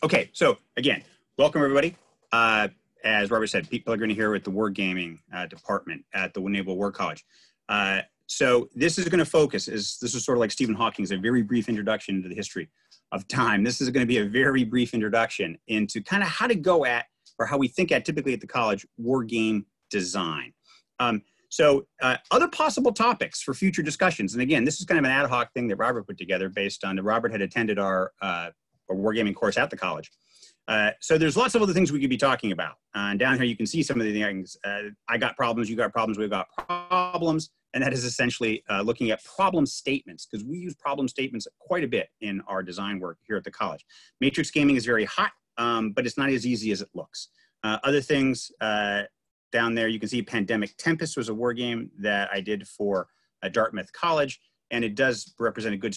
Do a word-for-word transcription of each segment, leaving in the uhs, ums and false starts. Okay, so again, welcome everybody. Uh, as Robert said, Pete Pellegrini here with the Wargaming uh, department at the Naval War College. Uh, so this is going to focus, is this is sort of like Stephen Hawking's, a very brief introduction to the history of time. This is going to be a very brief introduction into kind of how to go at, or how we think at typically at the college, war game design. Um, so uh, other possible topics for future discussions. And again, this is kind of an ad hoc thing that Robert put together based on that Robert had attended our uh, or wargaming course at the college. Uh, so there's lots of other things we could be talking about. Uh, and down here, you can see some of the things. Uh, I got problems, you got problems, we've got problems. And that is essentially uh, looking at problem statements, because we use problem statements quite a bit in our design work here at the college. Matrix gaming is very hot, um, but it's not as easy as it looks. Uh, other things uh, down there, you can see Pandemic Tempest was a war game that I did for uh, Dartmouth College. And it does represent a good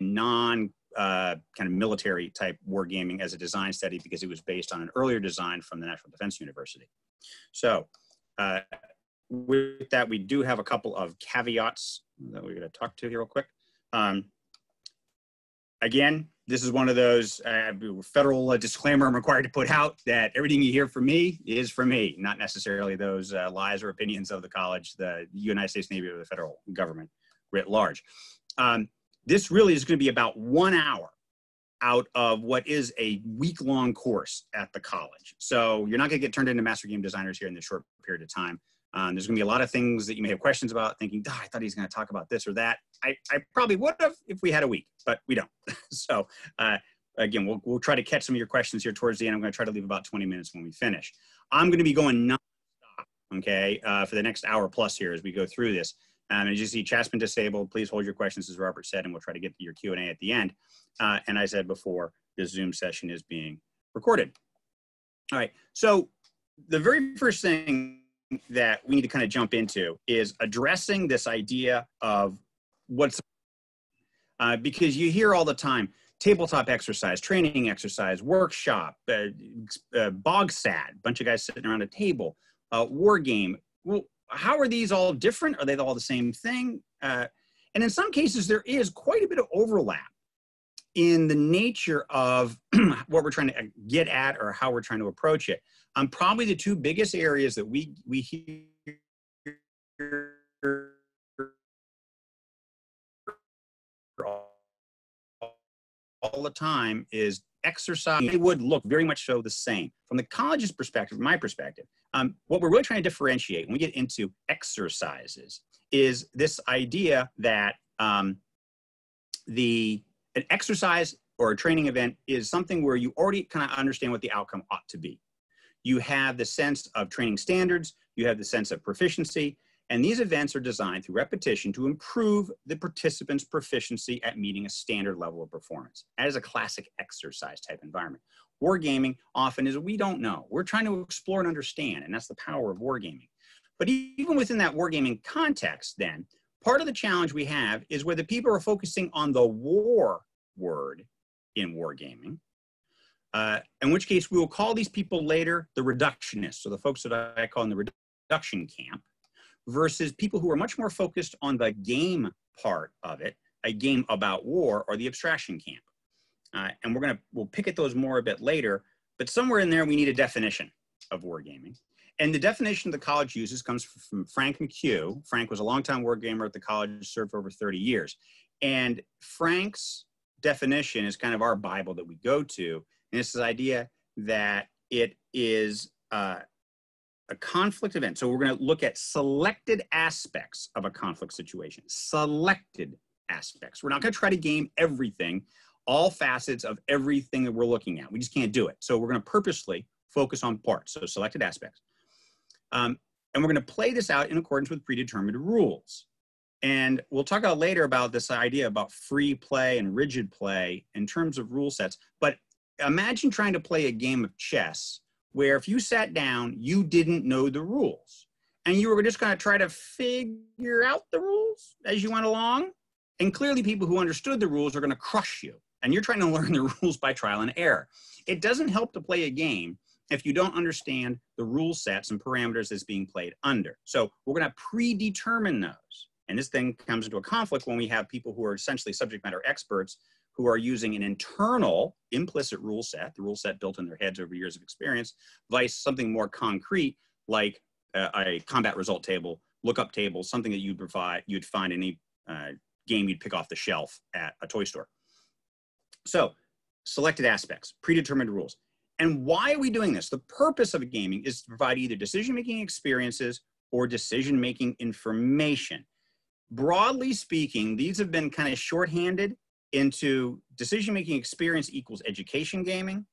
non- Uh, kind of military type wargaming as a design study, because it was based on an earlier design from the National Defense University. So uh, with that, we do have a couple of caveats that we're going to talk to here real quick. Um, again, this is one of those uh, federal uh, disclaimer I'm required to put out that everything you hear from me is from me, not necessarily those uh, lies or opinions of the college, the United States Navy, or the federal government writ large. Um, This really is going to be about one hour out of what is a week-long course at the college. So you're not going to get turned into master game designers here in this short period of time. Um, there's going to be a lot of things that you may have questions about, thinking, oh, I thought he's going to talk about this or that. I, I probably would have if we had a week, but we don't. So uh, again, we'll, we'll try to catch some of your questions here towards the end. I'm going to try to leave about twenty minutes when we finish. I'm going to be going nonstop, okay, uh, for the next hour plus here as we go through this. Um, and as you see, chat's been disabled. Please hold your questions, as Robert said, and we'll try to get to your Q and A at the end. Uh, and I said before, this Zoom session is being recorded. All right, so the very first thing that we need to kind of jump into is addressing this idea of what's, uh, because you hear all the time, tabletop exercise, training exercise, workshop, uh, uh, bog sat, bunch of guys sitting around a table, uh, war game. Well, how are these all different? Are they all the same thing? Uh, and in some cases, there is quite a bit of overlap in the nature of what we're trying to get at or how we're trying to approach it. Um, probably the two biggest areas that we, we hear all the time is exercise. They would look very much so the same. From the college's perspective, my perspective, um, what we're really trying to differentiate when we get into exercises is this idea that um, the, an exercise or a training event is something where you already kind of understand what the outcome ought to be. You have the sense of training standards, you have the sense of proficiency, and these events are designed through repetition to improve the participant's proficiency at meeting a standard level of performance. That is a classic exercise type environment. Wargaming often is, we don't know. We're trying to explore and understand, and that's the power of wargaming. But even within that wargaming context then, part of the challenge we have is where the people are focusing on the war word in wargaming, uh, in which case we will call these people later the reductionists, so the folks that I call in the reduction camp, versus people who are much more focused on the game part of it, a game about war, or the abstraction camp. Uh, and we're gonna, we'll pick at those more a bit later, but somewhere in there we need a definition of wargaming. And the definition the college uses comes from Frank McHugh. Frank was a longtime wargamer at the college, served for over thirty years. And Frank's definition is kind of our Bible that we go to. And it's this idea that it is, uh, a conflict event. So we're going to look at selected aspects of a conflict situation, selected aspects. We're not going to try to game everything, all facets of everything that we're looking at. We just can't do it. So we're going to purposely focus on parts, so selected aspects. Um, and we're going to play this out in accordance with predetermined rules. And we'll talk about later about this idea about free play and rigid play in terms of rule sets. But imagine trying to play a game of chess where if you sat down, you didn't know the rules and you were just gonna try to figure out the rules as you went along. And clearly people who understood the rules are gonna crush you, and you're trying to learn the rules by trial and error. It doesn't help to play a game if you don't understand the rule sets and parameters that's being played under. So we're gonna predetermine those. And this thing comes into a conflict when we have people who are essentially subject matter experts who are using an internal implicit rule set, the rule set built in their heads over years of experience, vice something more concrete like a, a combat result table, lookup table, something that you'd provide, you'd find in any uh, game you'd pick off the shelf at a toy store. So selected aspects, predetermined rules. And why are we doing this? The purpose of gaming is to provide either decision-making experiences or decision-making information. Broadly speaking, these have been kind of shorthanded into decision-making experience equals education gaming,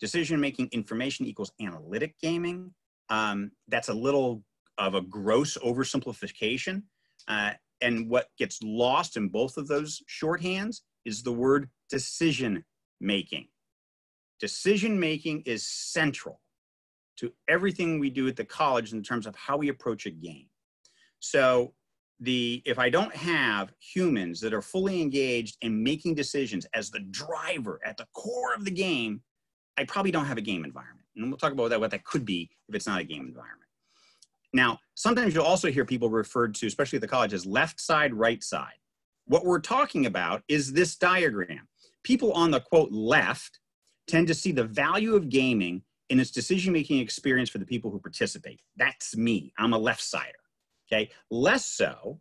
decision-making information equals analytic gaming. Um, that's a little of a gross oversimplification. Uh, and what gets lost in both of those shorthands is the word decision-making. Decision-making is central to everything we do at the college in terms of how we approach a game. So the, if I don't have humans that are fully engaged in making decisions as the driver at the core of the game, I probably don't have a game environment. And we'll talk about that, what that could be if it's not a game environment. Now, sometimes you'll also hear people referred to, especially at the college, as left side, right side. What we're talking about is this diagram. People on the quote left tend to see the value of gaming in its decision-making experience for the people who participate. That's me, I'm a left-sider, okay? Less so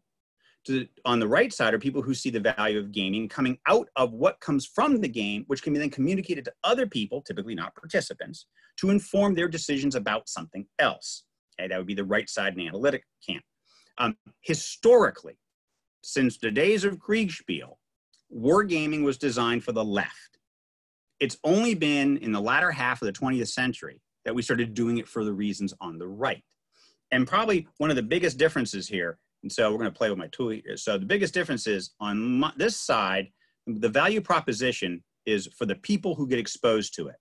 to, on the right side are people who see the value of gaming coming out of what comes from the game, which can be then communicated to other people, typically not participants, to inform their decisions about something else. Okay, that would be the right side in analytic camp. Um, historically, since the days of Kriegspiel, wargaming was designed for the left. It's only been in the latter half of the twentieth century that we started doing it for the reasons on the right. And probably one of the biggest differences here, and so we're going to play with my tool here. So the biggest difference is on my, this side, the value proposition is for the people who get exposed to it.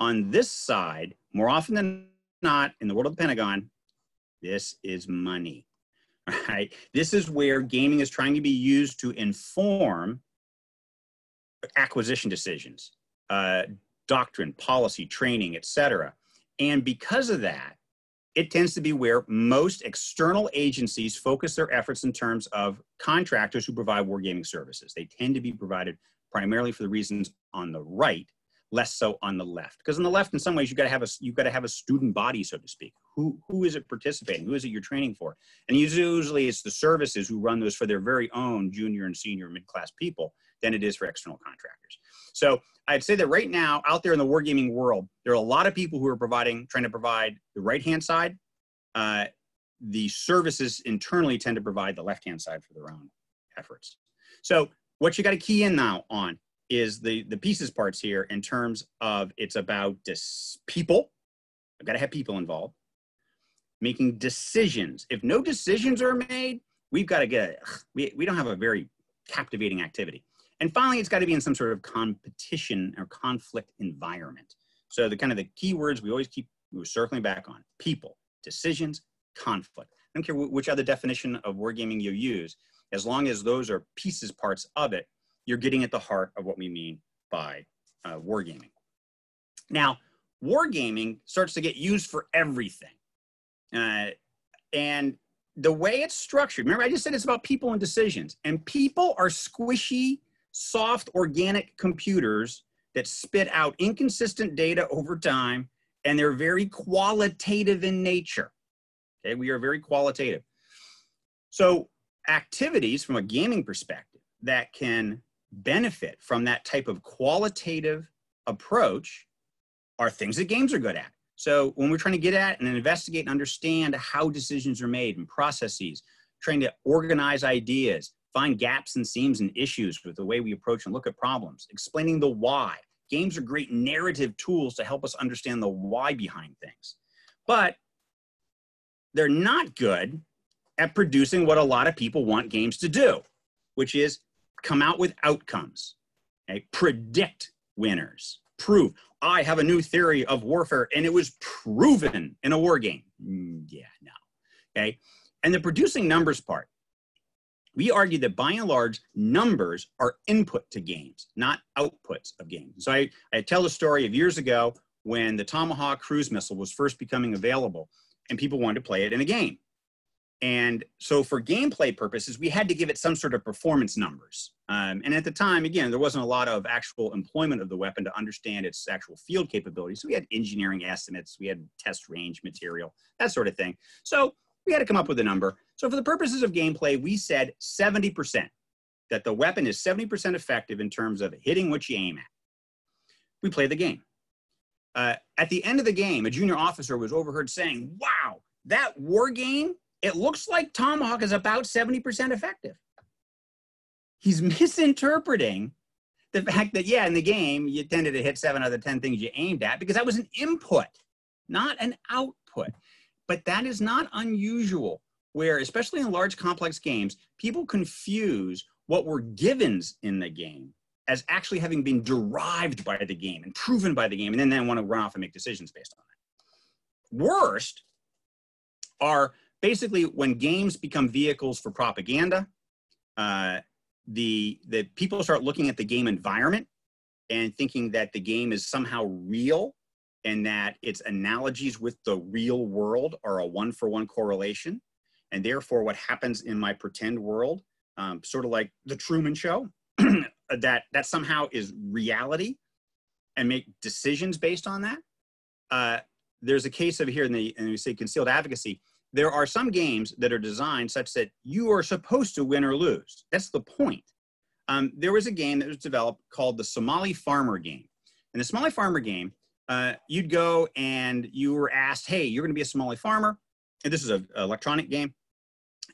On this side, more often than not, in the world of the Pentagon, this is money, right? This is where gaming is trying to be used to inform acquisition decisions. Uh, doctrine, policy, training, et cetera. And because of that, it tends to be where most external agencies focus their efforts in terms of contractors who provide wargaming services. They tend to be provided primarily for the reasons on the right, less so on the left. Because on the left, in some ways, you've got to have a, you've got to have a student body, so to speak. Who, who is it participating? Who is it you're training for? And usually it's the services who run those for their very own junior and senior mid-class people than it is for external contractors. So I'd say that right now, out there in the wargaming world, there are a lot of people who are providing, trying to provide the right-hand side. Uh, the services internally tend to provide the left-hand side for their own efforts. So what you got to key in now on is the, the pieces parts here in terms of it's about dis people. I've got to have people involved. Making decisions. If no decisions are made, we've got to get, we, we don't have a very captivating activity. And finally, it's got to be in some sort of competition or conflict environment. So the kind of the key words we always keep we're circling back on: people, decisions, conflict. I don't care which other definition of wargaming you use, as long as those are pieces, parts of it, you're getting at the heart of what we mean by uh, wargaming. Now, wargaming starts to get used for everything. Uh, and the way it's structured, remember I just said it's about people and decisions, and people are squishy, soft organic computers that spit out inconsistent data over time, and they're very qualitative in nature. Okay, we are very qualitative. So activities from a gaming perspective that can benefit from that type of qualitative approach are things that games are good at. So when we're trying to get at and investigate and understand how decisions are made and processes, trying to organize ideas, find gaps and seams and issues with the way we approach and look at problems, explaining the why. Games are great narrative tools to help us understand the why behind things. But they're not good at producing what a lot of people want games to do, which is come out with outcomes, okay? Predict winners, prove. I have a new theory of warfare and it was proven in a war game. Mm, yeah, no, okay? And the producing numbers part, we argue that by and large, numbers are input to games, not outputs of games. So I, I tell the story of years ago when the Tomahawk cruise missile was first becoming available and people wanted to play it in a game. And so for gameplay purposes, we had to give it some sort of performance numbers. Um, and at the time, again, there wasn't a lot of actual employment of the weapon to understand its actual field capabilities. So we had engineering estimates, we had test range material, that sort of thing. So we had to come up with a number. So for the purposes of gameplay, we said seventy percent, that the weapon is seventy percent effective in terms of hitting what you aim at. We play the game. Uh, at the end of the game, a junior officer was overheard saying, wow, that war game, it looks like Tomahawk is about seventy percent effective. He's misinterpreting the fact that, yeah, in the game, you tended to hit seven out of the ten things you aimed at, because that was an input, not an output. But that is not unusual, where, especially in large complex games, people confuse what were givens in the game as actually having been derived by the game and proven by the game, and then they want to run off and make decisions based on that. Worst are basically, when games become vehicles for propaganda, uh, the, the people start looking at the game environment and thinking that the game is somehow real and that its analogies with the real world are a one-for-one correlation. And therefore, what happens in my pretend world, um, sort of like the Truman Show, that, that somehow is reality, and make decisions based on that. Uh, there's a case over here in the, and we say concealed advocacy. There are some games that are designed such that you are supposed to win or lose. That's the point. Um, there was a game that was developed called the Somali Farmer game. And the Somali Farmer game, uh, you'd go and you were asked, hey, you're gonna be a Somali farmer, and this is an electronic game,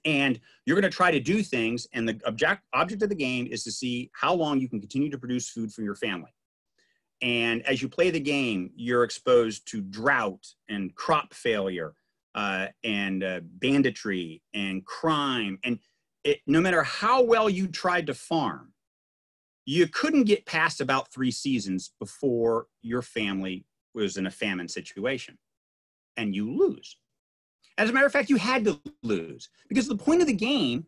and you're gonna try to do things, and the object, object of the game is to see how long you can continue to produce food for your family. And as you play the game, you're exposed to drought and crop failure, Uh, and uh, banditry and crime. And it, no matter how well you tried to farm, you couldn't get past about three seasons before your family was in a famine situation, and you lose. As a matter of fact, you had to lose, because the point of the game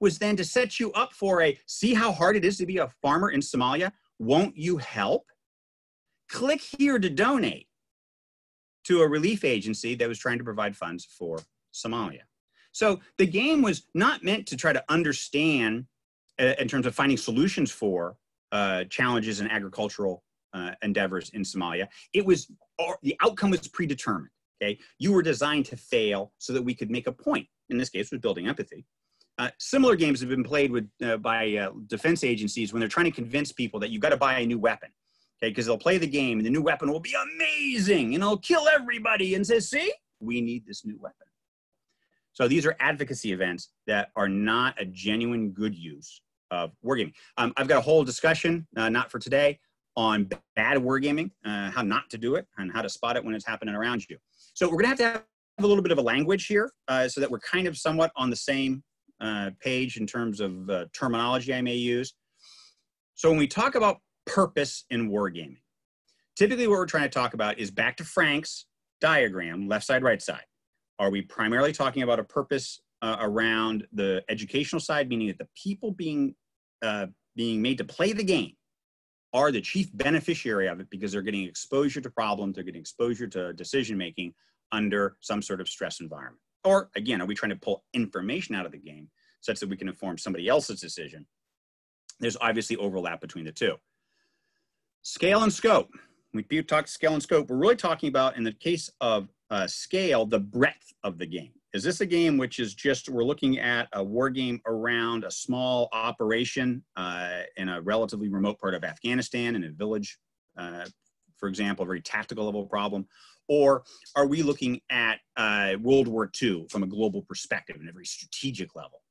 was then to set you up for a, see how hard it is to be a farmer in Somalia? Won't you help? Click here to donate to a relief agency that was trying to provide funds for Somalia. So the game was not meant to try to understand uh, in terms of finding solutions for uh, challenges in agricultural uh, endeavors in Somalia. It was, or the outcome was predetermined, okay? You were designed to fail so that we could make a point. In this case, was building empathy. Uh, similar games have been played with, uh, by uh, defense agencies when they're trying to convince people that you've got to buy a new weapon. Because they'll play the game and the new weapon will be amazing and it'll kill everybody and say, see, we need this new weapon. So these are advocacy events that are not a genuine good use of wargaming. Um, I've got a whole discussion, uh, not for today, on bad wargaming, uh, how not to do it and how to spot it when it's happening around you. So we're gonna have to have a little bit of a language here uh, so that we're kind of somewhat on the same uh, page in terms of uh, terminology I may use. So when we talk about purpose in wargaming, typically what we're trying to talk about is back to Frank's diagram, left side, right side. Are we primarily talking about a purpose uh, around the educational side, meaning that the people being, uh, being made to play the game are the chief beneficiary of it because they're getting exposure to problems, they're getting exposure to decision-making under some sort of stress environment? Or again, are we trying to pull information out of the game such that we can inform somebody else's decision? There's obviously overlap between the two. Scale and scope. When people talk scale and scope, we're really talking about, in the case of uh, scale, the breadth of the game. Is this a game which is just, we're looking at a war game around a small operation uh, in a relatively remote part of Afghanistan, in a village, uh, for example, a very tactical level problem? Or are we looking at uh, World War Two from a global perspective in a very strategic level?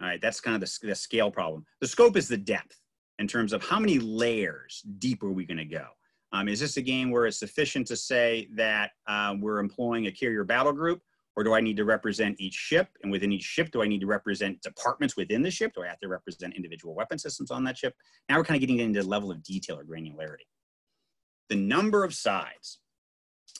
All right, that's kind of the, the scale problem. The scope is the depth, in terms of how many layers deep are we going to go? Um, is this a game where it's sufficient to say that uh, we're employing a carrier battle group, or do I need to represent each ship? And within each ship, do I need to represent departments within the ship? Do I have to represent individual weapon systems on that ship? Now we're kind of getting into the level of detail or granularity. The number of sides.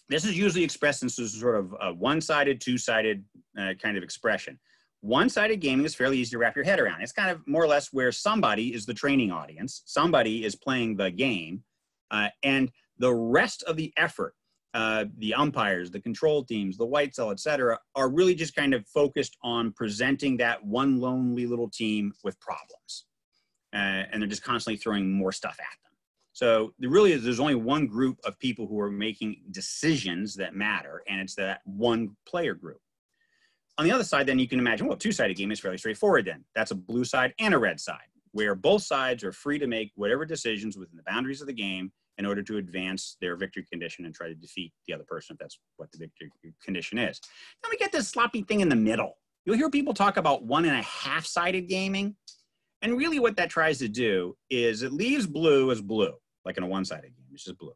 This is usually expressed in sort of a one-sided, two-sided uh, kind of expression. One-sided gaming is fairly easy to wrap your head around. It's kind of more or less where somebody is the training audience, somebody is playing the game, uh, and the rest of the effort uh, the umpires, the control teams, the white cell, et cetera, are really just kind of focused on presenting that one lonely little team with problems. Uh, and they're just constantly throwing more stuff at them. So there really is, there's only one group of people who are making decisions that matter, and it's that one player group. On the other side, then you can imagine, well, two-sided game is fairly straightforward then. That's a blue side and a red side, where both sides are free to make whatever decisions within the boundaries of the game in order to advance their victory condition and try to defeat the other person, if that's what the victory condition is. Then we get this sloppy thing in the middle. You'll hear people talk about one and a half-sided gaming. And really what that tries to do is it leaves blue as blue, like in a one-sided game, it's just blue.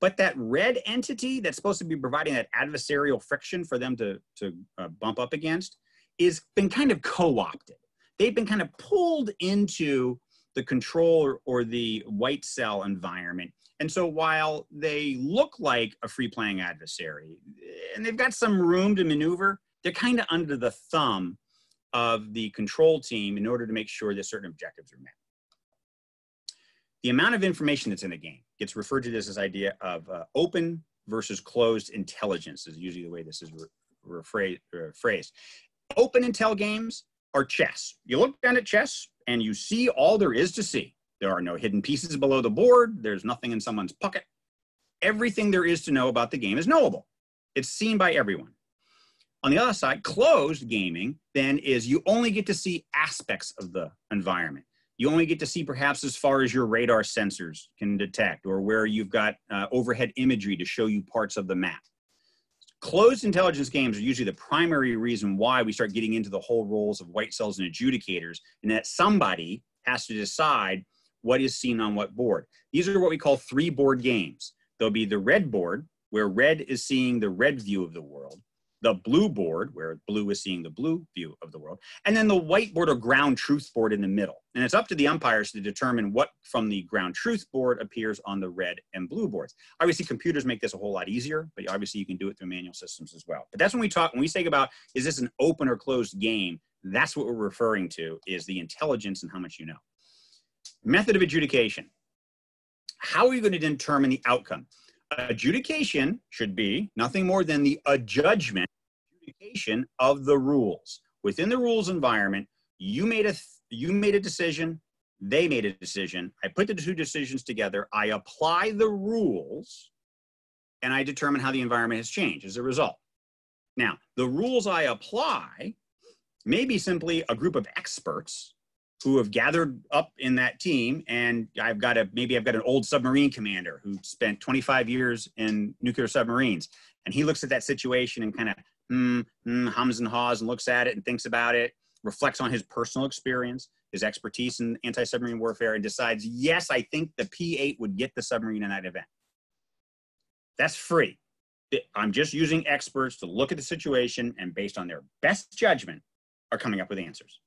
But that red entity that's supposed to be providing that adversarial friction for them to, to uh, bump up against is been kind of co-opted. They've been kind of pulled into the control or, or the white cell environment. And so while they look like a free-playing adversary, and they've got some room to maneuver, they're kind of under the thumb of the control team in order to make sure that certain objectives are met. The amount of information that's in the game gets referred to this as idea of uh, open versus closed intelligence is usually the way this is re re phrased. Open intel games are chess. You look down at chess and you see all there is to see. There are no hidden pieces below the board. There's nothing in someone's pocket. Everything there is to know about the game is knowable. It's seen by everyone. On the other side, closed gaming then is you only get to see aspects of the environment. You only get to see perhaps as far as your radar sensors can detect or where you've got uh, overhead imagery to show you parts of the map. Closed intelligence games are usually the primary reason why we start getting into the whole roles of white cells and adjudicators, and that somebody has to decide what is seen on what board. These are what we call three board games. There'll be the red board, where red is seeing the red view of the world, the blue board, where blue is seeing the blue view of the world, and then the white board or ground truth board in the middle. And it's up to the umpires to determine what from the ground truth board appears on the red and blue boards. Obviously, computers make this a whole lot easier, but obviously you can do it through manual systems as well. But that's when we talk, when we think about, is this an open or closed game? That's what we're referring to, is the intelligence and how much you know. Method of adjudication. How are you going to determine the outcome? Adjudication should be nothing more than the adjudgment adjudication of the rules. Within the rules environment, you made a, you made a decision, they made a decision, I put the two decisions together, I apply the rules, and I determine how the environment has changed as a result. Now, the rules I apply may be simply a group of experts who have gathered up in that team, and I've got a, maybe I've got an old submarine commander who spent twenty-five years in nuclear submarines, and he looks at that situation and kind of hmm, hmm, hums and haws and looks at it and thinks about it, reflects on his personal experience, his expertise in anti-submarine warfare, and decides, yes, I think the P eight would get the submarine in that event. That's free. I'm just using experts to look at the situation, and based on their best judgment, are coming up with answers.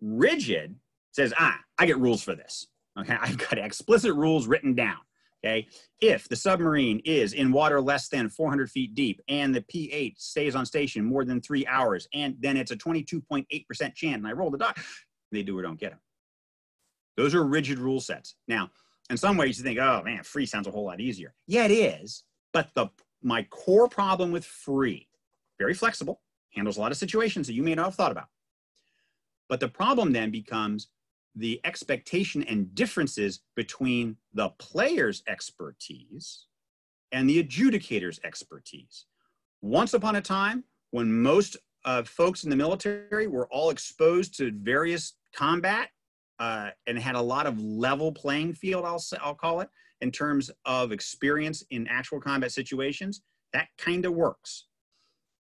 Rigid says, ah, I get rules for this, okay? I've got explicit rules written down, okay? If the submarine is in water less than four hundred feet deep and the P eight stays on station more than three hours, and then it's a twenty-two point eight percent chance, and I roll the die, they do or don't get them. Those are rigid rule sets. Now, in some ways you think, oh man, free sounds a whole lot easier. Yeah, it is, but the, my core problem with free, very flexible, handles a lot of situations that you may not have thought about. But the problem then becomes the expectation and differences between the player's expertise and the adjudicator's expertise. Once upon a time, when most uh, folks in the military were all exposed to various combat uh, and had a lot of level playing field, I'll, I'll call it, in terms of experience in actual combat situations, that kind of works.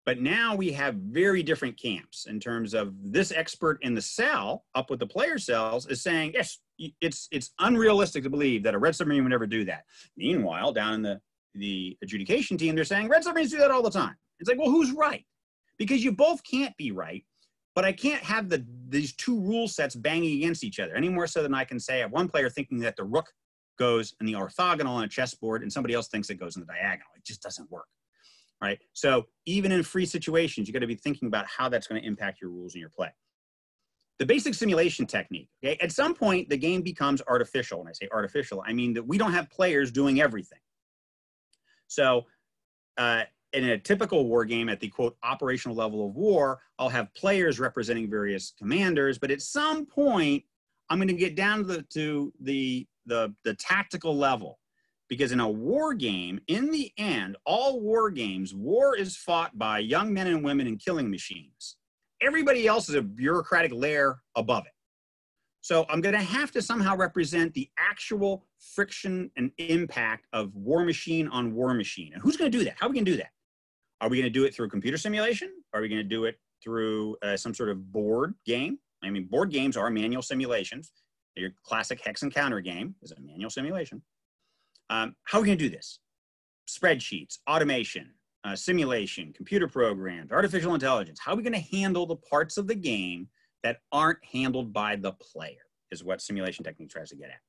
But now we have very different camps in terms of this expert in the cell up with the player cells is saying, yes, it's, it's unrealistic to believe that a red submarine would never do that. Meanwhile, down in the, the adjudication team, they're saying red submarines do that all the time. It's like, well, who's right? Because you both can't be right, but I can't have the, these two rule sets banging against each other any more so than I can say I have one player thinking that the rook goes in the orthogonal on a chessboard and somebody else thinks it goes in the diagonal. It just doesn't work. Right? So even in free situations, you got to be thinking about how that's going to impact your rules and your play. The basic simulation technique, okay? At some point, the game becomes artificial. When I say artificial, I mean that we don't have players doing everything. So uh, in a typical war game at the quote operational level of war, I'll have players representing various commanders, but at some point I'm going to get down to the, to the, the, the tactical level. Because in a war game, in the end, all war games, war is fought by young men and women in killing machines. Everybody else is a bureaucratic layer above it. So I'm going to have to somehow represent the actual friction and impact of war machine on war machine. And who's going to do that? How are we going to do that? Are we going to do it through computer simulation? Are we going to do it through uh, some sort of board game? I mean, board games are manual simulations. Your classic hex and counter game is a manual simulation. Um, how are we going to do this? Spreadsheets, automation, uh, simulation, computer programs, artificial intelligence. How are we going to handle the parts of the game that aren't handled by the player is what simulation technique tries to get at.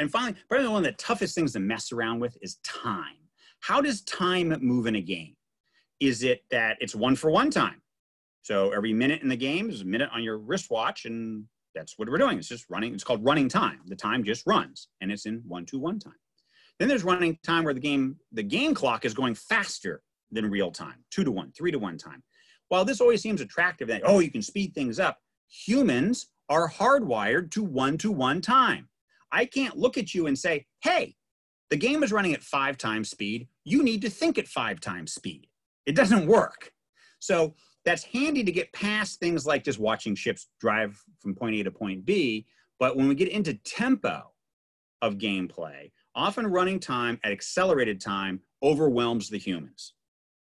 And finally, probably one of the toughest things to mess around with is time. How does time move in a game? Is it that it's one for one time? So every minute in the game is a minute on your wristwatch, and that's what we're doing. It's just running. It's called running time. The time just runs, and it's in one to one time. Then there's running time where the game, the game clock is going faster than real time, two to one, three to one time. While this always seems attractive that, oh, you can speed things up, humans are hardwired to one to one time. I can't look at you and say, hey, the game is running at five times speed. You need to think at five times speed. It doesn't work. So that's handy to get past things like just watching ships drive from point A to point B. But when we get into tempo of gameplay, often running time at accelerated time overwhelms the humans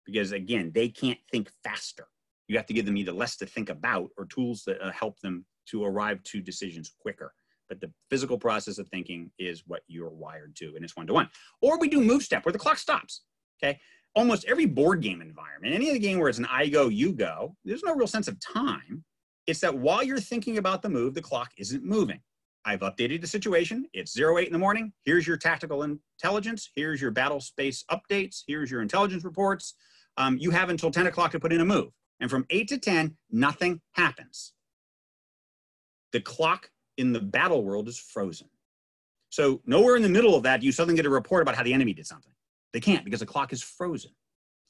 because, again, they can't think faster. You have to give them either less to think about or tools that uh, help them to arrive to decisions quicker. But the physical process of thinking is what you're wired to, and it's one-to-one. Or we do move step where the clock stops, okay? Almost every board game environment, any of the game where it's an I go, you go, there's no real sense of time. It's that while you're thinking about the move, the clock isn't moving. I've updated the situation. It's zero eight in the morning. Here's your tactical intelligence. Here's your battle space updates. Here's your intelligence reports. Um, you have until ten o'clock to put in a move. And from eight to ten, nothing happens. The clock in the battle world is frozen. So nowhere in the middle of that, you suddenly get a report about how the enemy did something. They can't because the clock is frozen.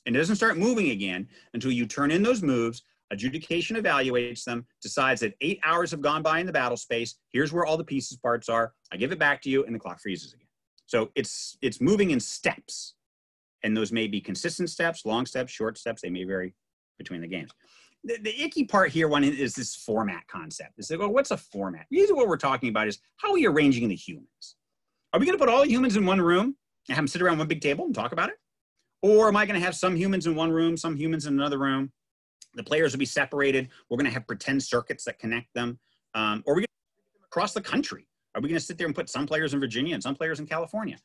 And it doesn't start moving again until you turn in those moves. Adjudication evaluates them, decides that eight hours have gone by in the battle space. Here's where all the pieces parts are. I give it back to you and the clock freezes again. So it's, it's moving in steps. And those may be consistent steps, long steps, short steps. They may vary between the games. The, the icky part here one is this format concept. It's like, well, what's a format? Usually what we're talking about is how are we arranging the humans? Are we going to put all the humans in one room and have them sit around one big table and talk about it? Or am I going to have some humans in one room, some humans in another room? The players will be separated. We're going to have pretend circuits that connect them. Um, or we're going to across the country. Are we going to sit there and put some players in Virginia and some players in California?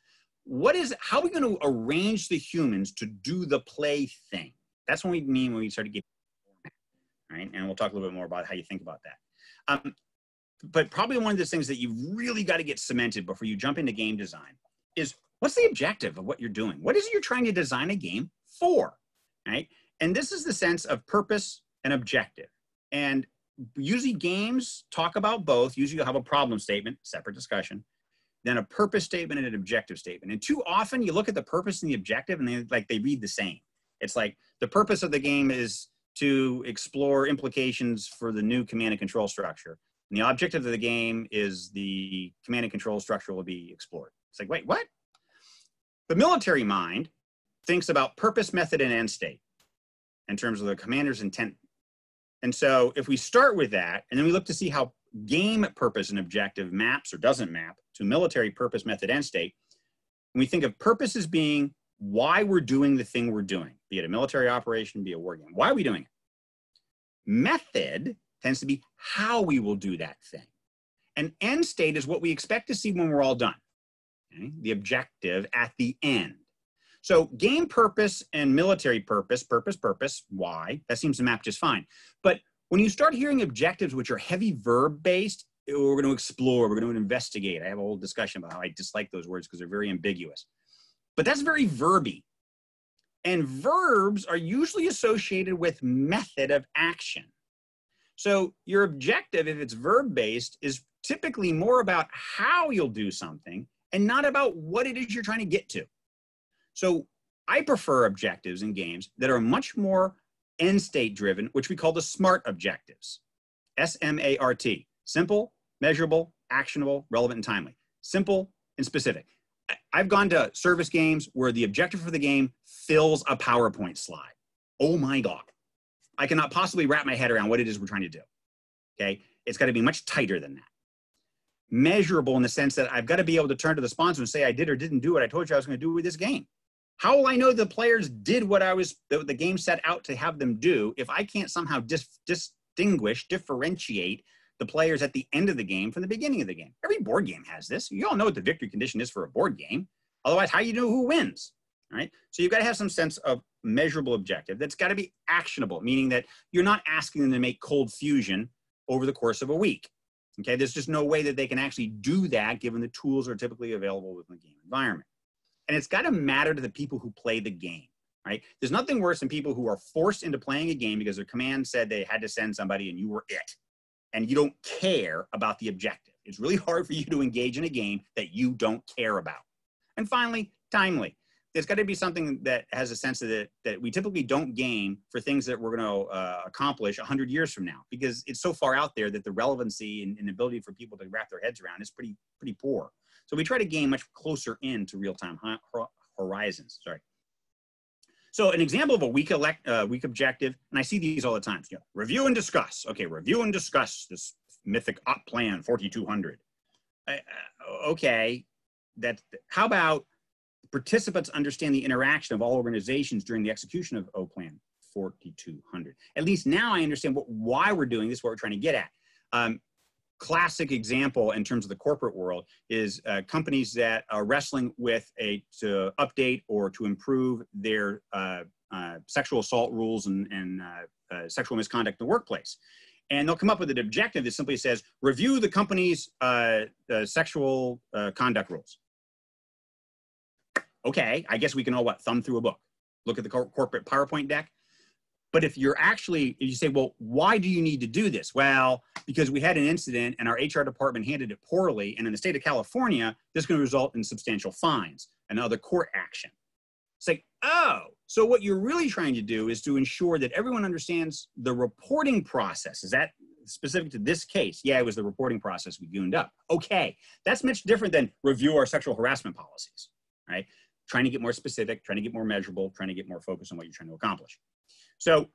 What is, how are we going to arrange the humans to do the play thing? That's what we mean when we start to get, right? And we'll talk a little bit more about how you think about that. Um, but probably one of the things that you've really got to get cemented before you jump into game design is what's the objective of what you're doing? What is it you're trying to design a game for, right? And this is the sense of purpose and objective. And usually games talk about both. Usually you'll have a problem statement, separate discussion, then a purpose statement and an objective statement. And too often you look at the purpose and the objective and they, like, they read the same. It's like the purpose of the game is to explore implications for the new command and control structure. And the objective of the game is the command and control structure will be explored. It's like, wait, what? The military mind thinks about purpose, method, and end state in terms of the commander's intent. And so if we start with that, and then we look to see how game purpose and objective maps or doesn't map to military purpose, method, end state, and we think of purpose as being why we're doing the thing we're doing, be it a military operation, be it a war game. Why are we doing it? Method tends to be how we will do that thing. And end state is what we expect to see when we're all done, okay? The objective at the end. So game purpose and military purpose, purpose, purpose, why? That seems to map just fine. But when you start hearing objectives which are heavy verb-based, we're going to explore, we're going to investigate. I have a whole discussion about how I dislike those words because they're very ambiguous. But that's very verby. And verbs are usually associated with method of action. So your objective, if it's verb-based, is typically more about how you'll do something and not about what it is you're trying to get to. So I prefer objectives in games that are much more end state driven, which we call the SMART objectives. S M A R T, simple, measurable, actionable, relevant, and timely. Simple and specific. I've gone to service games where the objective for the game fills a PowerPoint slide. Oh my God. I cannot possibly wrap my head around what it is we're trying to do. Okay. It's got to be much tighter than that. Measurable in the sense that I've got to be able to turn to the sponsor and say, I did or didn't do what I told you I was going to do with this game. How will I know the players did what I was, the, the game set out to have them do if I can't somehow dis, distinguish, differentiate the players at the end of the game from the beginning of the game? Every board game has this. You all know what the victory condition is for a board game. Otherwise, how do you know who wins? All right. So you've got to have some sense of measurable objective that's got to be actionable, meaning that you're not asking them to make cold fusion over the course of a week. Okay. There's just no way that they can actually do that given the tools that are typically available within the game environment. And it's got to matter to the people who play the game, right? There's nothing worse than people who are forced into playing a game because their command said they had to send somebody and you were it. And you don't care about the objective. It's really hard for you to engage in a game that you don't care about. And finally, timely. There's got to be something that has a sense of it that we typically don't game for things that we're going to uh, accomplish a hundred years from now, because it's so far out there that the relevancy and, and ability for people to wrap their heads around is pretty, pretty poor. So we try to gain much closer in to real-time horizons, sorry. So an example of a weak, elect, uh, weak objective, and I see these all the time, you know, review and discuss. Okay, review and discuss this mythic op plan forty-two hundred. Uh, okay, that's, how about participants understand the interaction of all organizations during the execution of O plan forty-two hundred? At least now I understand what, why we're doing this, what we're trying to get at. Um, Classic example in terms of the corporate world is uh, companies that are wrestling with a to update or to improve their uh, uh, sexual assault rules and, and uh, uh, sexual misconduct in the workplace. And they'll come up with an objective that simply says, review the company's uh, uh, sexual uh, conduct rules. Okay, I guess we can all what, thumb through a book, look at the cor corporate PowerPoint deck. But if you're actually, if you say, well, why do you need to do this? Well, because we had an incident and our H R department handled it poorly. And in the state of California, this can result in substantial fines and other court action. It's like, oh, so what you're really trying to do is to ensure that everyone understands the reporting process. Is that specific to this case? Yeah, it was the reporting process we gooned up. Okay, that's much different than review our sexual harassment policies, right? Trying to get more specific, trying to get more measurable, trying to get more focused on what you're trying to accomplish. So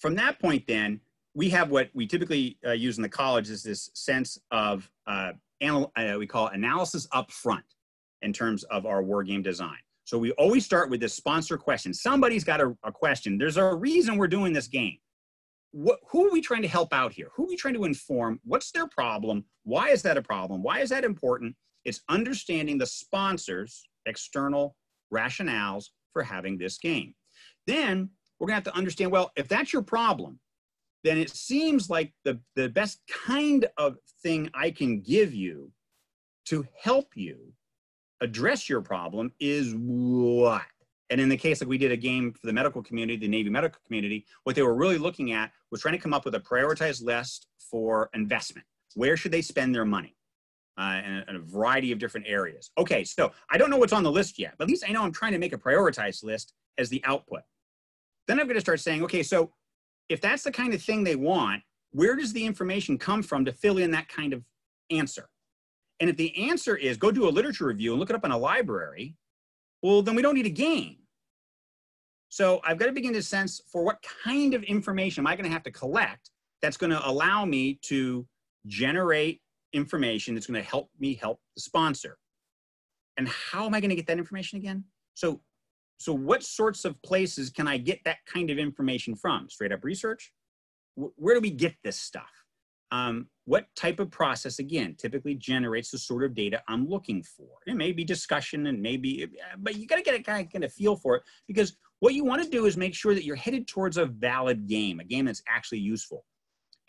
from that point then, we have what we typically uh, use in the college is this sense of, uh, anal uh, we call analysis up front in terms of our war game design. So we always start with this sponsor question. Somebody's got a, a question. There's a reason we're doing this game. What, who are we trying to help out here? Who are we trying to inform? What's their problem? Why is that a problem? Why is that important? It's understanding the sponsor's external rationales for having this game. Then, we're gonna have to understand, well, if that's your problem, then it seems like the, the best kind of thing I can give you to help you address your problem is what? And in the case like we did a game for the medical community, the Navy medical community, what they were really looking at was trying to come up with a prioritized list for investment. Where should they spend their money? Uh, in, a, in a variety of different areas. Okay, so I don't know what's on the list yet, but at least I know I'm trying to make a prioritized list as the output. Then I'm going to start saying, okay, so if that's the kind of thing they want, where does the information come from to fill in that kind of answer? And if the answer is go do a literature review and look it up in a library, well, then we don't need a game. So I've got to begin to sense for what kind of information am I going to have to collect that's going to allow me to generate information that's going to help me help the sponsor. And how am I going to get that information again? So So what sorts of places can I get that kind of information from? Straight up research? Where do we get this stuff? Um, what type of process, again, typically generates the sort of data I'm looking for? It may be discussion and maybe, but you gotta get a kind of feel for it, because what you wanna do is make sure that you're headed towards a valid game, a game that's actually useful.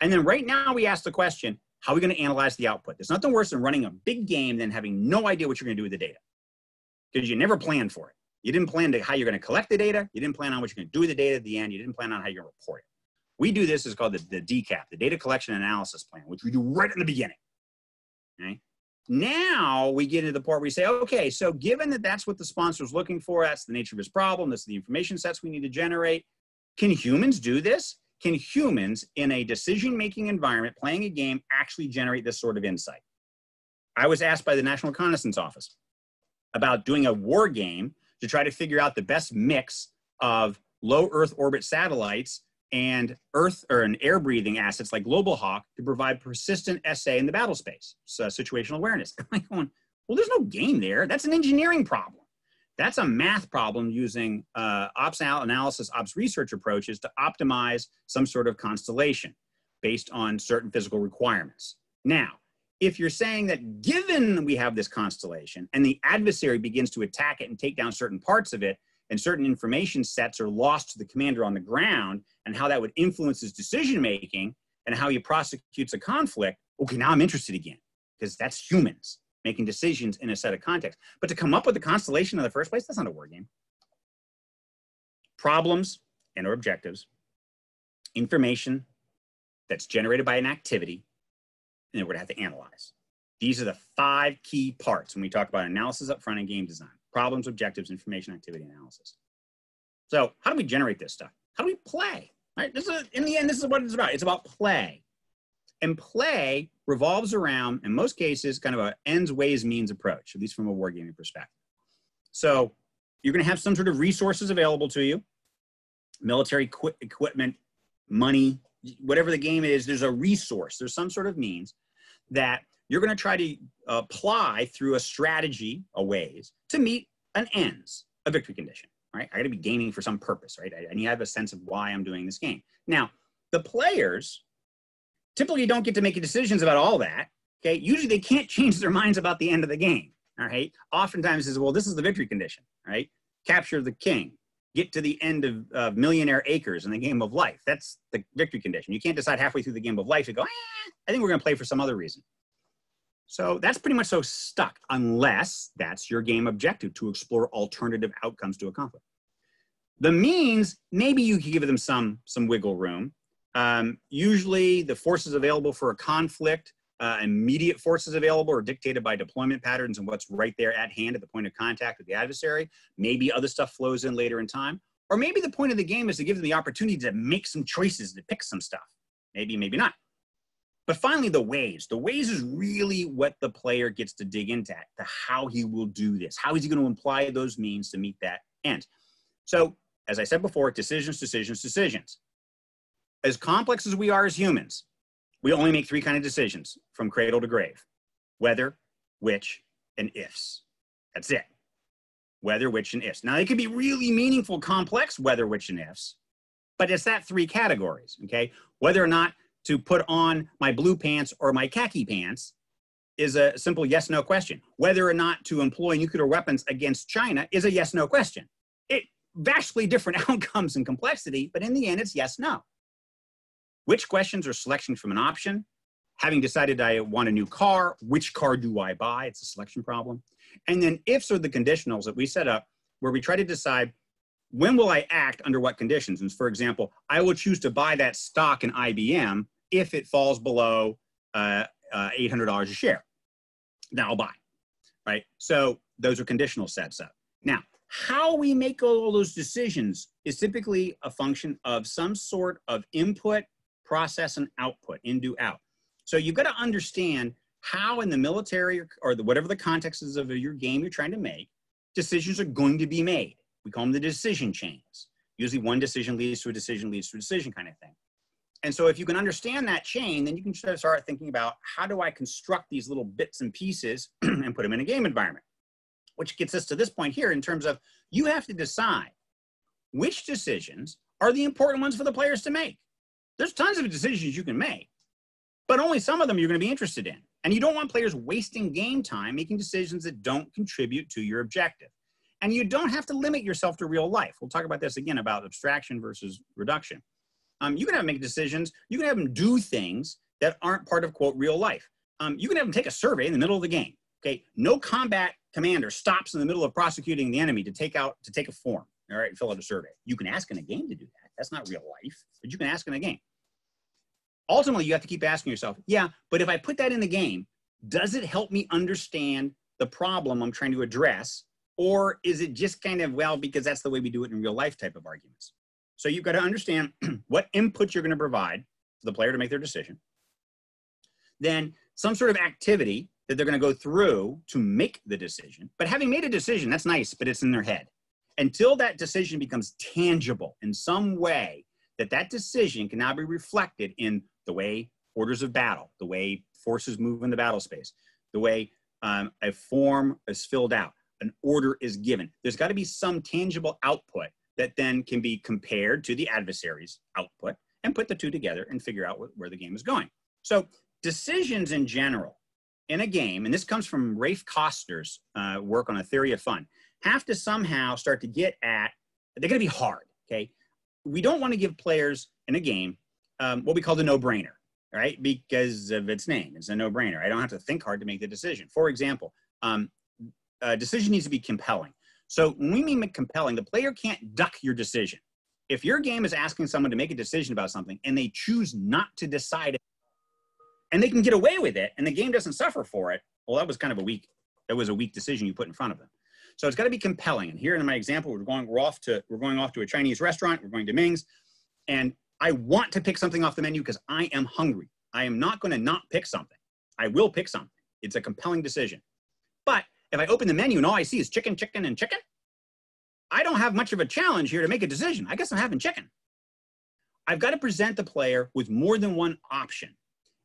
And then right now we ask the question, how are we gonna analyze the output? There's nothing worse than running a big game than having no idea what you're gonna do with the data, because you never planned for it. You didn't plan to how you're going to collect the data. You didn't plan on what you're going to do with the data at the end. You didn't plan on how you're going to report it. We do this, it's called the, the D CAP, the Data Collection Analysis Plan, which we do right in the beginning. Okay? Now we get into the part where we say, okay, so given that that's what the sponsor is looking for, that's the nature of his problem, this is the information sets we need to generate, can humans do this? Can humans in a decision-making environment playing a game actually generate this sort of insight? I was asked by the National Reconnaissance Office about doing a war game to try to figure out the best mix of low Earth orbit satellites and Earth or an air breathing assets like Global Hawk to provide persistent S A in the battle space, so situational awareness. I'm going, well, there's no game there. That's an engineering problem. That's a math problem using uh, ops analysis, ops research approaches to optimize some sort of constellation based on certain physical requirements. Now, if you're saying that given we have this constellation and the adversary begins to attack it and take down certain parts of it, and certain information sets are lost to the commander on the ground and how that would influence his decision-making and how he prosecutes a conflict, okay, now I'm interested again, because that's humans making decisions in a set of context. But to come up with a constellation in the first place, that's not a war game. Problems and or objectives, information that's generated by an activity, and then we're gonna have to analyze. These are the five key parts when we talk about analysis up front and game design. Problems, objectives, information, activity, analysis. So how do we generate this stuff? How do we play? Right? This is, in the end, this is what it's about. It's about play. And play revolves around, in most cases, kind of an ends, ways, means approach, at least from a wargaming perspective. So you're going to have some sort of resources available to you, military equi equipment, money, whatever the game is, there's a resource. There's some sort of means that you're going to try to apply through a strategy, a ways, to meet an ends, a victory condition, right? I got to be gaming for some purpose, right? I need to have a sense of why I'm doing this game. Now, the players typically don't get to make decisions about all that, okay? Usually they can't change their minds about the end of the game, all right? Oftentimes it's, well, this is the victory condition, right? Capture the king, get to the end of uh, Millionaire Acres in the Game of Life. That's the victory condition. You can't decide halfway through the Game of Life to go, eh, I think we're going to play for some other reason. So that's pretty much so stuck, unless that's your game objective, to explore alternative outcomes to a conflict. The means, maybe you can give them some, some wiggle room. Um, usually the forces available for a conflict, uh, immediate forces available are dictated by deployment patterns and what's right there at hand at the point of contact with the adversary. Maybe other stuff flows in later in time. Or maybe the point of the game is to give them the opportunity to make some choices, to pick some stuff. Maybe, maybe not. But finally, the ways. The ways is really what the player gets to dig into, to how he will do this. How is he going to imply those means to meet that end? So, as I said before, decisions, decisions, decisions. As complex as we are as humans, we only make three kinds of decisions from cradle to grave. Whether, which, and ifs. That's it. Whether, which, and ifs. Now, they could be really meaningful, complex whether, which, and ifs, but it's that three categories, okay? Whether or not to put on my blue pants or my khaki pants is a simple yes-no question. Whether or not to employ nuclear weapons against China is a yes-no question. It vastly different outcomes and complexity, but in the end, it's yes-no. Which questions are selection from an option? Having decided I want a new car, which car do I buy? It's a selection problem. And then ifs are the conditionals that we set up where we try to decide when will I act under what conditions. And for example, I will choose to buy that stock in I B M if it falls below uh, uh, eight hundred dollars a share. Now I'll buy, right? So those are conditional sets up. Now, how we make all those decisions is typically a function of some sort of input, process, and output, in, do, out. So you've got to understand how in the military or, or the, whatever the context is of your game you're trying to make, decisions are going to be made. We call them the decision chains. Usually one decision leads to a decision leads to a decision kind of thing. And so if you can understand that chain, then you can start thinking about how do I construct these little bits and pieces and put them in a game environment, which gets us to this point here in terms of you have to decide which decisions are the important ones for the players to make. There's tons of decisions you can make, but only some of them you're going to be interested in. And you don't want players wasting game time making decisions that don't contribute to your objective. And you don't have to limit yourself to real life. We'll talk about this again about abstraction versus reduction. Um, you can have them make decisions. You can have them do things that aren't part of, quote, real life. Um, you can have them take a survey in the middle of the game, okay? No combat commander stops in the middle of prosecuting the enemy to take out, to take a form, all right, and fill out a survey. You can ask in a game to do that. That's not real life, but you can ask in a game. Ultimately, you have to keep asking yourself, yeah, but if I put that in the game, does it help me understand the problem I'm trying to address? Or is it just kind of, well, because that's the way we do it in real life type of arguments? So you've got to understand what input you're going to provide for the player to make their decision. Then some sort of activity that they're going to go through to make the decision. But having made a decision, that's nice, but it's in their head. Until that decision becomes tangible in some way, that that decision can now be reflected in the way orders of battle, the way forces move in the battle space, the way um, a form is filled out, an order is given. There's got to be some tangible output that then can be compared to the adversary's output and put the two together and figure out wh- where the game is going. So decisions in general in a game, and this comes from Rafe Koster's uh, work on a theory of fun, have to somehow start to get at, they're going to be hard, okay? We don't want to give players in a game um, what we call the no-brainer, right? Because of its name, it's a no-brainer. I don't have to think hard to make the decision. For example, um, a decision needs to be compelling. So when we mean compelling, the player can't duck your decision. If your game is asking someone to make a decision about something and they choose not to decide it, and they can get away with it and the game doesn't suffer for it, well, that was kind of a weak, that was a weak decision you put in front of them. So it's got to be compelling. And here in my example, we're going, we're off to, we're going off to a Chinese restaurant, we're going to Ming's, and I want to pick something off the menu because I am hungry. I am not going to not pick something. I will pick something. It's a compelling decision. But if I open the menu and all I see is chicken, chicken, and chicken, I don't have much of a challenge here to make a decision. I guess I'm having chicken. I've got to present the player with more than one option.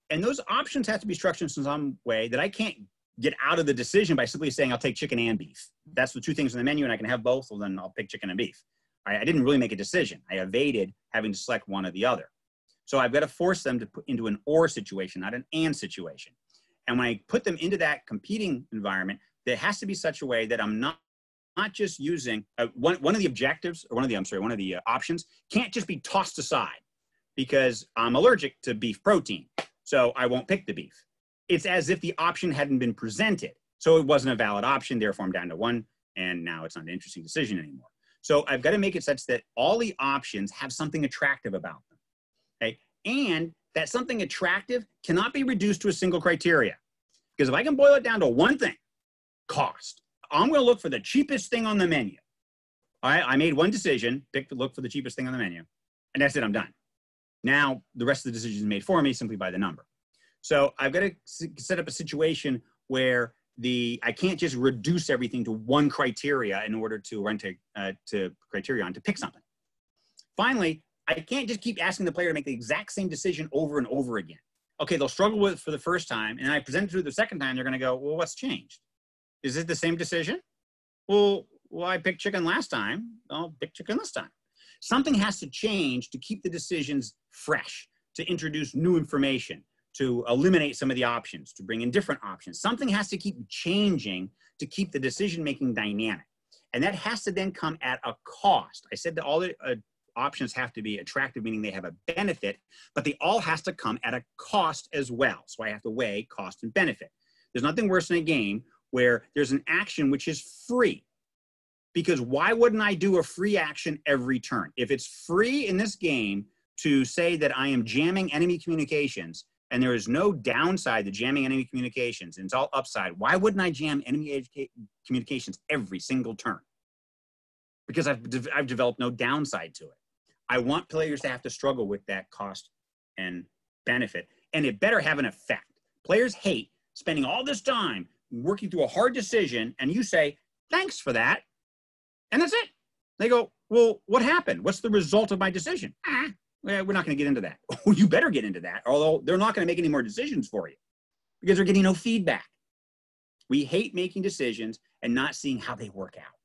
And those options have to be structured in some way that I can't get out of the decision by simply saying, I'll take chicken and beef. That's the two things on the menu and I can have both, well then I'll pick chicken and beef. I, I didn't really make a decision. I evaded having to select one or the other. So I've got to force them to put into an or situation, not an and situation. And when I put them into that competing environment, there has to be such a way that I'm not, not just using, uh, one, one of the objectives, or one of the, I'm sorry, one of the uh, options can't just be tossed aside because I'm allergic to beef protein. So I won't pick the beef. It's as if the option hadn't been presented. So it wasn't a valid option, therefore I'm down to one, and now it's not an interesting decision anymore. So I've got to make it such that all the options have something attractive about them, okay? And that something attractive cannot be reduced to a single criteria. Because if I can boil it down to one thing, cost. I'm gonna look for the cheapest thing on the menu. All right, I made one decision, pick, look for the cheapest thing on the menu, and that's it, I'm done. Now, the rest of the decision is made for me simply by the number. So I've got to set up a situation where the, I can't just reduce everything to one criteria in order to run to, uh, to criterion to pick something. Finally, I can't just keep asking the player to make the exact same decision over and over again. Okay, they'll struggle with it for the first time, and I present it to them the second time, they're gonna go, well, what's changed? Is it the same decision? Well, well, I picked chicken last time, I'll pick chicken this time. Something has to change to keep the decisions fresh, to introduce new information, to eliminate some of the options, to bring in different options. Something has to keep changing to keep the decision-making dynamic. And that has to then come at a cost. I said that all the uh, options have to be attractive, meaning they have a benefit, but they all has to come at a cost as well. So I have to weigh cost and benefit. There's nothing worse in a game where there's an action which is free, because why wouldn't I do a free action every turn? If it's free in this game to say that I am jamming enemy communications, and there is no downside to jamming enemy communications, and it's all upside, why wouldn't I jam enemy communications every single turn? Because I've, de I've developed no downside to it. I want players to have to struggle with that cost and benefit, and it better have an effect. Players hate spending all this time working through a hard decision, and you say, thanks for that, and that's it. They go, well, what happened? What's the result of my decision? Ah. Well, we're not going to get into that. You better get into that, although they're not going to make any more decisions for you because they're getting no feedback. We hate making decisions and not seeing how they work out.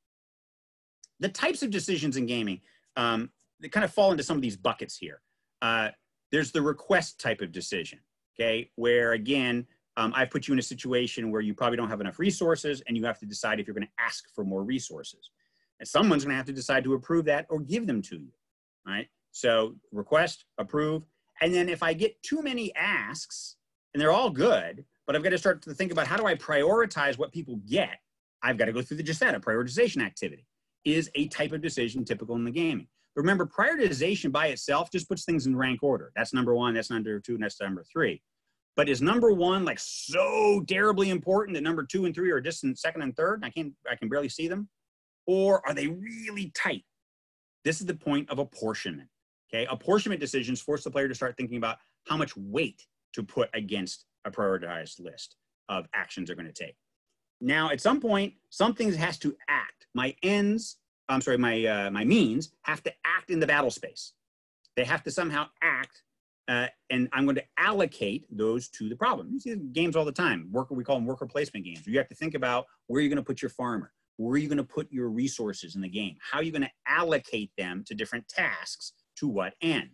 The types of decisions in gaming, um, they kind of fall into some of these buckets here. Uh, there's the request type of decision, okay, where again, um, I put you in a situation where you probably don't have enough resources and you have to decide if you're going to ask for more resources. And someone's going to have to decide to approve that or give them to you, right? So request, approve, and then if I get too many asks, and they're all good, but I've got to start to think about how do I prioritize what people get, I've got to go through the just that, a prioritization activity is a type of decision typical in the gaming. But remember, prioritization by itself just puts things in rank order. That's number one, that's number two, and that's number three. But is number one like so terribly important that number two and three are distant second and third? And I can't, I can barely see them. Or are they really tight? This is the point of apportionment. Okay, apportionment decisions force the player to start thinking about how much weight to put against a prioritized list of actions they're going to take. Now, at some point, something has to act. My ends, I'm sorry, my uh, my means have to act in the battle space. They have to somehow act. Uh, and I'm going to allocate those to the problem. You see games all the time. Worker, we call them worker placement games. You have to think about where you're going to put your farmer, where are you going to put your resources in the game, how are you going to allocate them to different tasks to what end.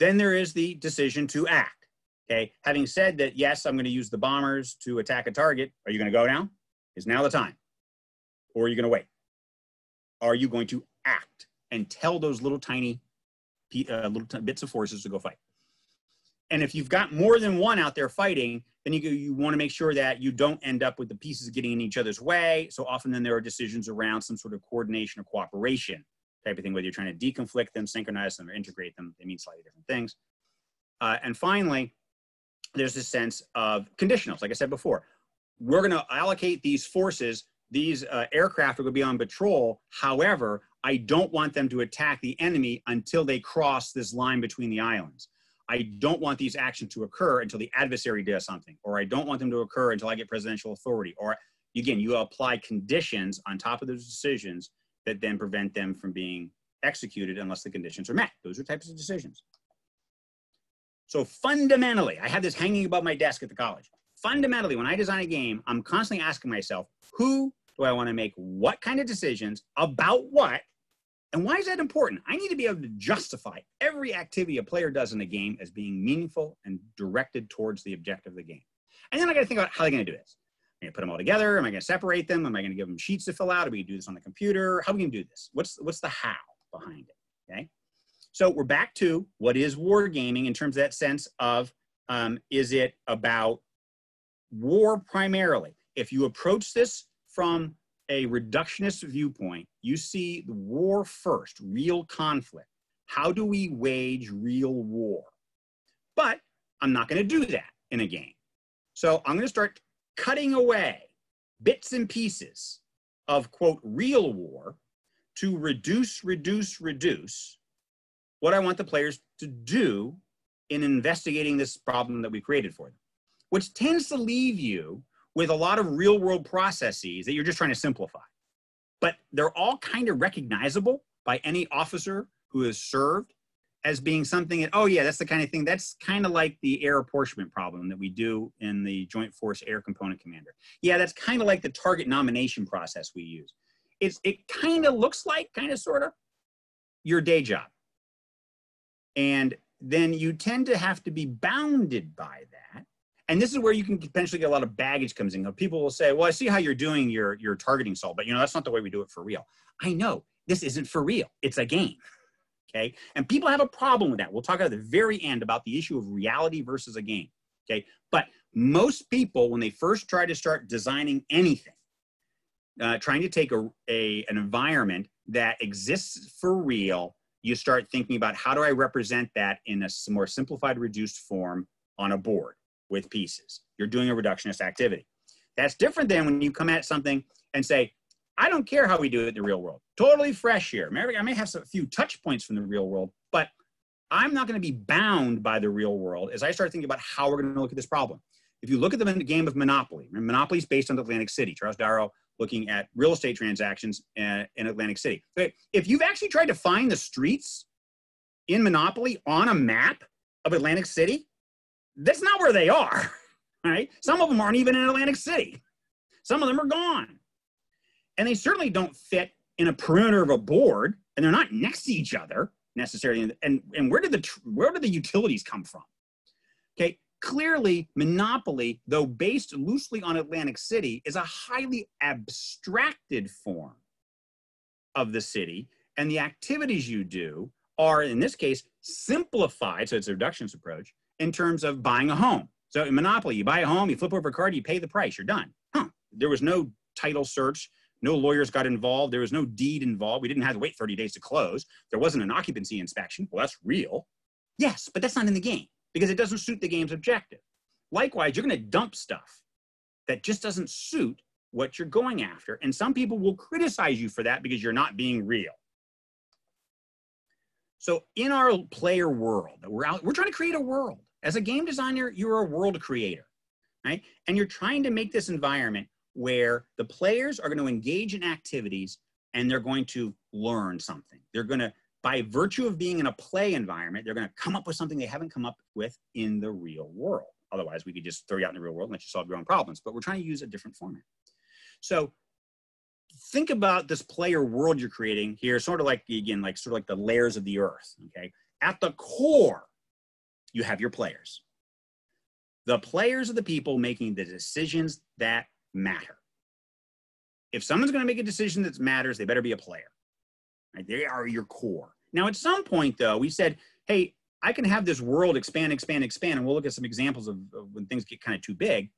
Then there is the decision to act. Okay, having said that, yes, I'm going to use the bombers to attack a target. Are you going to go now? Is now the time? Or are you going to wait? Are you going to act and tell those little tiny Uh, little t bits of forces to go fight? And if you've got more than one out there fighting, then you, you want to make sure that you don't end up with the pieces getting in each other's way. So often then there are decisions around some sort of coordination or cooperation type of thing, whether you're trying to deconflict them, synchronize them, or integrate them. They mean slightly different things. Uh, and finally, there's this sense of conditionals. Like I said before, we're going to allocate these forces. These uh, aircraft are going to be on patrol. However, I don't want them to attack the enemy until they cross this line between the islands. I don't want these actions to occur until the adversary does something, or I don't want them to occur until I get presidential authority. Or again, you apply conditions on top of those decisions that then prevent them from being executed unless the conditions are met. Those are types of decisions. So fundamentally, I had this hanging above my desk at the college. Fundamentally, when I design a game, I'm constantly asking myself, who do I want to make what kind of decisions about what? And why is that important? I need to be able to justify every activity a player does in a game as being meaningful and directed towards the objective of the game. And then I got to think about how they're going to do this. Am I going to put them all together? Am I going to separate them? Am I going to give them sheets to fill out? Are we going to do this on the computer? How are we going to do this? What's, what's the how behind it? Okay. So we're back to what is wargaming in terms of that sense of, um, is it about war primarily? If you approach this from a reductionist viewpoint, you see the war first, real conflict. How do we wage real war? But I'm not going to do that in a game. So I'm going to start cutting away bits and pieces of, quote, real war to reduce, reduce, reduce what I want the players to do in investigating this problem that we created for them, which tends to leave you with a lot of real world processes that you're just trying to simplify. But they're all kind of recognizable by any officer who has served as being something that, oh yeah, that's the kind of thing, that's kind of like the air apportionment problem that we do in the Joint Force Air Component Commander. Yeah, that's kind of like the target nomination process we use. It's, it kind of looks like, kind of sort of, your day job. And then you tend to have to be bounded by that. And this is where you can potentially get a lot of baggage comes in. People will say, well, I see how you're doing your, your targeting solve, but you know, that's not the way we do it for real. I know, this isn't for real. It's a game, okay? And people have a problem with that. We'll talk at the very end about the issue of reality versus a game, okay? But most people, when they first try to start designing anything, uh, trying to take a, a, an environment that exists for real, you start thinking about how do I represent that in a more simplified, reduced form on a board with pieces. You're doing a reductionist activity. That's different than when you come at something and say, I don't care how we do it in the real world. Totally fresh here. I may have a few touch points from the real world, but I'm not going to be bound by the real world as I start thinking about how we're going to look at this problem. If you look at the game of Monopoly, Monopoly is based on Atlantic City. Charles Darrow looking at real estate transactions in Atlantic City. If you've actually tried to find the streets in Monopoly on a map of Atlantic City, that's not where they are, right? Some of them aren't even in Atlantic City. Some of them are gone. And they certainly don't fit in a perimeter of a board, and they're not next to each other necessarily. And, and where did the, where did the utilities come from? Okay, clearly Monopoly, though based loosely on Atlantic City, is a highly abstracted form of the city. And the activities you do are, in this case, simplified, so it's a reductionist approach, in terms of buying a home. So in Monopoly, you buy a home, you flip over a card, you pay the price, you're done. Huh, there was no title search, no lawyers got involved, there was no deed involved, we didn't have to wait thirty days to close, there wasn't an occupancy inspection, well, that's real. Yes, but that's not in the game. because it doesn't suit the game's objective. Likewise, you're going to dump stuff that just doesn't suit what you're going after. And some people will criticize you for that because you're not being real. So in our player world, we're out, we're trying to create a world. As a game designer, you're a world creator, right? And you're trying to make this environment where the players are going to engage in activities and they're going to learn something. They're going to, by virtue of being in a play environment, they're going to come up with something they haven't come up with in the real world. Otherwise, we could just throw you out in the real world and let you solve your own problems. But we're trying to use a different format. So think about this player world you're creating here, sort of like, again, like sort of like the layers of the earth, okay? At the core, you have your players. The players are the people making the decisions that matter. If someone's going to make a decision that matters, they better be a player. Right? They are your core. Now, at some point, though, we said, hey, I can have this world expand, expand, expand, and we'll look at some examples of, of when things get kind of too big.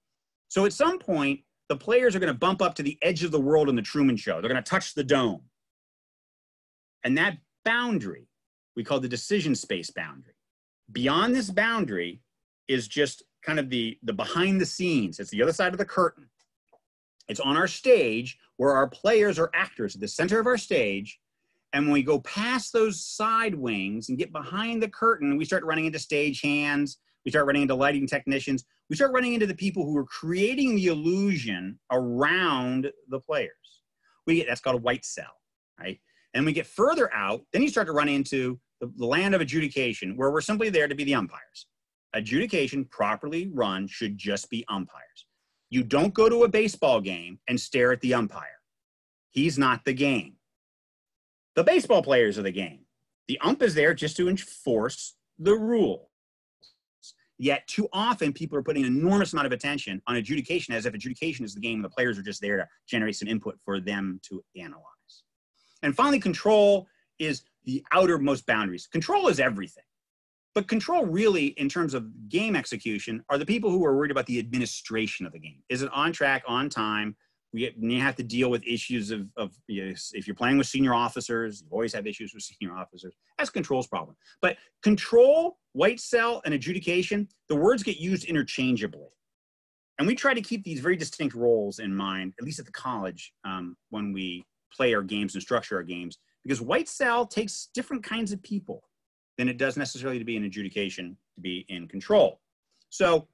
So at some point, the players are going to bump up to the edge of the world in the Truman Show. They're going to touch the dome. And that boundary, we call the decision space boundary. Beyond this boundary is just kind of the, the behind the scenes. It's the other side of the curtain. It's on our stage where our players are actors at the center of our stage. And when we go past those side wings and get behind the curtain, we start running into stage hands. We start running into lighting technicians. We start running into the people who are creating the illusion around the players. We get, that's called a white cell, right? And we get further out, then you start to run into the, the land of adjudication, where we're simply there to be the umpires. Adjudication, properly run, should just be umpires. You don't go to a baseball game and stare at the umpire. He's not the game. The baseball players are the game. The ump is there just to enforce the rule. Yet too often people are putting an enormous amount of attention on adjudication as if adjudication is the game and the players are just there to generate some input for them to analyze. And finally, control is the outermost boundaries. Control is everything. But control really, in terms of game execution, are the people who are worried about the administration of the game. Is it on track, on time? We have to deal with issues of, of you know, if you're playing with senior officers, you always have issues with senior officers. That's control's problem. But control, white cell, and adjudication, the words get used interchangeably. And we try to keep these very distinct roles in mind, at least at the college, um, when we play our games and structure our games, because white cell takes different kinds of people than it does necessarily to be in adjudication, to be in control. So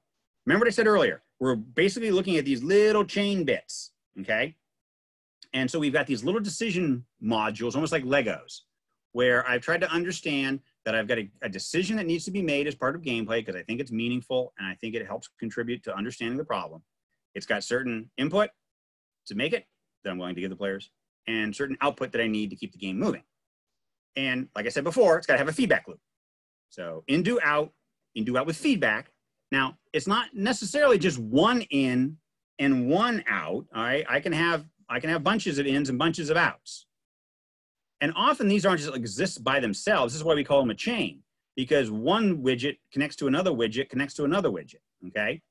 remember what I said earlier, we're basically looking at these little chain bits. Okay. And so we've got these little decision modules, almost like Legos, where I've tried to understand that I've got a, a decision that needs to be made as part of gameplay because I think it's meaningful and I think it helps contribute to understanding the problem. It's got certain input to make it that I'm willing to give the players and certain output that I need to keep the game moving. And like I said before, it's got to have a feedback loop. So in, do, out, in, do, out with feedback. Now, it's not necessarily just one in and one out, all right? I can have, I can have bunches of ins and bunches of outs. And often these aren't just exist by themselves. This is why we call them a chain, because one widget connects to another widget, connects to another widget, okay?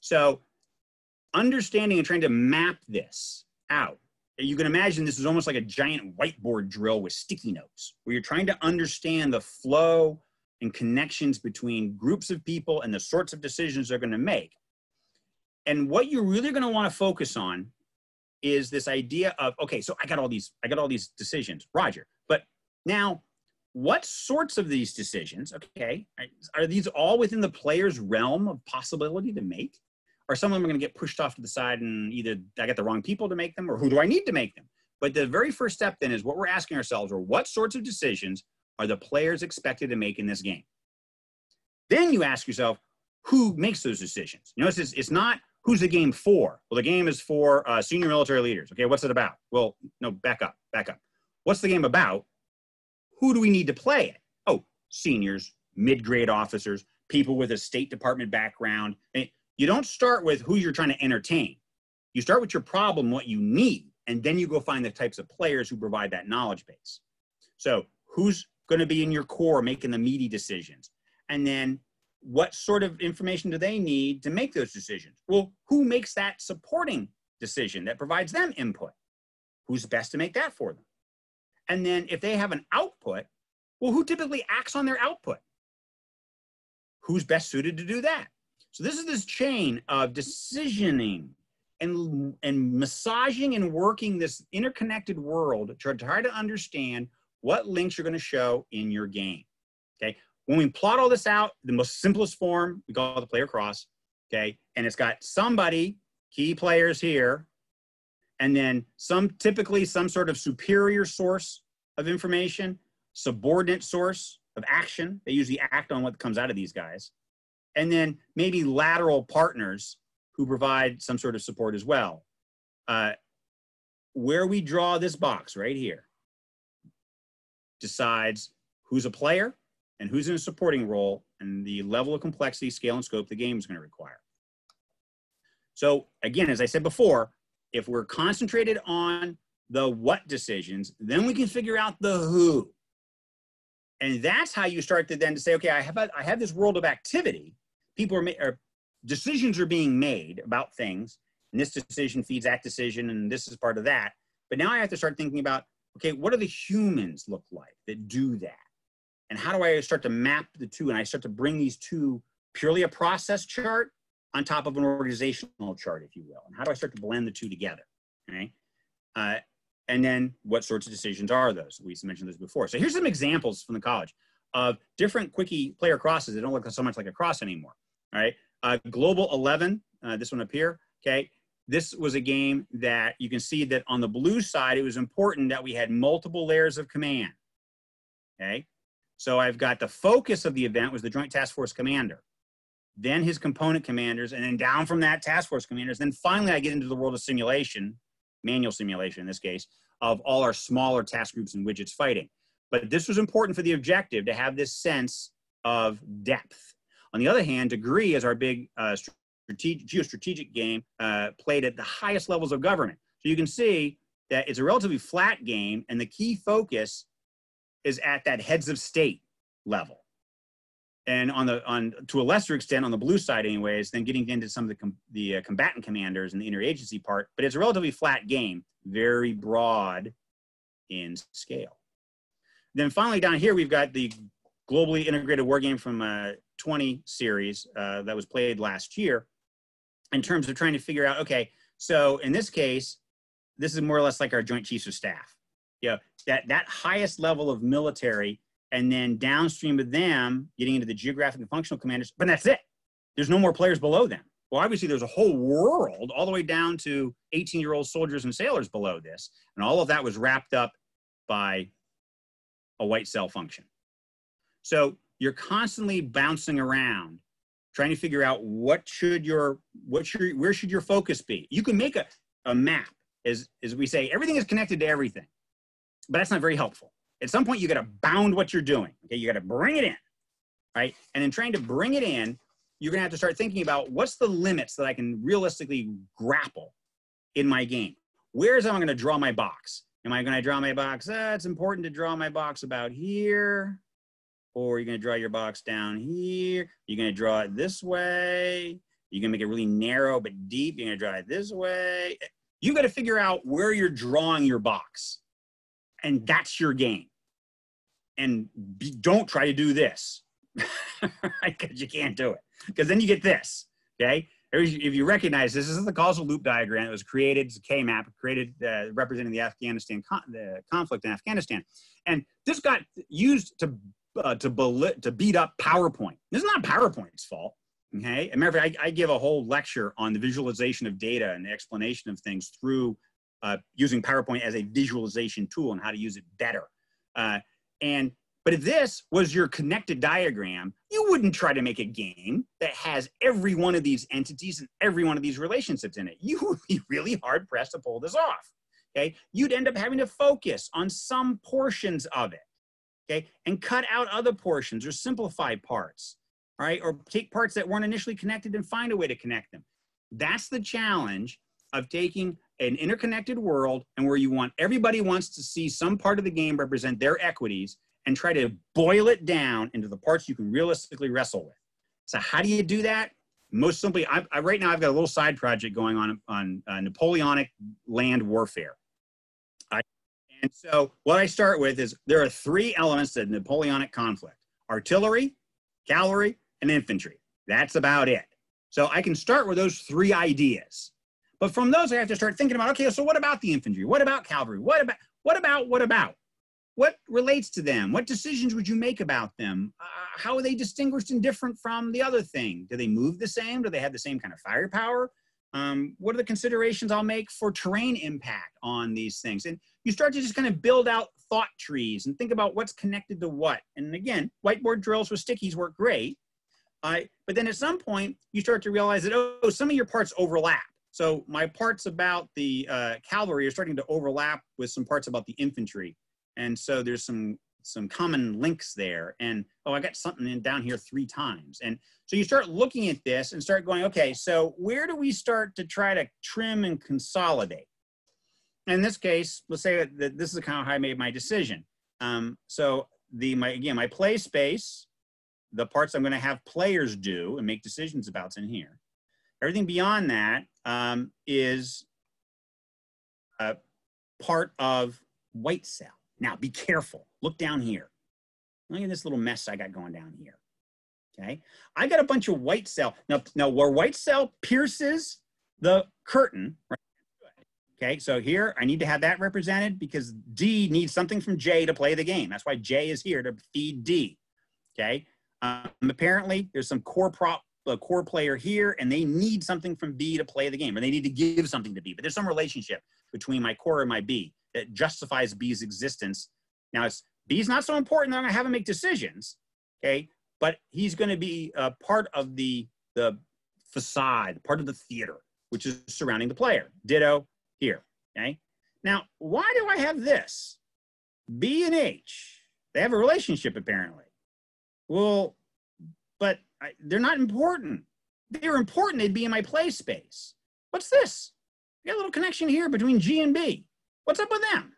So understanding and trying to map this out, you can imagine this is almost like a giant whiteboard drill with sticky notes, where you're trying to understand the flow and connections between groups of people and the sorts of decisions they're going to make. And what you're really going to want to focus on is this idea of, okay, so I got all these, I got all these decisions, Roger. But now, what sorts of these decisions, okay, are these all within the player's realm of possibility to make? Or some of them are going to get pushed off to the side and either I got the wrong people to make them or who do I need to make them? But the very first step then is what we're asking ourselves are what sorts of decisions are the players expected to make in this game? Then you ask yourself, who makes those decisions? You notice it's, it's not, who's the game for? Well, the game is for uh, senior military leaders. Okay, what's it about? Well, no, back up, back up. What's the game about? Who do we need to play it? Oh, seniors, mid-grade officers, people with a State Department background. And you don't start with who you're trying to entertain. You start with your problem, what you need, and then you go find the types of players who provide that knowledge base. So who's going to be in your core making the meaty decisions? And then what sort of information do they need to make those decisions? Well, who makes that supporting decision that provides them input? Who's best to make that for them? And then if they have an output, well, who typically acts on their output? who's best suited to do that? So this is this chain of decisioning and, and massaging and working this interconnected world to try to understand what links you're going to show in your game, okay? When we plot all this out, the most simplest form, we call it the player cross, okay? And it's got somebody, key players here, and then some, typically some sort of superior source of information, subordinate source of action. They usually act on what comes out of these guys. And then maybe lateral partners who provide some sort of support as well. Uh, where we draw this box right here decides who's a player and who's in a supporting role and the level of complexity, scale, and scope the game is going to require. So again, as I said before, if we're concentrated on the what decisions, then we can figure out the who. And that's how you start to then to say, okay, I have, a, I have this world of activity. People are, are, decisions are being made about things, and this decision feeds that decision, and this is part of that. But now I have to start thinking about, okay, what do the humans look like that do that? And how do I start to map the two? And I start to bring these two, purely a process chart on top of an organizational chart, if you will. And how do I start to blend the two together, okay? Uh, And then what sorts of decisions are those? We mentioned those before. So here's some examples from the college of different quickie player crosses. They don't look so much like a cross anymore, all right? Uh, Global eleven, uh, this one up here, okay? This was a game that you can see that on the blue side, it was important that we had multiple layers of command, okay? So I've got the focus of the event was the Joint Task Force Commander, then his component commanders, and then down from that task force commanders. Then finally, I get into the world of simulation, manual simulation in this case, of all our smaller task groups and widgets fighting. But this was important for the objective to have this sense of depth. On the other hand, Degree is our big uh, strategic, geostrategic game uh, played at the highest levels of government. So you can see that it's a relatively flat game and the key focus is at that heads of state level. And on the, on, to a lesser extent, on the blue side anyways, then getting into some of the, com the uh, combatant commanders and the interagency part, but it's a relatively flat game, very broad in scale. Then finally down here, we've got the globally integrated war game from uh, twenty series uh, that was played last year in terms of trying to figure out, okay, so in this case, this is more or less like our Joint Chiefs of Staff. You know, that, that highest level of military. And then downstream of them, getting into the geographic and functional commanders, but that's it. There's no more players below them. Well, obviously there's a whole world all the way down to eighteen-year-old soldiers and sailors below this. And all of that was wrapped up by a white cell function. So you're constantly bouncing around, trying to figure out what should your, what should, where should your focus be? You can make a, a map, as, as we say, everything is connected to everything, but that's not very helpful. At some point, you got to bound what you're doing, okay? You got to bring it in, right? And in trying to bring it in, you're going to have to start thinking about what's the limits that I can realistically grapple in my game? Where is I going to draw my box? Am I going to draw my box? Uh, it's important to draw my box about here, or you're going to draw your box down here. You're going to draw it this way. You're going to make it really narrow but deep. You're going to draw it this way. You got to figure out where you're drawing your box, and that's your game. And be, don't try to do this, because you can't do it. Because then you get this, okay? If you recognize this, this is the causal loop diagram that was created, it's a K map, created uh, representing the Afghanistan con the conflict in Afghanistan. And this got used to, uh, to, to beat up PowerPoint. This is not PowerPoint's fault, okay? As a matter of fact, I, I give a whole lecture on the visualization of data and the explanation of things through uh, using PowerPoint as a visualization tool and how to use it better. Uh, And, but if this was your connected diagram, you wouldn't try to make a game that has every one of these entities and every one of these relationships in it. You would be really hard pressed to pull this off, okay? You'd end up having to focus on some portions of it, okay? And cut out other portions or simplify parts, all right? Or take parts that weren't initially connected and find a way to connect them. That's the challenge of taking an interconnected world and where you want, everybody wants to see some part of the game represent their equities and try to boil it down into the parts you can realistically wrestle with. So how do you do that? Most simply, I, I, right now I've got a little side project going on on uh, Napoleonic land warfare. I, and so what I start with is there are three elements to the Napoleonic conflict: artillery, cavalry, and infantry. That's about it. So I can start with those three ideas. But from those, I have to start thinking about, okay, so what about the infantry? What about cavalry? What about, what about, what about? What relates to them? What decisions would you make about them? Uh, how are they distinguished and different from the other thing? Do they move the same? Do they have the same kind of firepower? Um, what are the considerations I'll make for terrain impact on these things? And you start to just kind of build out thought trees and think about what's connected to what. And again, whiteboard drills with stickies work great. Uh, but then at some point, you start to realize that, oh, some of your parts overlap. So my parts about the uh, cavalry are starting to overlap with some parts about the infantry. And so there's some, some common links there. And, oh, I got something in down here three times. And so you start looking at this and start going, okay, so where do we start to try to trim and consolidate? In this case, let's say that this is kind of how I made my decision. Um, so the, my, again, my play space, the parts I'm going to have players do and make decisions about's in here. Everything beyond that um, is a part of white cell. Now, be careful. Look down here. Look at this little mess I got going down here. Okay, I got a bunch of white cell. Now, now where white cell pierces the curtain, right? Okay, so here I need to have that represented because D needs something from J to play the game. That's why J is here to feed D. Okay, um, apparently there's some core prop, a core player here, and they need something from B to play the game, or they need to give something to B. But there's some relationship between my core and my B that justifies B's existence. Now, it's B's not so important that I'm going to have him make decisions. Okay, but he's going to be uh, part of the the facade, part of the theater, which is surrounding the player. Ditto here, okay? Now, why do I have this? B and H, they have a relationship apparently. Well, but I, they're not important. If they were important, they'd be in my play space. What's this? We got a little connection here between G and B. What's up with them?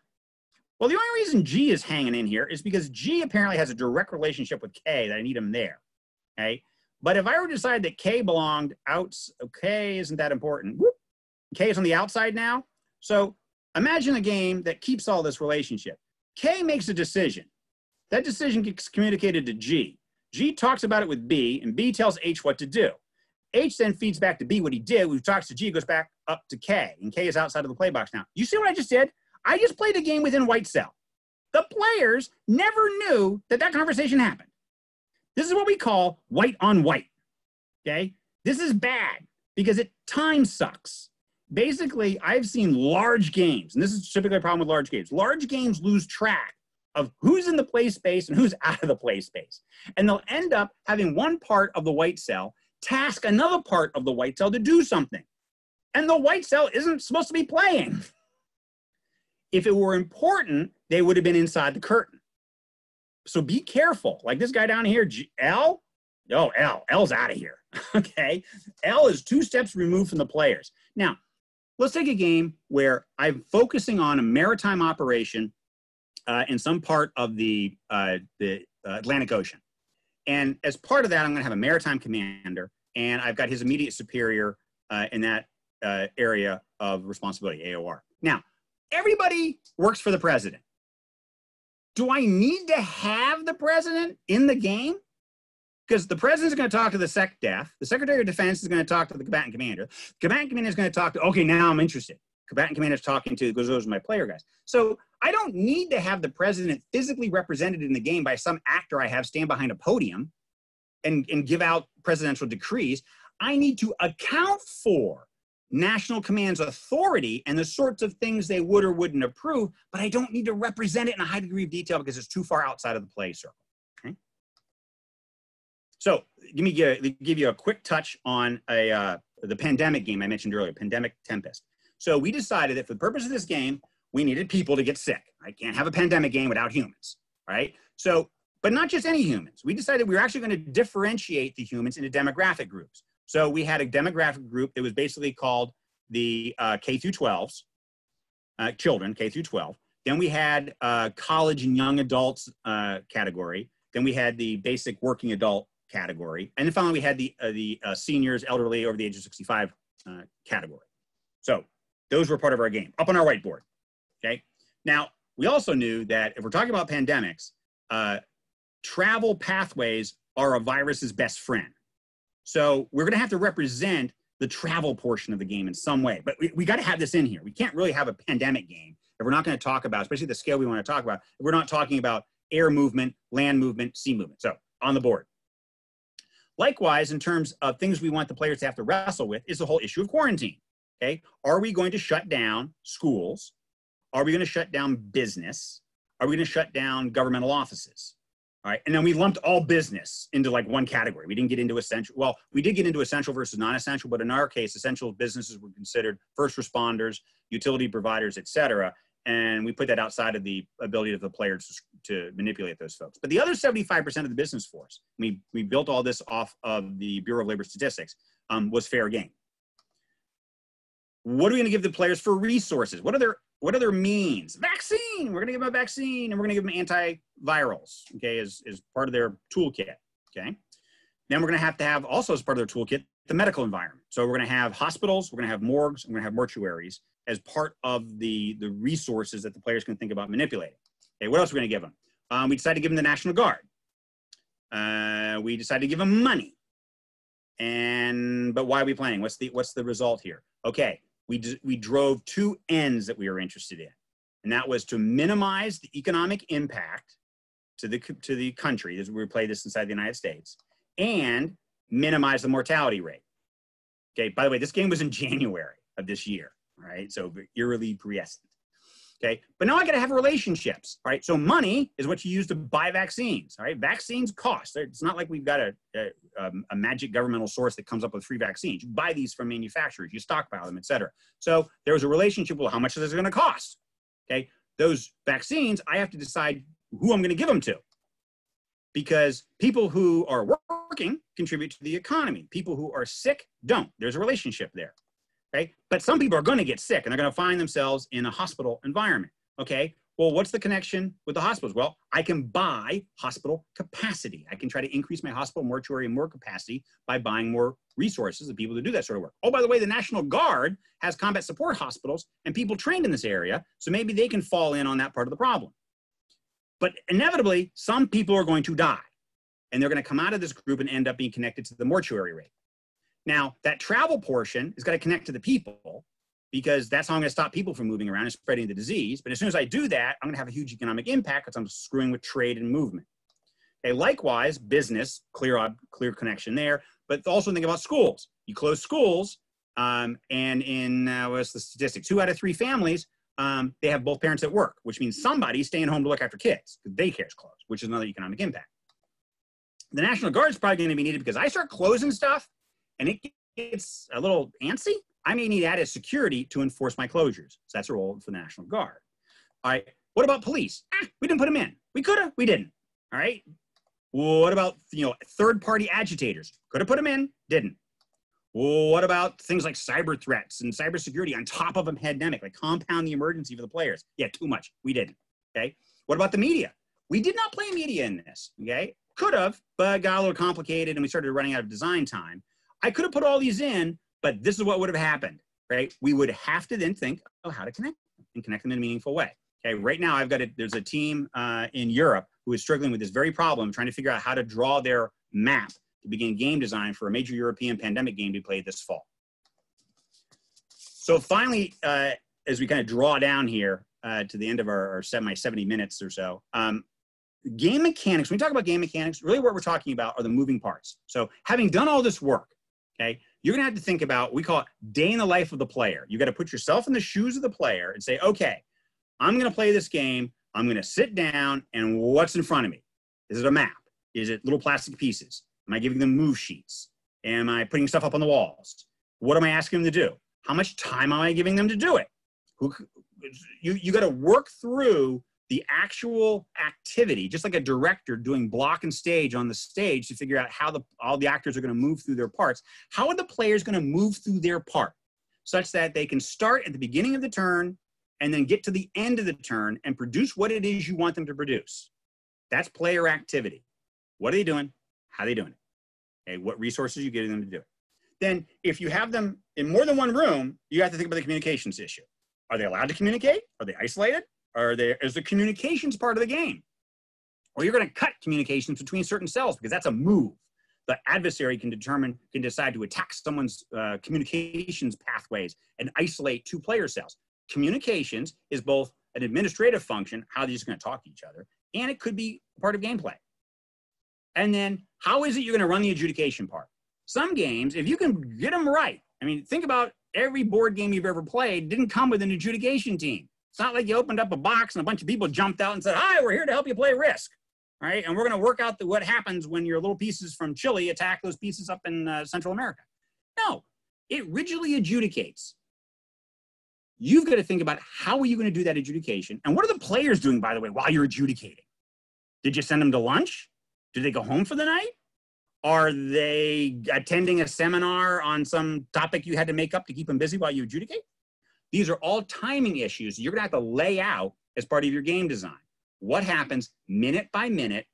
Well, the only reason G is hanging in here is because G apparently has a direct relationship with K that I need him there, okay? But if I were to decide that K belonged out, okay, isn't that important? Whoop. K is on the outside now. So imagine a game that keeps all this relationship. K makes a decision. That decision gets communicated to G. G talks about it with B, and B tells H what to do. H then feeds back to B what he did. When he talks to G, goes back up to K, and K is outside of the play box now. You see what I just did? I just played a game within white cell. The players never knew that that conversation happened. This is what we call white on white, okay? This is bad because it time sucks. Basically, I've seen large games, and this is typically a problem with large games. Large games lose track of who's in the play space and who's out of the play space. And they'll end up having one part of the white cell task another part of the white cell to do something. And the white cell isn't supposed to be playing. If it were important, they would have been inside the curtain. So be careful. Like this guy down here, G L, no, L, L's out of here, okay? L is two steps removed from the players. Now, let's take a game where I'm focusing on a maritime operation uh, in some part of the, uh, the Atlantic Ocean. And as part of that, I'm going to have a maritime commander, and I've got his immediate superior uh, in that uh, area of responsibility, A O R. Now, everybody works for the president. Do I need to have the president in the game? Because the president's going to talk to the SecDef, the Secretary of Defense is going to talk to the combatant commander, the combatant commander is going to talk to, okay, now I'm interested. Combatant commander is talking to, goes over to my player guys. So I don't need to have the president physically represented in the game by some actor I have stand behind a podium and, and give out presidential decrees. I need to account for national command's authority and the sorts of things they would or wouldn't approve, but I don't need to represent it in a high degree of detail because it's too far outside of the play circle. So let me give you a quick touch on a, uh, the pandemic game I mentioned earlier, Pandemic Tempest. So we decided that for the purpose of this game, we needed people to get sick. I can't have a pandemic game without humans, right? So, but not just any humans. We decided we were actually going to differentiate the humans into demographic groups. So we had a demographic group that was basically called the uh, K through twelves, uh, children, K through twelve. Then we had uh, college and young adults uh, category. Then we had the basic working adult category. And then finally, we had the, uh, the uh, seniors, elderly, over the age of sixty-five uh, category. So those were part of our game, up on our whiteboard, okay? Now, we also knew that if we're talking about pandemics, uh, travel pathways are a virus's best friend. So we're going to have to represent the travel portion of the game in some way, but we, we got to have this in here. We can't really have a pandemic game if we're not going to talk about, especially the scale we want to talk about, if we're not talking about air movement, land movement, sea movement. So on the board. Likewise, in terms of things we want the players to have to wrestle with is the whole issue of quarantine. Okay, are we going to shut down schools? Are we going to shut down business? Are we going to shut down governmental offices? All right, and then we lumped all business into like one category. We didn't get into essential. Well, we did get into essential versus non-essential, but in our case, essential businesses were considered first responders, utility providers, et cetera. And we put that outside of the ability of the players to manipulate those folks. But the other seventy-five percent of the business force, we, we built all this off of the Bureau of Labor Statistics, um, was fair game. What are we going to give the players for resources? What are their, what are their means? Vaccine, we're going to give them a vaccine, and we're going to give them antivirals, okay, as, as part of their toolkit, okay? Then we're going to have to have, also as part of their toolkit, the medical environment. So we're going to have hospitals, we're going to have morgues, we're going to have mortuaries as part of the, the resources that the players can think about manipulating. Okay, what else are we going to give them? Um, we decided to give them the National Guard. Uh, we decided to give them money. And, but why are we playing? What's the, what's the result here? Okay. We, we drove two ends that we were interested in, and that was to minimize the economic impact to the, to the country, as we play this inside the United States, and minimize the mortality rate. Okay, by the way, this game was in January of this year, right? So eerily prescient. Okay, but now I gotta have relationships, all right? So money is what you use to buy vaccines, all right? Vaccines cost. It's not like we've got a, a, um, a magic governmental source that comes up with free vaccines. You buy these from manufacturers, you stockpile them, et cetera. So there was a relationship with how much this is gonna cost, okay? Those vaccines, I have to decide who I'm gonna give them to, because people who are working contribute to the economy. People who are sick don't. There's a relationship there. Okay? But some people are going to get sick, and they're going to find themselves in a hospital environment. Okay, well, what's the connection with the hospitals? Well, I can buy hospital capacity. I can try to increase my hospital, mortuary, and morgue capacity by buying more resources and people to do that sort of work. Oh, by the way, the National Guard has combat support hospitals and people trained in this area, so maybe they can fall in on that part of the problem. But inevitably, some people are going to die, and they're going to come out of this group and end up being connected to the mortuary rate. Now, that travel portion is got to connect to the people, because that's how I'm going to stop people from moving around and spreading the disease. But as soon as I do that, I'm going to have a huge economic impact because I'm screwing with trade and movement. Okay, likewise, business, clear, clear connection there. But also think about schools. You close schools, um, and in, uh, what's the statistics? Two out of three families, um, they have both parents at work, which means somebody's staying home to look after kids. Daycare's closed, which is another economic impact. The National Guard's probably going to be needed because I start closing stuff, and it gets a little antsy, I may need added security to enforce my closures. So that's a role for the National Guard. All right, what about police? Ah, we didn't put them in. We could have, we didn't. All right, what about, you know, third-party agitators? Could have put them in, didn't. What about things like cyber threats and cybersecurity on top of a pandemic, like compound the emergency for the players? Yeah, too much, we didn't, okay? What about the media? We did not play media in this, okay? Could have, but got a little complicated and we started running out of design time. I could have put all these in, but this is what would have happened, right? We would have to then think, oh, how to connect them and connect them in a meaningful way. Okay, right now I've got a, there's a team uh, in Europe who is struggling with this very problem, trying to figure out how to draw their map to begin game design for a major European pandemic game to be played this fall. So finally, uh, as we kind of draw down here uh, to the end of our, our seven, my seventy minutes or so, um, game mechanics, when we talk about game mechanics, really what we're talking about are the moving parts. So having done all this work, okay, you're gonna have to think about, we call it day in the life of the player. You gotta put yourself in the shoes of the player and say, okay, I'm gonna play this game, I'm gonna sit down, and what's in front of me? Is it a map? Is it little plastic pieces? Am I giving them move sheets? Am I putting stuff up on the walls? What am I asking them to do? How much time am I giving them to do it? Who, you you gotta work through the actual activity, just like a director doing block and stage on the stage to figure out how the, all the actors are going to move through their parts. How are the players going to move through their part such that they can start at the beginning of the turn and then get to the end of the turn and produce what it is you want them to produce? That's player activity. What are they doing? How are they doing it? Okay, what resources are you getting them to do it? Then if you have them in more than one room, you have to think about the communications issue. Are they allowed to communicate? Are they isolated? Are there, is the communications part of the game? or you're going to cut communications between certain cells because that's a move. The adversary can determine, can decide to attack someone's uh, communications pathways and isolate two player cells. Communications is both an administrative function, how they're just going to talk to each other, and it could be part of gameplay. And then how is it you're going to run the adjudication part? Some games, if you can get them right, I mean, think about every board game you've ever played didn't come with an adjudication team. It's not like you opened up a box and a bunch of people jumped out and said, hi, we're here to help you play Risk. All right, and we're going to work out the, what happens when your little pieces from Chile attack those pieces up in uh, Central America. No, it rigidly adjudicates. You've got to think about how are you going to do that adjudication, and what are the players doing, by the way, while you're adjudicating? Did you send them to lunch? Did they go home for the night? Are they attending a seminar on some topic you had to make up to keep them busy while you adjudicate? These are all timing issues you're going to have to lay out as part of your game design. What happens minute by minute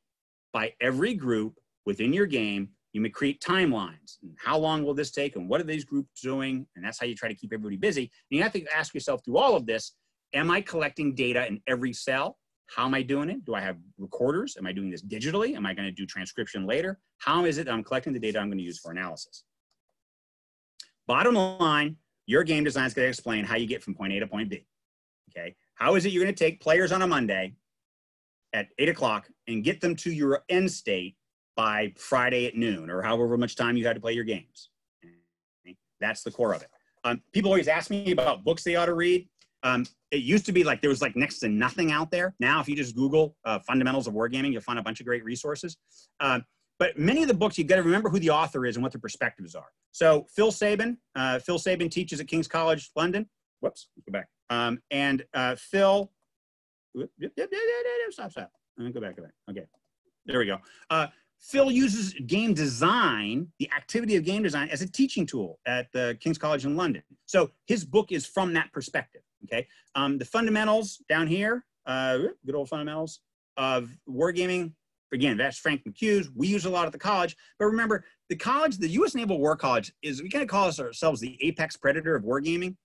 by every group within your game? You may create timelines. And how long will this take? And what are these groups doing? And that's how you try to keep everybody busy. And you have to ask yourself through all of this, am I collecting data in every cell? How am I doing it? Do I have recorders? Am I doing this digitally? Am I going to do transcription later? How is it that I'm collecting the data I'm going to use for analysis? Bottom line, your game design is going to explain how you get from point A to point B. Okay. How is it you're going to take players on a Monday at eight o'clock and get them to your end state by Friday at noon, or however much time you had to play your games? Okay. That's the core of it. Um, people always ask me about books they ought to read. Um, it used to be like there was like next to nothing out there. Now, if you just Google uh, fundamentals of wargaming, you'll find a bunch of great resources. Uh, but many of the books, you've got to remember who the author is and what their perspectives are. So Phil Sabin, uh, Phil Sabin teaches at King's College London. Whoops, go back. Um, and uh, Phil, stop, stop. Go back, go back. Okay, there we go. Uh, Phil uses game design, the activity of game design, as a teaching tool at the King's College in London. So his book is from that perspective. Okay, um, the fundamentals down here, uh, good old fundamentals of wargaming. Again, that's Frank McHugh's. We use a lot at the college, but remember the college, the U S Naval War College is, we kind of call ourselves the apex predator of wargaming.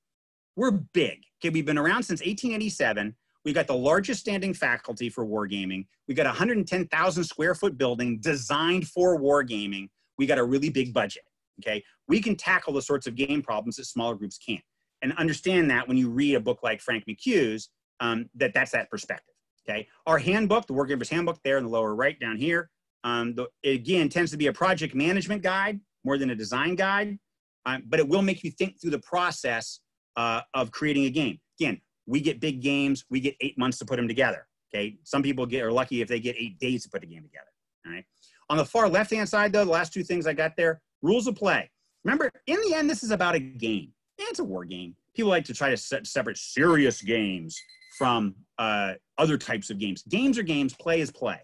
We're big. Okay, we've been around since eighteen eighty-seven. We've got the largest standing faculty for wargaming. We've got a one hundred ten thousand square foot building designed for wargaming. We got a really big budget, okay? We can tackle the sorts of game problems that smaller groups can't. And understand that when you read a book like Frank McHugh's, um, that that's that perspective, okay? Our handbook, the Wargamer's Handbook there in the lower right down here, um, the, again, tends to be a project management guide more than a design guide, um, but it will make you think through the process uh, of creating a game. Again, we get big games, we get eight months to put them together, okay? Some people get, are lucky if they get eight days to put a game together, all right? On the far left-hand side, though, the last two things I got there, rules of play. Remember, in the end, this is about a game. It's a war game. People like to try to set, separate serious games from uh, other types of games. Games are games, play is play.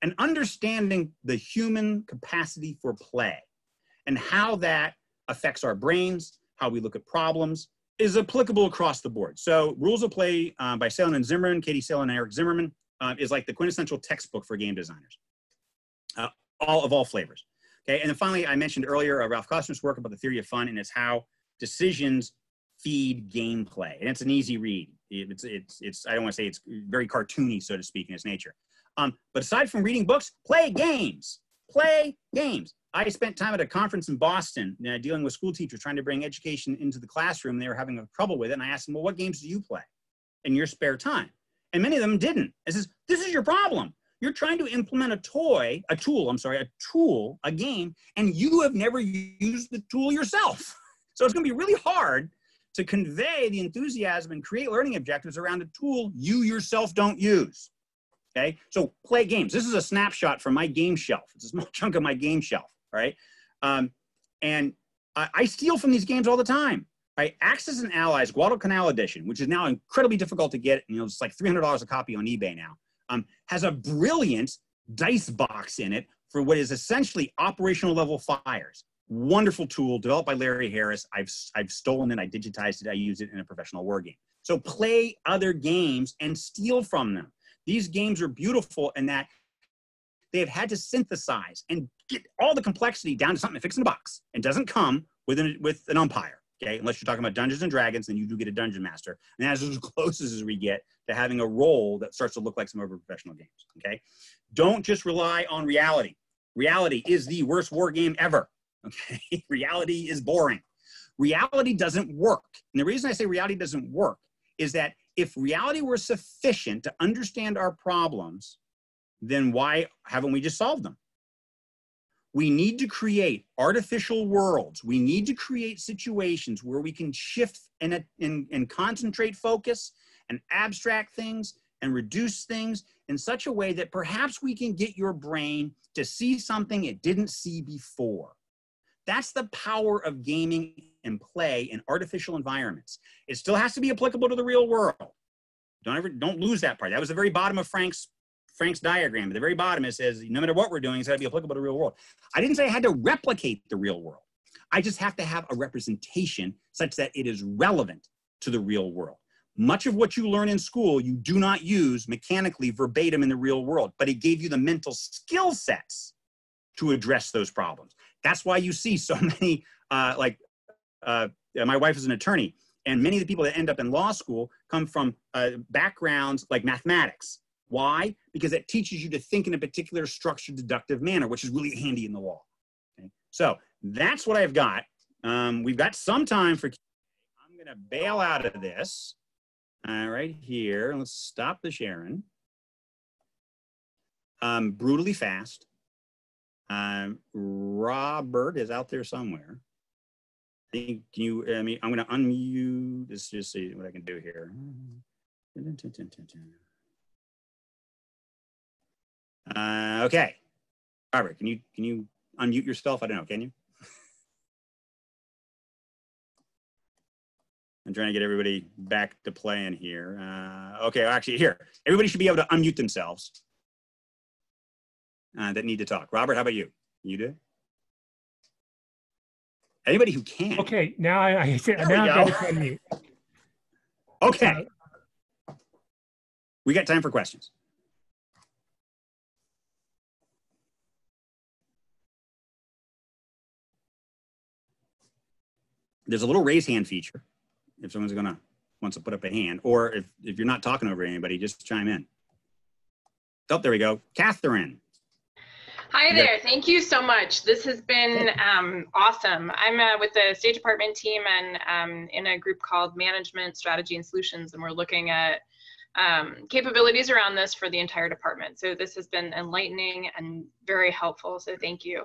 And understanding the human capacity for play and how that affects our brains, how we look at problems, is applicable across the board. So Rules of Play uh, by Salen and Zimmerman, Katie Salen and Eric Zimmerman, uh, is like the quintessential textbook for game designers, uh, all of all flavors. Okay, and then finally, I mentioned earlier uh, Ralph Kostner's work about the theory of fun, and it's how decisions feed gameplay. And it's an easy read. It's, it's, it's, I don't want to say it's very cartoony, so to speak, in its nature. Um, but aside from reading books, play games, play games. I spent time at a conference in Boston uh, dealing with school teachers trying to bring education into the classroom. They were having trouble with it. And I asked them, well, what games do you play in your spare time? And many of them didn't. I says, this is your problem. You're trying to implement a toy, a tool, I'm sorry, a tool, a game, and you have never used the tool yourself. So it's going to be really hard to convey the enthusiasm and create learning objectives around a tool you yourself don't use, okay? So play games. This is a snapshot from my game shelf. It's a small chunk of my game shelf, all right? Um, and I, I steal from these games all the time, right? Axis and Allies Guadalcanal Edition, which is now incredibly difficult to get, you know, it's like three hundred dollars a copy on eBay now, um, has a brilliant dice box in it for what is essentially operational level fires. Wonderful tool developed by Larry Harris. I've, I've stolen it, I digitized it, I use it in a professional war game. So play other games and steal from them. These games are beautiful in that they have had to synthesize and get all the complexity down to something that fits in a box and doesn't come with an, with an umpire. okay? Unless you're talking about Dungeons and Dragons, then you do get a dungeon master. And that's as close as we get to having a role that starts to look like some of our professional games, okay? Don't just rely on reality. Reality is the worst war game ever, okay? Reality is boring. Reality doesn't work. And the reason I say reality doesn't work is that if reality were sufficient to understand our problems, then why haven't we just solved them? We need to create artificial worlds. We need to create situations where we can shift and, and, and concentrate focus and abstract things and reduce things in such a way that perhaps we can get your brain to see something it didn't see before. That's the power of gaming and play in artificial environments. It still has to be applicable to the real world. Don't ever, don't lose that part. That was the very bottom of Frank's Frank's diagram. At the very bottom, it says, no matter what we're doing, it's got to be applicable to the real world. I didn't say I had to replicate the real world. I just have to have a representation such that it is relevant to the real world. Much of what you learn in school, you do not use mechanically verbatim in the real world, but it gave you the mental skill sets to address those problems. That's why you see so many, uh, like uh, my wife is an attorney, and many of the people that end up in law school come from uh, backgrounds like mathematics. Why? Because it teaches you to think in a particular structured deductive manner, which is really handy in the law. Okay? So that's what I've got. Um, we've got some time for, I'm gonna bail out of this uh, right here. Let's stop the sharing. Um, brutally fast. Um, Robert is out there somewhere. I think you, I mean, I'm gonna unmute. Let's just see what I can do here. Uh, okay, Robert, can you can you unmute yourself? I don't know, can you? I'm trying to get everybody back to playing here. Uh, okay, actually here, everybody should be able to unmute themselves uh, that need to talk. Robert, how about you? You do? Anybody who can. Okay, now I, I said, now I've got to unmute. Okay, uh, we got time for questions. There's a little raise hand feature if someone's gonna wants to put up a hand, or if, if you're not talking over anybody, just chime in. Oh, there we go. Catherine. Hi there. Thank you so much. This has been um, awesome. I'm uh, with the State Department team and um, in a group called Management, Strategy, and Solutions, and we're looking at um, capabilities around this for the entire department. So this has been enlightening and very helpful, so thank you.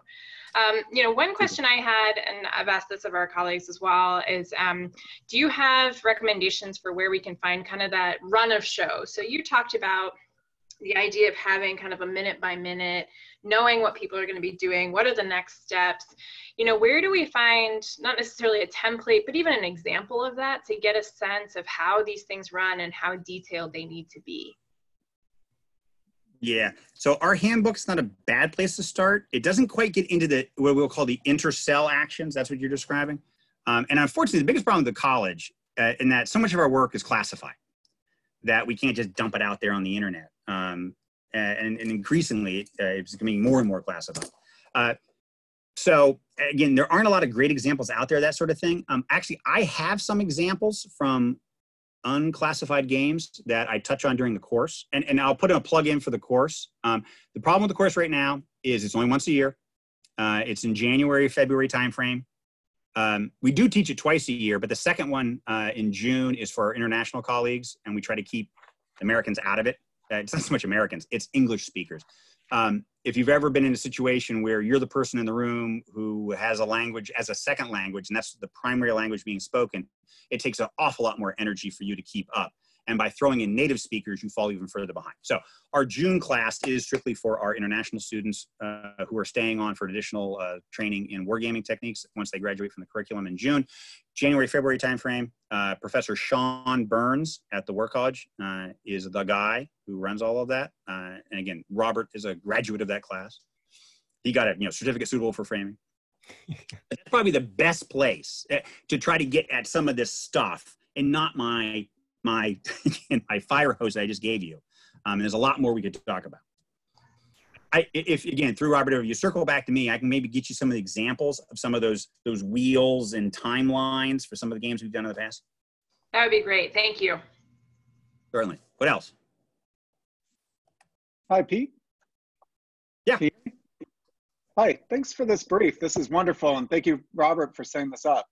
Um, you know, one question I had, and I've asked this of our colleagues as well, is um, do you have recommendations for where we can find kind of that run of show? So you talked about the idea of having kind of a minute by minute, knowing what people are going to be doing, what are the next steps, you know, where do we find not necessarily a template, but even an example of that to get a sense of how these things run and how detailed they need to be? Yeah, so our handbook's not a bad place to start. It doesn't quite get into the what we'll call the intercell actions. That's what you're describing. Um, and unfortunately, the biggest problem with the college uh, in that so much of our work is classified, that we can't just dump it out there on the internet. Um, and, and increasingly, uh, it's becoming more and more classified. Uh, so again, there aren't a lot of great examples out there, that sort of thing. Um, actually, I have some examples from unclassified games that I touch on during the course, and, and I'll put in a plug in for the course. Um, the problem with the course right now is it's only once a year. Uh, it's in January, February timeframe. Um, we do teach it twice a year, but the second one uh, in June is for our international colleagues, and we try to keep Americans out of it. Uh, it's not so much Americans, it's English speakers. Um, if you've ever been in a situation where you're the person in the room who has a language as a second language, and that's the primary language being spoken, it takes an awful lot more energy for you to keep up. And by throwing in native speakers, you fall even further behind. So our June class is strictly for our international students uh, who are staying on for additional uh, training in wargaming techniques once they graduate from the curriculum in June. January, February timeframe, uh, Professor Sean Burns at the War College uh, is the guy who runs all of that. Uh, and again, Robert is a graduate of that class. He got a you know, certificate suitable for framing. That's probably the best place to try to get at some of this stuff, and not my My, my fire hose that I just gave you. Um, and there's a lot more we could talk about. I, if again, through Robert, if you circle back to me, I can maybe get you some of the examples of some of those, those wheels and timelines for some of the games we've done in the past. That would be great. Thank you. Certainly. What else? Hi, Pete. Yeah. Pete? Hi, thanks for this brief. This is wonderful. And thank you, Robert, for setting this up.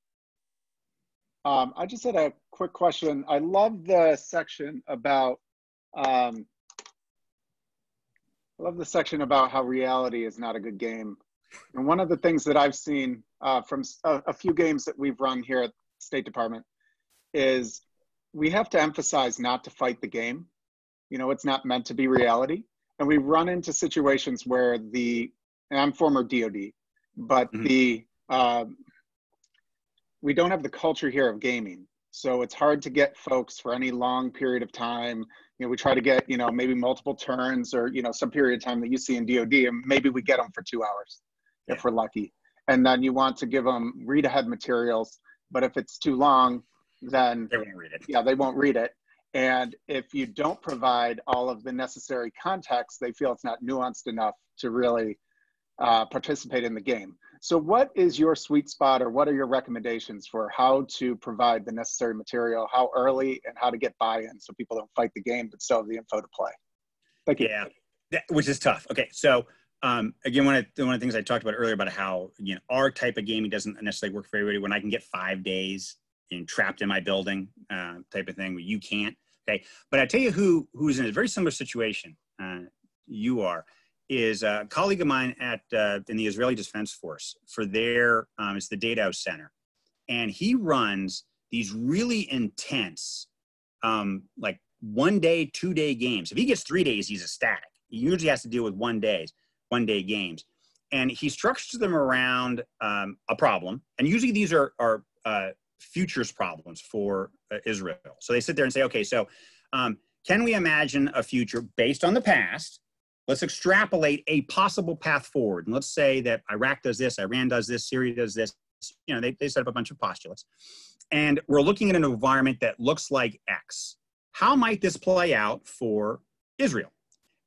Um, I just had a quick question. I love the section about um, I love the section about how reality is not a good game. And one of the things that I've seen uh, from a, a few games that we've run here at the State Department is we have to emphasize not to fight the game. You know, it's not meant to be reality. And we run into situations where the, and I'm former D O D, but mm-hmm. the, um, we don't have the culture here of gaming. So it's hard to get folks for any long period of time. You know, we try to get, you know, maybe multiple turns or, you know, some period of time that you see in D O D, and maybe we get them for two hours yeah. if we're lucky. And then you want to give them read ahead materials, but if it's too long, then they won't read it. Yeah, they won't read it. And if you don't provide all of the necessary context, they feel it's not nuanced enough to really uh, participate in the game. So what is your sweet spot, or what are your recommendations for how to provide the necessary material, how early, and how to get buy-in so people don't fight the game but still have the info to play? Thank you. Yeah, that, which is tough. Okay, so um, again, one of, the, one of the things I talked about earlier about how, you know, our type of gaming doesn't necessarily work for everybody. When I can get five days and trapped in my building uh, type of thing, where you can't, okay? But I tell you who who's in a very similar situation, uh, you are, is a colleague of mine at uh, in the Israeli Defense Force for their, um, it's the Dado Center. And he runs these really intense, um, like one day, two day games. If he gets three days, he's ecstatic. He usually has to deal with one days, one day games. And he structures them around um, a problem. And usually these are, are uh, futures problems for uh, Israel. So they sit there and say, okay, so um, can we imagine a future based on the past? Let's extrapolate a possible path forward. And let's say that Iraq does this, Iran does this, Syria does this. You know, they, they set up a bunch of postulates. And we're looking at an environment that looks like X. How might this play out for Israel?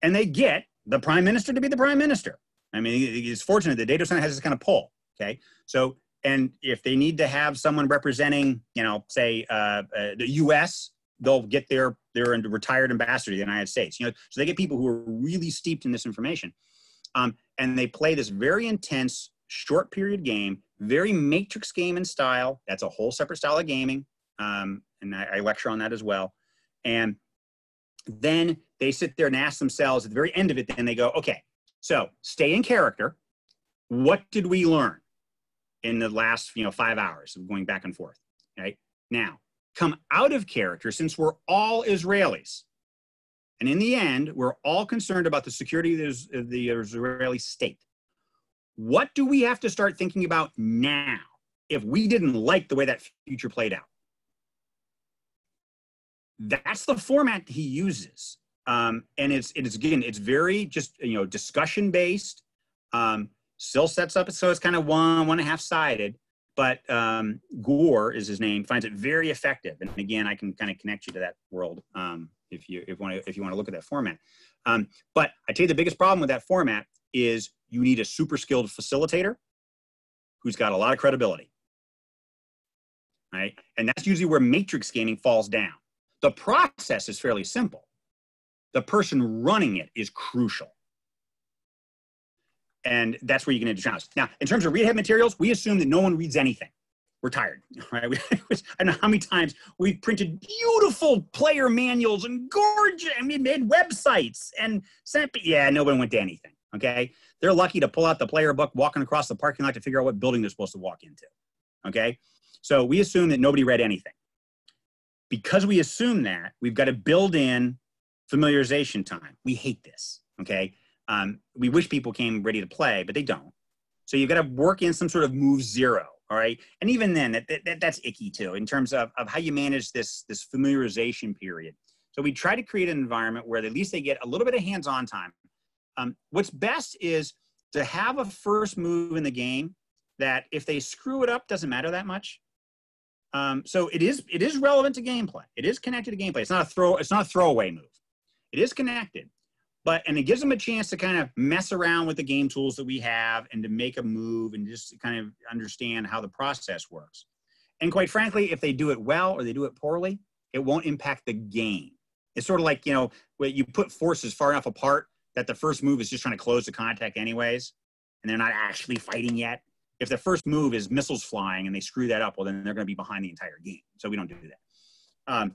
And they get the prime minister to be the prime minister. I mean, it's fortunate the Dado Center has this kind of pull, okay? So, and if they need to have someone representing, you know, say uh, uh, the U S, they'll get their, their retired ambassador to the United States. You know, so they get people who are really steeped in this information. Um, and they play this very intense, short period game, very matrix game in style. That's a whole separate style of gaming. Um, and I, I lecture on that as well. And then they sit there and ask themselves at the very end of it, then they go, okay, so stay in character. What did we learn in the last, you know, five hours of going back and forth, right? Now, come out of character, since we're all Israelis. And in the end, we're all concerned about the security of the Israeli state. What do we have to start thinking about now if we didn't like the way that future played out? That's the format he uses. Um, and it's, it is, again, it's very just, you know, discussion-based, um, still sets up, so it's kind of one, one and a half sided, but um, Gore is his name, finds it very effective. And again, I can kind of connect you to that world um, if you, if, wanna, if you want to look at that format. Um, but I tell you the biggest problem with that format is you need a super skilled facilitator who's got a lot of credibility, right? And that's usually where matrix gaming falls down. The process is fairly simple. The person running it is crucial. And that's where you can into challenges. Now, in terms of read ahead materials, we assume that no one reads anything. We're tired, right? We, I don't know how many times we've printed beautiful player manuals and gorgeous, I mean, made websites and sent, yeah, no one went to anything, okay? They're lucky to pull out the player book, walking across the parking lot to figure out what building they're supposed to walk into, okay? So we assume that nobody read anything. Because we assume that, we've got to build in familiarization time. We hate this, okay? Um, we wish people came ready to play, but they don't. So you've got to work in some sort of move zero, all right? And even then, that, that, that's icky too, in terms of, of how you manage this, this familiarization period. So we try to create an environment where at least they get a little bit of hands-on time. Um, what's best is to have a first move in the game that if they screw it up, doesn't matter that much. Um, so it is, it is relevant to gameplay. It is connected to gameplay. It's not a throw, it's not a throwaway move. It is connected. But, and it gives them a chance to kind of mess around with the game tools that we have and to make a move and just kind of understand how the process works. And quite frankly, if they do it well or they do it poorly, it won't impact the game. It's sort of like, you know, when you put forces far enough apart that the first move is just trying to close the contact anyways, and they're not actually fighting yet. If the first move is missiles flying and they screw that up, well, then they're going to be behind the entire game. So we don't do that. Um,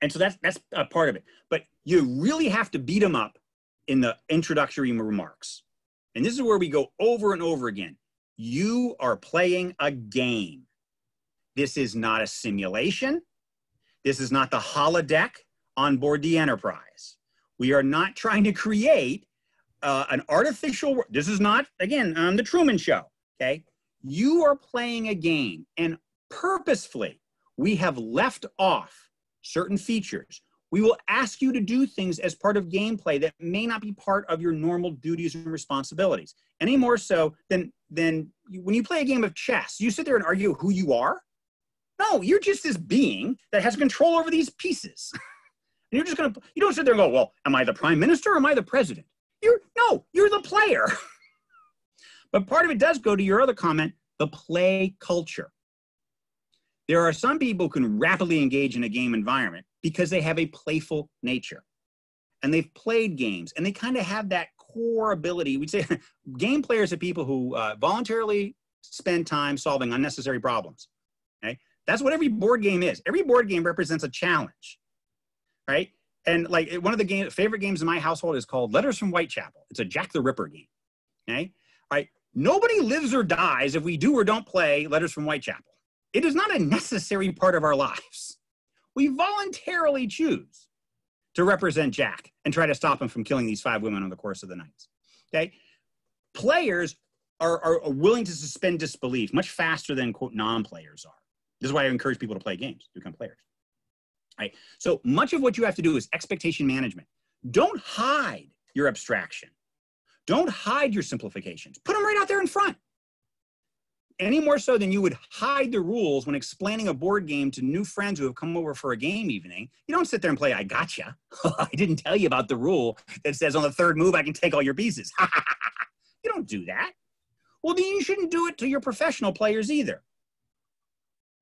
and so that's, that's a part of it. But you really have to beat them up in the introductory remarks. And this is where we go over and over again. You are playing a game. This is not a simulation. This is not the holodeck on board the Enterprise. We are not trying to create uh, an artificial, this is not, again, on the Truman Show, okay? You are playing a game, and purposefully, we have left off certain features. We will ask you to do things as part of gameplay that may not be part of your normal duties and responsibilities, any more so than, than when you play a game of chess. You sit there and argue who you are? No, you're just this being that has control over these pieces. And you're just gonna, you don't sit there and go, well, am I the prime minister or am I the president? You're, no, you're the player. But part of it does go to your other comment, the play culture. There are some people who can rapidly engage in a game environment because they have a playful nature and they've played games and they kind of have that core ability. We'd say game players are people who uh, voluntarily spend time solving unnecessary problems, okay? That's what every board game is. Every board game represents a challenge, right? And like one of the game, favorite games in my household is called Letters from Whitechapel. It's a Jack the Ripper game, okay? All right, nobody lives or dies if we do or don't play Letters from Whitechapel. It is not a necessary part of our lives. We voluntarily choose to represent Jack and try to stop him from killing these five women on the course of the night. Okay? Players are, are, are willing to suspend disbelief much faster than, quote, non-players are. This is why I encourage people to play games, to become players. All right? So much of what you have to do is expectation management. Don't hide your abstraction. Don't hide your simplifications. Put them right out there in front. Any more so than you would hide the rules when explaining a board game to new friends who have come over for a game evening. You don't sit there and play, I gotcha. I didn't tell you about the rule that says on the third move, I can take all your pieces. You don't do that. Well, then you shouldn't do it to your professional players either.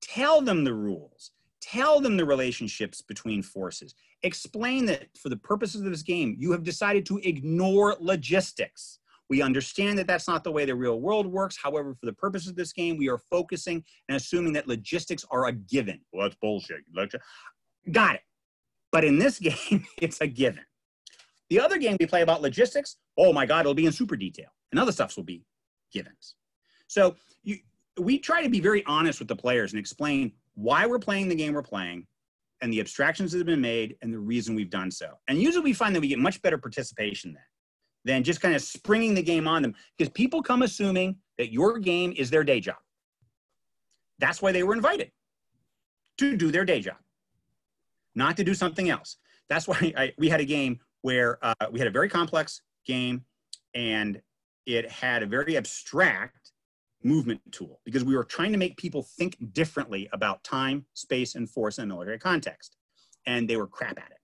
Tell them the rules. Tell them the relationships between forces. Explain that for the purposes of this game, you have decided to ignore logistics. We understand that that's not the way the real world works. However, for the purpose of this game, we are focusing and assuming that logistics are a given. Well, that's bullshit. Got it. But in this game, it's a given. The other game we play about logistics, oh my God, it'll be in super detail. And other stuff will be givens. So you, we try to be very honest with the players and explain why we're playing the game we're playing and the abstractions that have been made and the reason we've done so. And usually we find that we get much better participation then. than just kind of springing the game on them. Because people come assuming that your game is their day job. That's why they were invited, to do their day job, not to do something else. That's why I, we had a game where uh, we had a very complex game and it had a very abstract movement tool because we were trying to make people think differently about time, space, and force in a military context. And they were crap at it.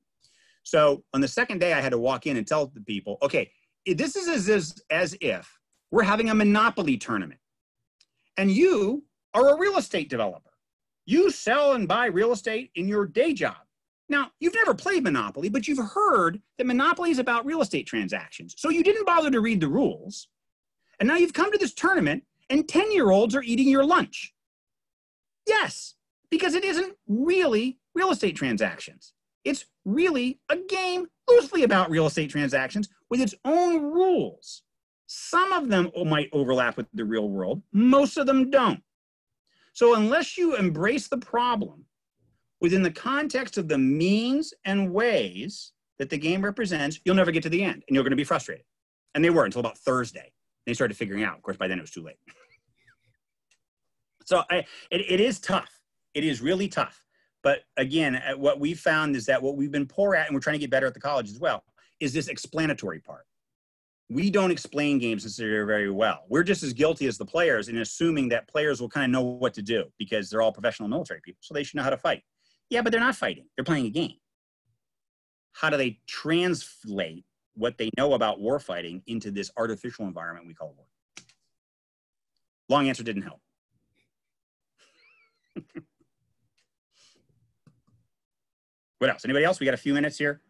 So on the second day, I had to walk in and tell the people, okay, this is as, as, as if we're having a Monopoly tournament and you are a real estate developer. You sell and buy real estate in your day job. Now, you've never played Monopoly, but you've heard that Monopoly is about real estate transactions. So you didn't bother to read the rules. And now you've come to this tournament and ten-year-olds are eating your lunch. Yes, because it isn't really real estate transactions. It's really a game loosely about real estate transactions with its own rules. Some of them might overlap with the real world. Most of them don't. So unless you embrace the problem within the context of the means and ways that the game represents, you'll never get to the end and you're going to be frustrated. And they were until about Thursday. They started figuring out. Of course, by then it was too late. So I, it, it is tough. It is really tough. But again, what we found is that what we've been poor at, and we're trying to get better at the college as well, is this explanatory part. We don't explain games necessarily very well. We're just as guilty as the players in assuming that players will kind of know what to do because they're all professional military people, so they should know how to fight. Yeah, but they're not fighting. They're playing a game. How do they translate what they know about warfighting into this artificial environment we call war. Long answer didn't help. What else? Anybody else? We got a few minutes here.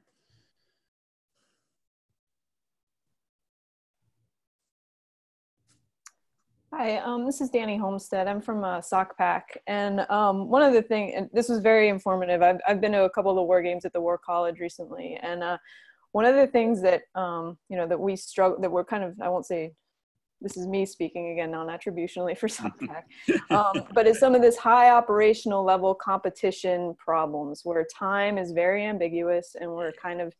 Hi, um, this is Danny Homestead. I'm from uh, SOCPAC. And um, one of the things, and this was very informative, I've, I've been to a couple of the war games at the War College recently. And uh, one of the things that, um, you know, that we struggle, that we're kind of, I won't say, this is me speaking again, non-attributionally for SOCPAC, um, but it's some of this high operational level competition problems where time is very ambiguous and we're kind of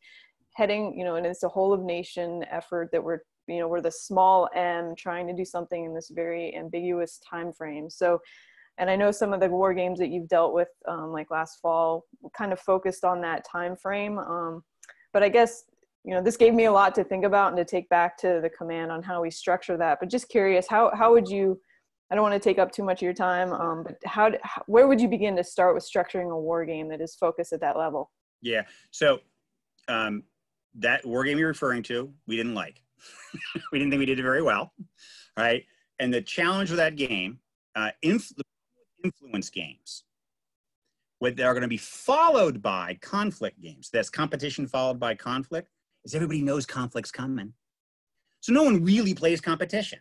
heading, you know, and it's a whole of nation effort that we're, you know, we're the small M trying to do something in this very ambiguous time frame. So, and I know some of the war games that you've dealt with, um, like last fall, kind of focused on that time frame. Um, but I guess, you know, this gave me a lot to think about and to take back to the command on how we structure that. But just curious, how how would you? I don't want to take up too much of your time, um, but how, how where would you begin to start with structuring a war game that is focused at that level? Yeah. So um, that war game you're referring to, we didn't like. We didn't think we did it very well, right? And the challenge with that game, uh, influ influence games, what they are going to be followed by conflict games. That's competition followed by conflict, is everybody knows conflict's coming. So no one really plays competition.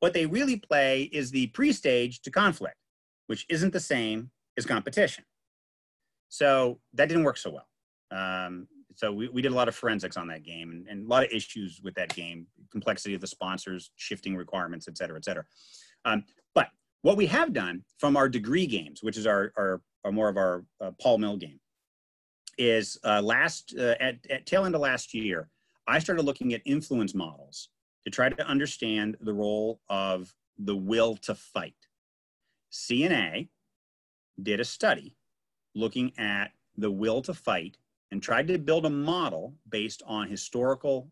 What they really play is the pre-stage to conflict, which isn't the same as competition. So that didn't work so well. Um, So we, we did a lot of forensics on that game and, and a lot of issues with that game, complexity of the sponsors, shifting requirements, et cetera, et cetera. Um, but what we have done from our degree games, which is our, our, our more of our uh, Paul Mill game, is uh, last, uh, at, at tail end of last year, I started looking at influence models to try to understand the role of the will to fight. C N A did a study looking at the will to fight and tried to build a model based on historical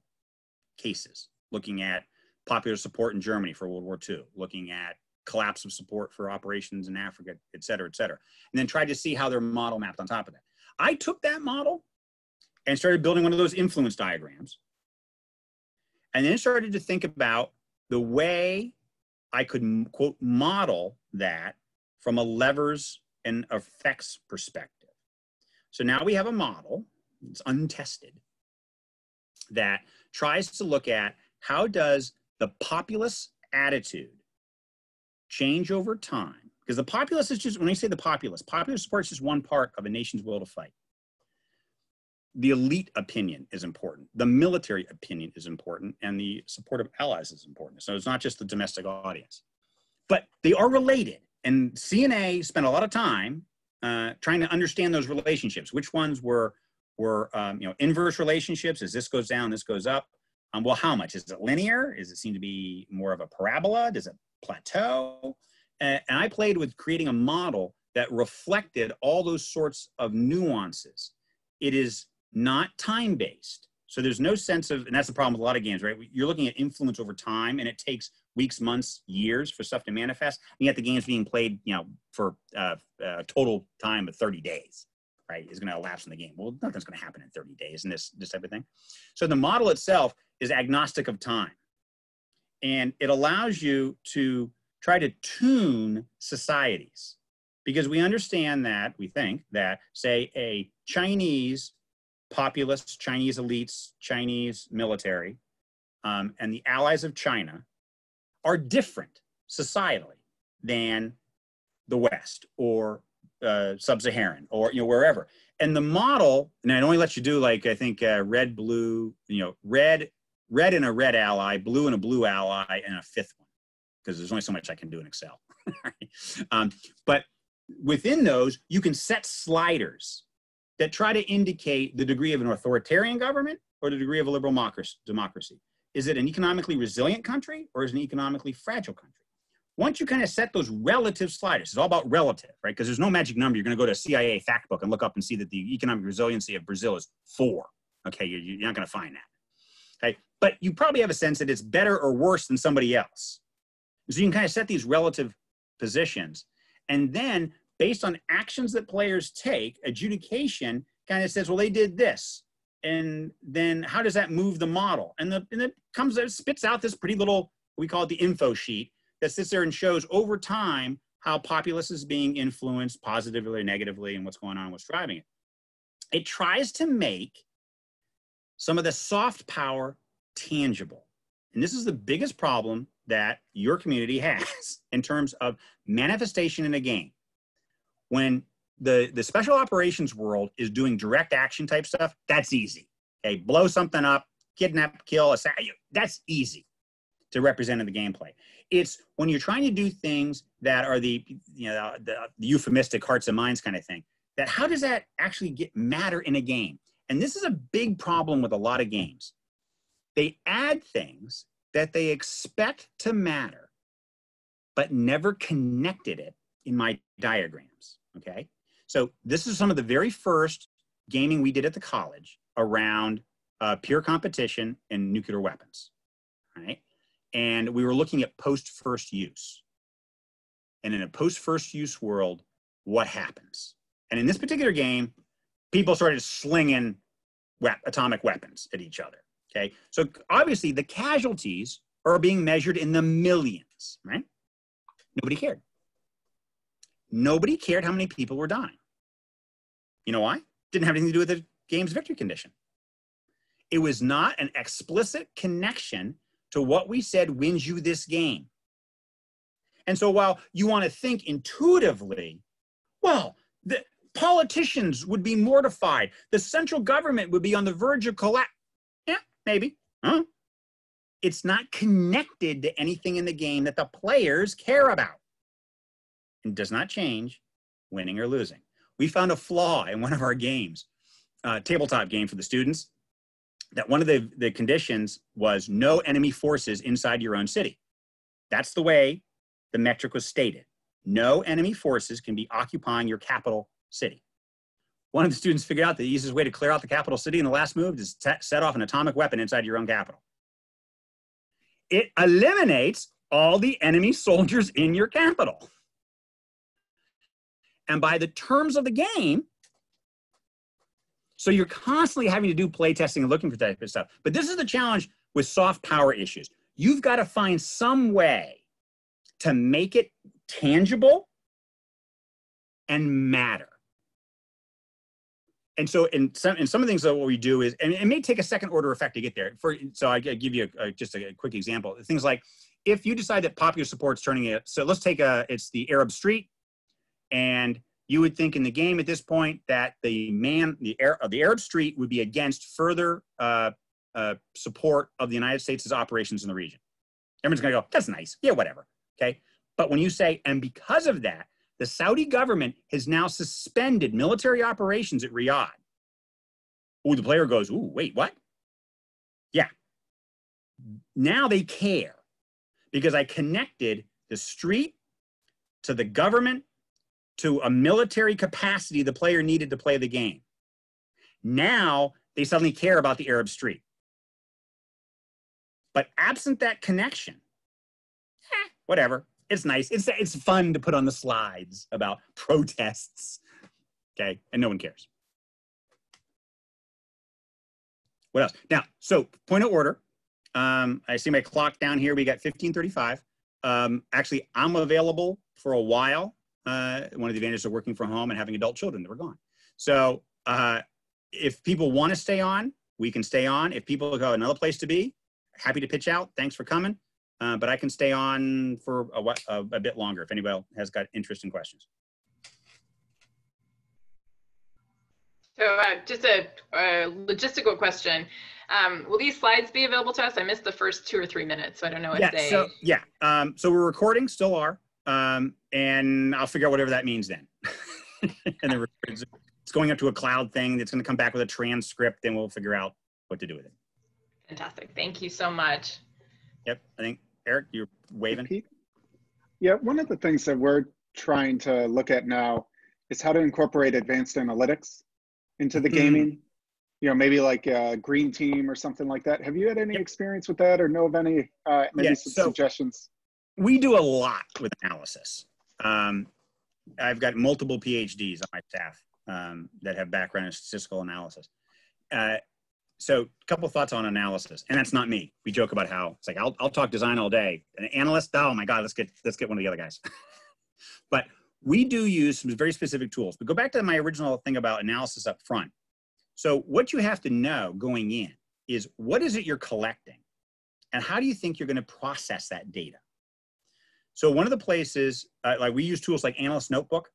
cases, looking at popular support in Germany for World War Two, looking at collapse of support for operations in Africa, et cetera, et cetera, and then tried to see how their model mapped on top of that. I took that model and started building one of those influence diagrams, and then started to think about the way I could, quote, model that from a levers and effects perspective. So now we have a model, it's untested, that tries to look at how does the populace attitude change over time? Because the populace is just, when I say the populace, popular support is just one part of a nation's will to fight. The elite opinion is important. The military opinion is important. And the support of allies is important. So it's not just the domestic audience. But they are related. And C N A spent a lot of time Uh, trying to understand those relationships, which ones were, were um, you know, inverse relationships, as this goes down, this goes up. Um, well, how much? Is it linear? Does it seem to be more of a parabola? Does it plateau? And, and I played with creating a model that reflected all those sorts of nuances. It is not time-based. So there's no sense of, and that's the problem with a lot of games, right? You're looking at influence over time, and it takes weeks, months, years for stuff to manifest, and yet the game's being played, you know, for uh, a total time of thirty days, right, is going to elapse in the game. Well, nothing's going to happen in thirty days and this, this type of thing. So the model itself is agnostic of time, and it allows you to try to tune societies, because we understand that, we think that, say, a Chinese populace, Chinese elites, Chinese military, um, and the allies of China are different societally than the West or uh, Sub-Saharan or, you know, wherever. And the model, and it only lets you do, like, I think uh, red, blue, you know, red, red and a red ally, blue and a blue ally, and a fifth one, because there's only so much I can do in Excel. um, but within those, you can set sliders that try to indicate the degree of an authoritarian government or the degree of a liberal democracy. Is it an economically resilient country, or is it an economically fragile country? Once you kind of set those relative sliders, it's all about relative, right? Because there's no magic number. You're going to go to a C I A fact book and look up and see that the economic resiliency of Brazil is four. Okay, you're, you're not going to find that. Okay, but you probably have a sense that it's better or worse than somebody else. So you can kind of set these relative positions. And then based on actions that players take, adjudication kind of says, well, they did this. and then how does that move the model? And, the, and it comes, it spits out this pretty little, we call it the info sheet, that sits there and shows over time how populace is being influenced positively or negatively and what's going on, what's driving it. It tries to make some of the soft power tangible. And this is the biggest problem that your community has in terms of manifestation in a game. When the, the special operations world is doing direct action type stuff, that's easy. Okay, blow something up, kidnap, kill, assassinate, that's easy to represent in the gameplay. It's when you're trying to do things that are the, you know, the, the euphemistic hearts and minds kind of thing, that how does that actually get matter in a game? And this is a big problem with a lot of games. They add things that they expect to matter, but never connected it in my diagrams, okay? So this is some of the very first gaming we did at the college around uh, peer competition and nuclear weapons, all right? And we were looking at post-first use. And in a post-first use world, what happens? And in this particular game, people started slinging we- atomic weapons at each other, okay? So obviously the casualties are being measured in the millions, right? Nobody cared. Nobody cared how many people were dying. You know why? Didn't have anything to do with the game's victory condition. It was not an explicit connection to what we said wins you this game. And so while you want to think intuitively, well, the politicians would be mortified. The central government would be on the verge of collapse. Yeah, maybe. Huh? It's not connected to anything in the game that the players care about. And does not change winning or losing. We found a flaw in one of our games, a tabletop game for the students, that one of the, the conditions was no enemy forces inside your own city. That's the way the metric was stated. No enemy forces can be occupying your capital city. One of the students figured out the easiest way to clear out the capital city in the last move is to set off an atomic weapon inside your own capital. It eliminates all the enemy soldiers in your capital. And by the terms of the game, so you're constantly having to do play testing and looking for that type of stuff. But this is the challenge with soft power issues. You've got to find some way to make it tangible and matter. And so in some, in some of the things that what we do is, and it may take a second order effect to get there. For, so I give you a, a, just a quick example. Things like, if you decide that popular support's turning it, so let's take a, it's the Arab Street. And you would think in the game at this point that the man, the, Air, the Arab Street would be against further uh, uh, support of the United States' operations in the region. Everyone's gonna go, that's nice, yeah, whatever, okay? But when you say, and because of that, the Saudi government has now suspended military operations at Riyadh. Ooh, the player goes, ooh, wait, what? Yeah, now they care because I connected the street to the government to a military capacity the player needed to play the game. Now they suddenly care about the Arab Street. But absent that connection, eh, whatever, it's nice. It's, it's fun to put on the slides about protests, okay? And no one cares. What else? Now, so point of order. Um, I see my clock down here. We got fifteen thirty-five. Um, actually, I'm available for a while. Uh, one of the advantages of working from home and having adult children that were gone. So uh, if people want to stay on, we can stay on. If people go another place to be, happy to pitch out. Thanks for coming. Uh, but I can stay on for a, a, a bit longer if anybody has got interest and questions. So uh, just a, a logistical question. Um, will these slides be available to us? I missed the first two or three minutes, so I don't know if yeah, they... So, yeah, um, so we're recording, still are. Um, and I'll figure out whatever that means then. And then it's going up to a cloud thing that's going to come back with a transcript, and we'll figure out what to do with it. Fantastic. Thank you so much. Yep. I think, Eric, you're waving. Hey, yeah. One of the things that we're trying to look at now is how to incorporate advanced analytics into the mm-hmm. gaming, you know, maybe like a green team or something like that. Have you had any yep. experience with that or know of any, uh, maybe yeah, some so suggestions? We do a lot with analysis. Um, I've got multiple PhDs on my staff um, that have background in statistical analysis. Uh, So a couple of thoughts on analysis, and that's not me. We joke about how it's like, I'll, I'll talk design all day. An analyst, oh my God, let's get, let's get one of the other guys. But we do use some very specific tools. But go back to my original thing about analysis up front. So what you have to know going in is, what is it you're collecting? And how do you think you're going to process that data? So one of the places, uh, like we use tools like Analyst Notebook,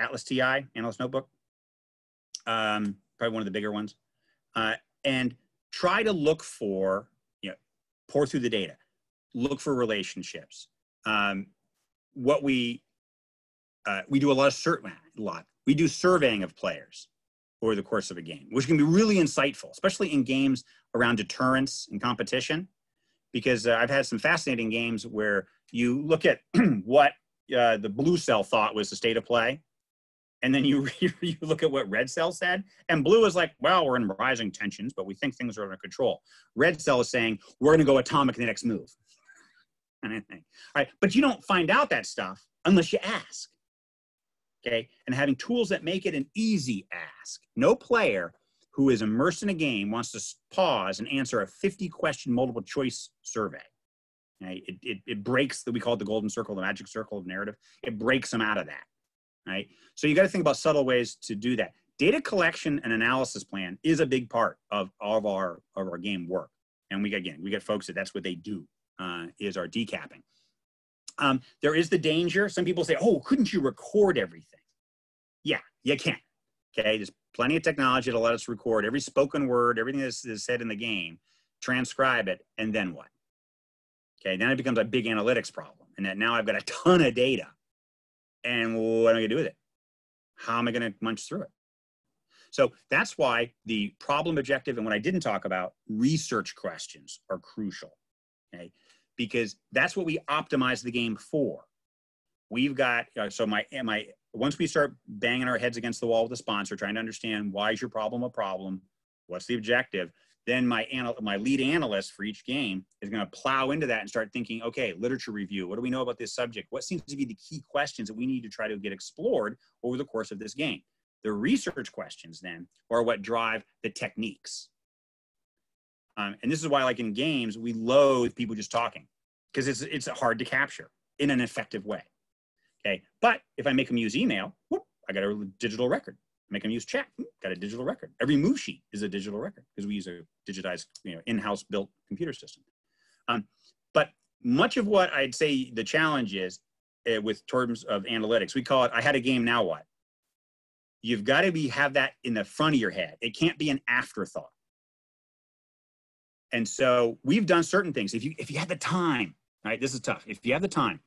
Atlas T I, Analyst Notebook, um, probably one of the bigger ones. Uh, and try to look for, you know, pour through the data, look for relationships. Um, what we, uh, we do a lot of sur- a lot. We do surveying of players over the course of a game, which can be really insightful, especially in games around deterrence and competition, because uh, I've had some fascinating games where you look at what uh, the blue cell thought was the state of play. And then you, you look at what red cell said, and blue is like, well, we're in rising tensions, but we think things are under control. Red cell is saying, we're gonna go atomic in the next move. And I think, all right, but you don't find out that stuff unless you ask, okay? And having tools that make it an easy ask. No player who is immersed in a game wants to pause and answer a fifty question multiple choice survey. Right? It, it, it breaks, the, we call it the golden circle, the magic circle of narrative. It breaks them out of that. Right? So you got to think about subtle ways to do that. Data collection and analysis plan is a big part of all of our, of our game work. And we got, again, we got folks that that's what they do, uh, is our decapping. Um, there is the danger. Some people say, oh, couldn't you record everything? Yeah, you can. Okay, there's plenty of technology to let us record every spoken word, everything that's, that's said in the game, transcribe it, and then what? Okay, then it becomes a big analytics problem. And that now I've got a ton of data. And what am I gonna do with it? How am I gonna munch through it? So that's why the problem objective and what I didn't talk about, research questions are crucial, okay? Because that's what we optimize the game for. We've got, uh, so my, my, once we start banging our heads against the wall with a sponsor, trying to understand why is your problem a problem, what's the objective, then my, anal my lead analyst for each game is gonna plow into that and start thinking, okay, literature review, what do we know about this subject? What seems to be the key questions that we need to try to get explored over the course of this game? The research questions then are what drive the techniques. Um, and this is why, like in games, we loathe people just talking, because it's, it's hard to capture in an effective way, okay? But if I make them use email, whoop, I got a digital record. Make them use chat, got a digital record. Every move sheet is a digital record because we use a digitized, you know, in-house built computer system. Um, but much of what I'd say the challenge is uh, with terms of analytics, we call it, I had a game, now what? You've got to be, have that in the front of your head. It can't be an afterthought. And so we've done certain things. If you, if you had the time, right, this is tough. If you have the time,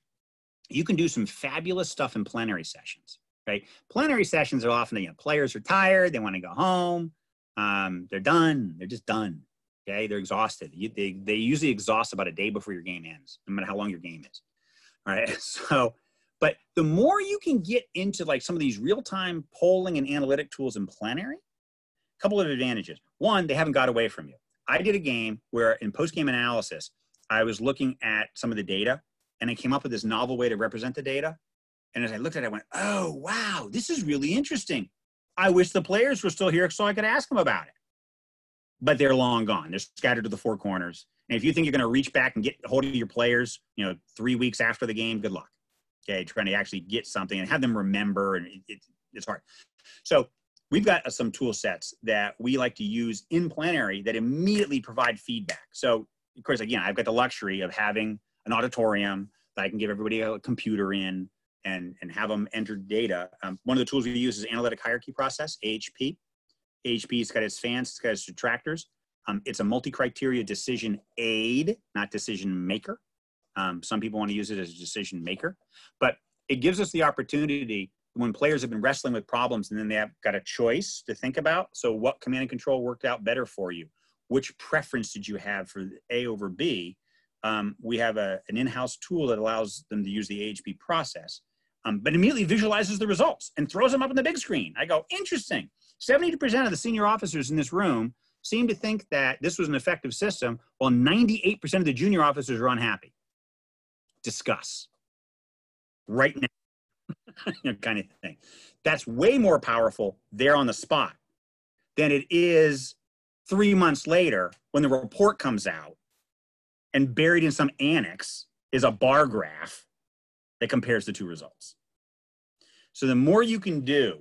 you can do some fabulous stuff in plenary sessions. Right? Plenary sessions are often, you know, players are tired, they want to go home, um, they're done, they're just done, okay? They're exhausted. You, they, they usually exhaust about a day before your game ends, no matter how long your game is, all right? So, but the more you can get into like some of these real-time polling and analytic tools in plenary, a couple of advantages. One, they haven't got away from you. I did a game where in post-game analysis, I was looking at some of the data and I came up with this novel way to represent the data. And as I looked at it, I went, oh, wow, this is really interesting. I wish the players were still here so I could ask them about it. But they're long gone. They're scattered to the four corners. And if you think you're going to reach back and get a hold of your players, you know, three weeks after the game, good luck. Okay, trying to actually get something and have them remember, and it, it, it's hard. So we've got some tool sets that we like to use in plenary that immediately provide feedback. So, of course, again, I've got the luxury of having an auditorium that I can give everybody a computer in. And, and have them enter data. Um, one of the tools we use is analytic hierarchy process, A H P. A H P's got its fans, it's got its detractors. Um, it's a multi-criteria decision aid, not decision maker. Um, some people want to use it as a decision maker, but it gives us the opportunity when players have been wrestling with problems and then they have got a choice to think about. So what command and control worked out better for you? Which preference did you have for A over B? Um, we have a, an in-house tool that allows them to use the A H P process. Um, but immediately visualizes the results and throws them up on the big screen. I go, interesting. seventy percent of the senior officers in this room seem to think that this was an effective system, while ninety-eight percent of the junior officers are unhappy. Discuss. Right now, you know, kind of thing. That's way more powerful there on the spot than it is three months later, when the report comes out, and buried in some annex is a bar graph that compares the two results. So the more you can do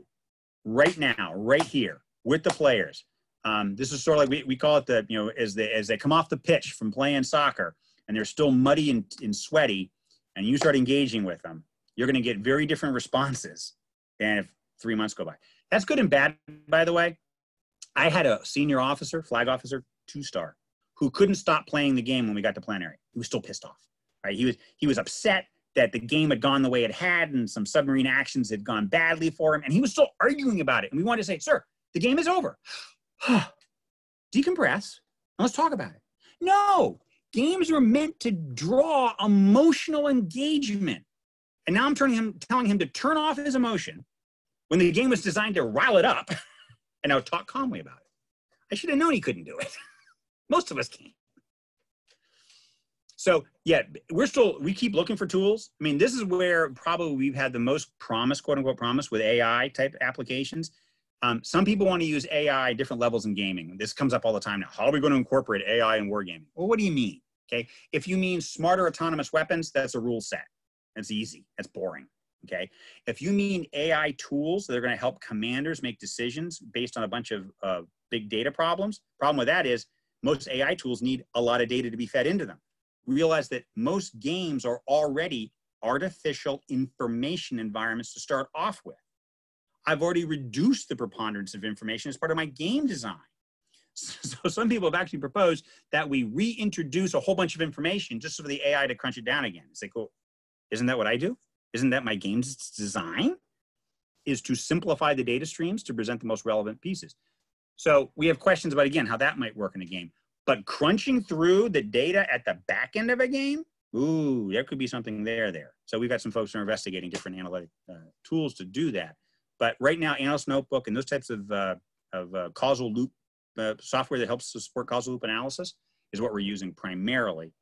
right now, right here with the players, um, this is sort of like, we, we call it the, you know, as they, as they come off the pitch from playing soccer and they're still muddy and, and sweaty, and you start engaging with them, you're going to get very different responses than if three months go by. That's good and bad, by the way. I had a senior officer, flag officer, two-star, who couldn't stop playing the game when we got to planary. He was still pissed off, right? He was, he was upset that the game had gone the way it had and some submarine actions had gone badly for him, and he was still arguing about it. And we wanted to say, sir, the game is over. Decompress, and let's talk about it. No, games were meant to draw emotional engagement. And now I'm turning him, telling him to turn off his emotion when the game was designed to rile it up, and now talk calmly about it. I should have known he couldn't do it. Most of us can't. So yeah, we're still, we keep looking for tools. I mean, this is where probably we've had the most promise, quote unquote promise, with A I type applications. Um, some people want to use A I at different levels in gaming. This comes up all the time now. How are we going to incorporate A I in wargaming? Well, what do you mean? Okay. If you mean smarter autonomous weapons, that's a rule set. That's easy. That's boring. Okay. If you mean A I tools that are going to help commanders make decisions based on a bunch of uh, big data problems, problem with that is most A I tools need a lot of data to be fed into them. Realize that most games are already artificial information environments to start off with. I've already reduced the preponderance of information as part of my game design. So some people have actually proposed that we reintroduce a whole bunch of information just for the A I to crunch it down again. It's like, well, isn't that what I do? Isn't that my game's design? Is to simplify the data streams to present the most relevant pieces. So we have questions about, again, how that might work in a game. But crunching through the data at the back end of a game, ooh, there could be something there there. So we've got some folks who are investigating different analytic uh, tools to do that. But right now, Analyst Notebook and those types of, uh, of uh, causal loop uh, software that helps to support causal loop analysis is what we're using primarily.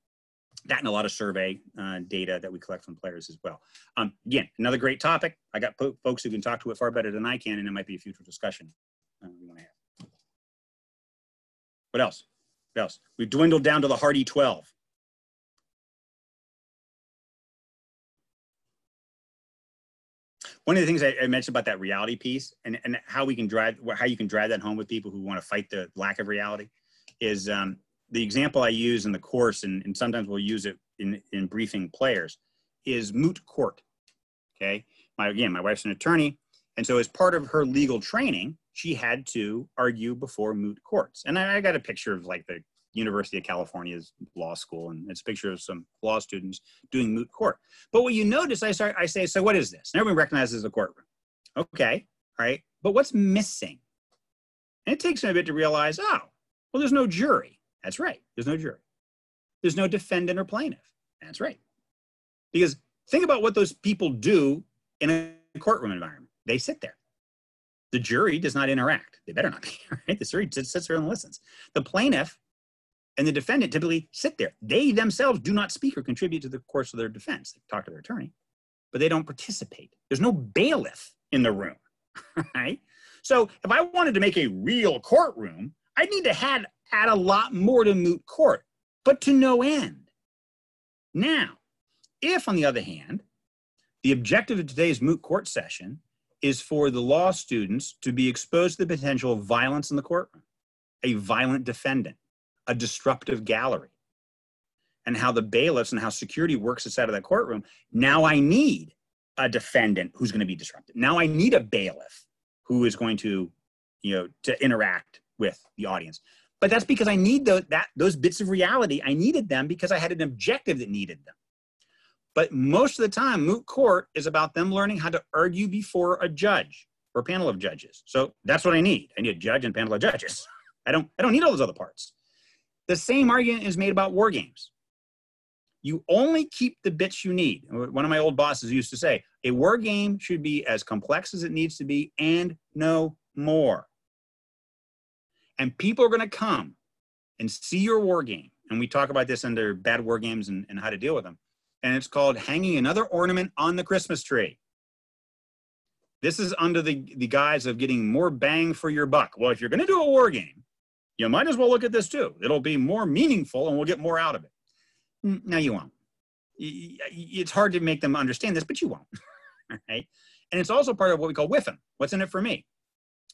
That and a lot of survey uh, data that we collect from players as well. Um, again, another great topic. I got po folks who can talk to it far better than I can, and it might be a future discussion uh, we want to have. What else? What else? We've dwindled down to the hardy twelve. One of the things I, I mentioned about that reality piece and, and how we can drive, how you can drive that home with people who want to fight the lack of reality is um, the example I use in the course, and, and sometimes we'll use it in, in briefing players, is moot court. Okay. My, again, my wife's an attorney. And so as part of her legal training, she had to argue before moot courts. And I, I got a picture of like the University of California's law school, and it's a picture of some law students doing moot court. But what you notice, I, start, I say, so what is this? And everyone recognizes the courtroom. Okay, all right, but what's missing? And it takes me a bit to realize, oh, well, there's no jury. That's right, there's no jury. There's no defendant or plaintiff. That's right. Because think about what those people do in a courtroom environment. They sit there. The jury does not interact. They better not be, right? The jury just sits there and listens. The plaintiff and the defendant typically sit there. They themselves do not speak or contribute to the course of their defense. They talk to their attorney, but they don't participate. There's no bailiff in the room, right? So if I wanted to make a real courtroom, I'd need to add, add a lot more to moot court, but to no end. Now, if on the other hand, the objective of today's moot court session is for the law students to be exposed to the potential of violence in the courtroom, a violent defendant, a disruptive gallery, and how the bailiffs and how security works inside of that courtroom. Now I need a defendant who's going to be disruptive. Now I need a bailiff who is going to, you know, to interact with the audience. But that's because I need those, that, those bits of reality. I needed them because I had an objective that needed them. But most of the time, moot court is about them learning how to argue before a judge or a panel of judges. So that's what I need. I need a judge and a panel of judges. I don't, I don't need all those other parts. The same argument is made about war games. You only keep the bits you need. One of my old bosses used to say, a war game should be as complex as it needs to be and no more. And people are going to come and see your war game. And we talk about this under bad war games and, and how to deal with them. And it's called hanging another ornament on the Christmas tree. This is under the, the guise of getting more bang for your buck. Well, if you're going to do a war game, You might as well look at this too. It'll be more meaningful and we'll get more out of it. No, you won't. It's hard to make them understand this, but you won't. Right? And it's also part of what we call whiffing. What's in it for me?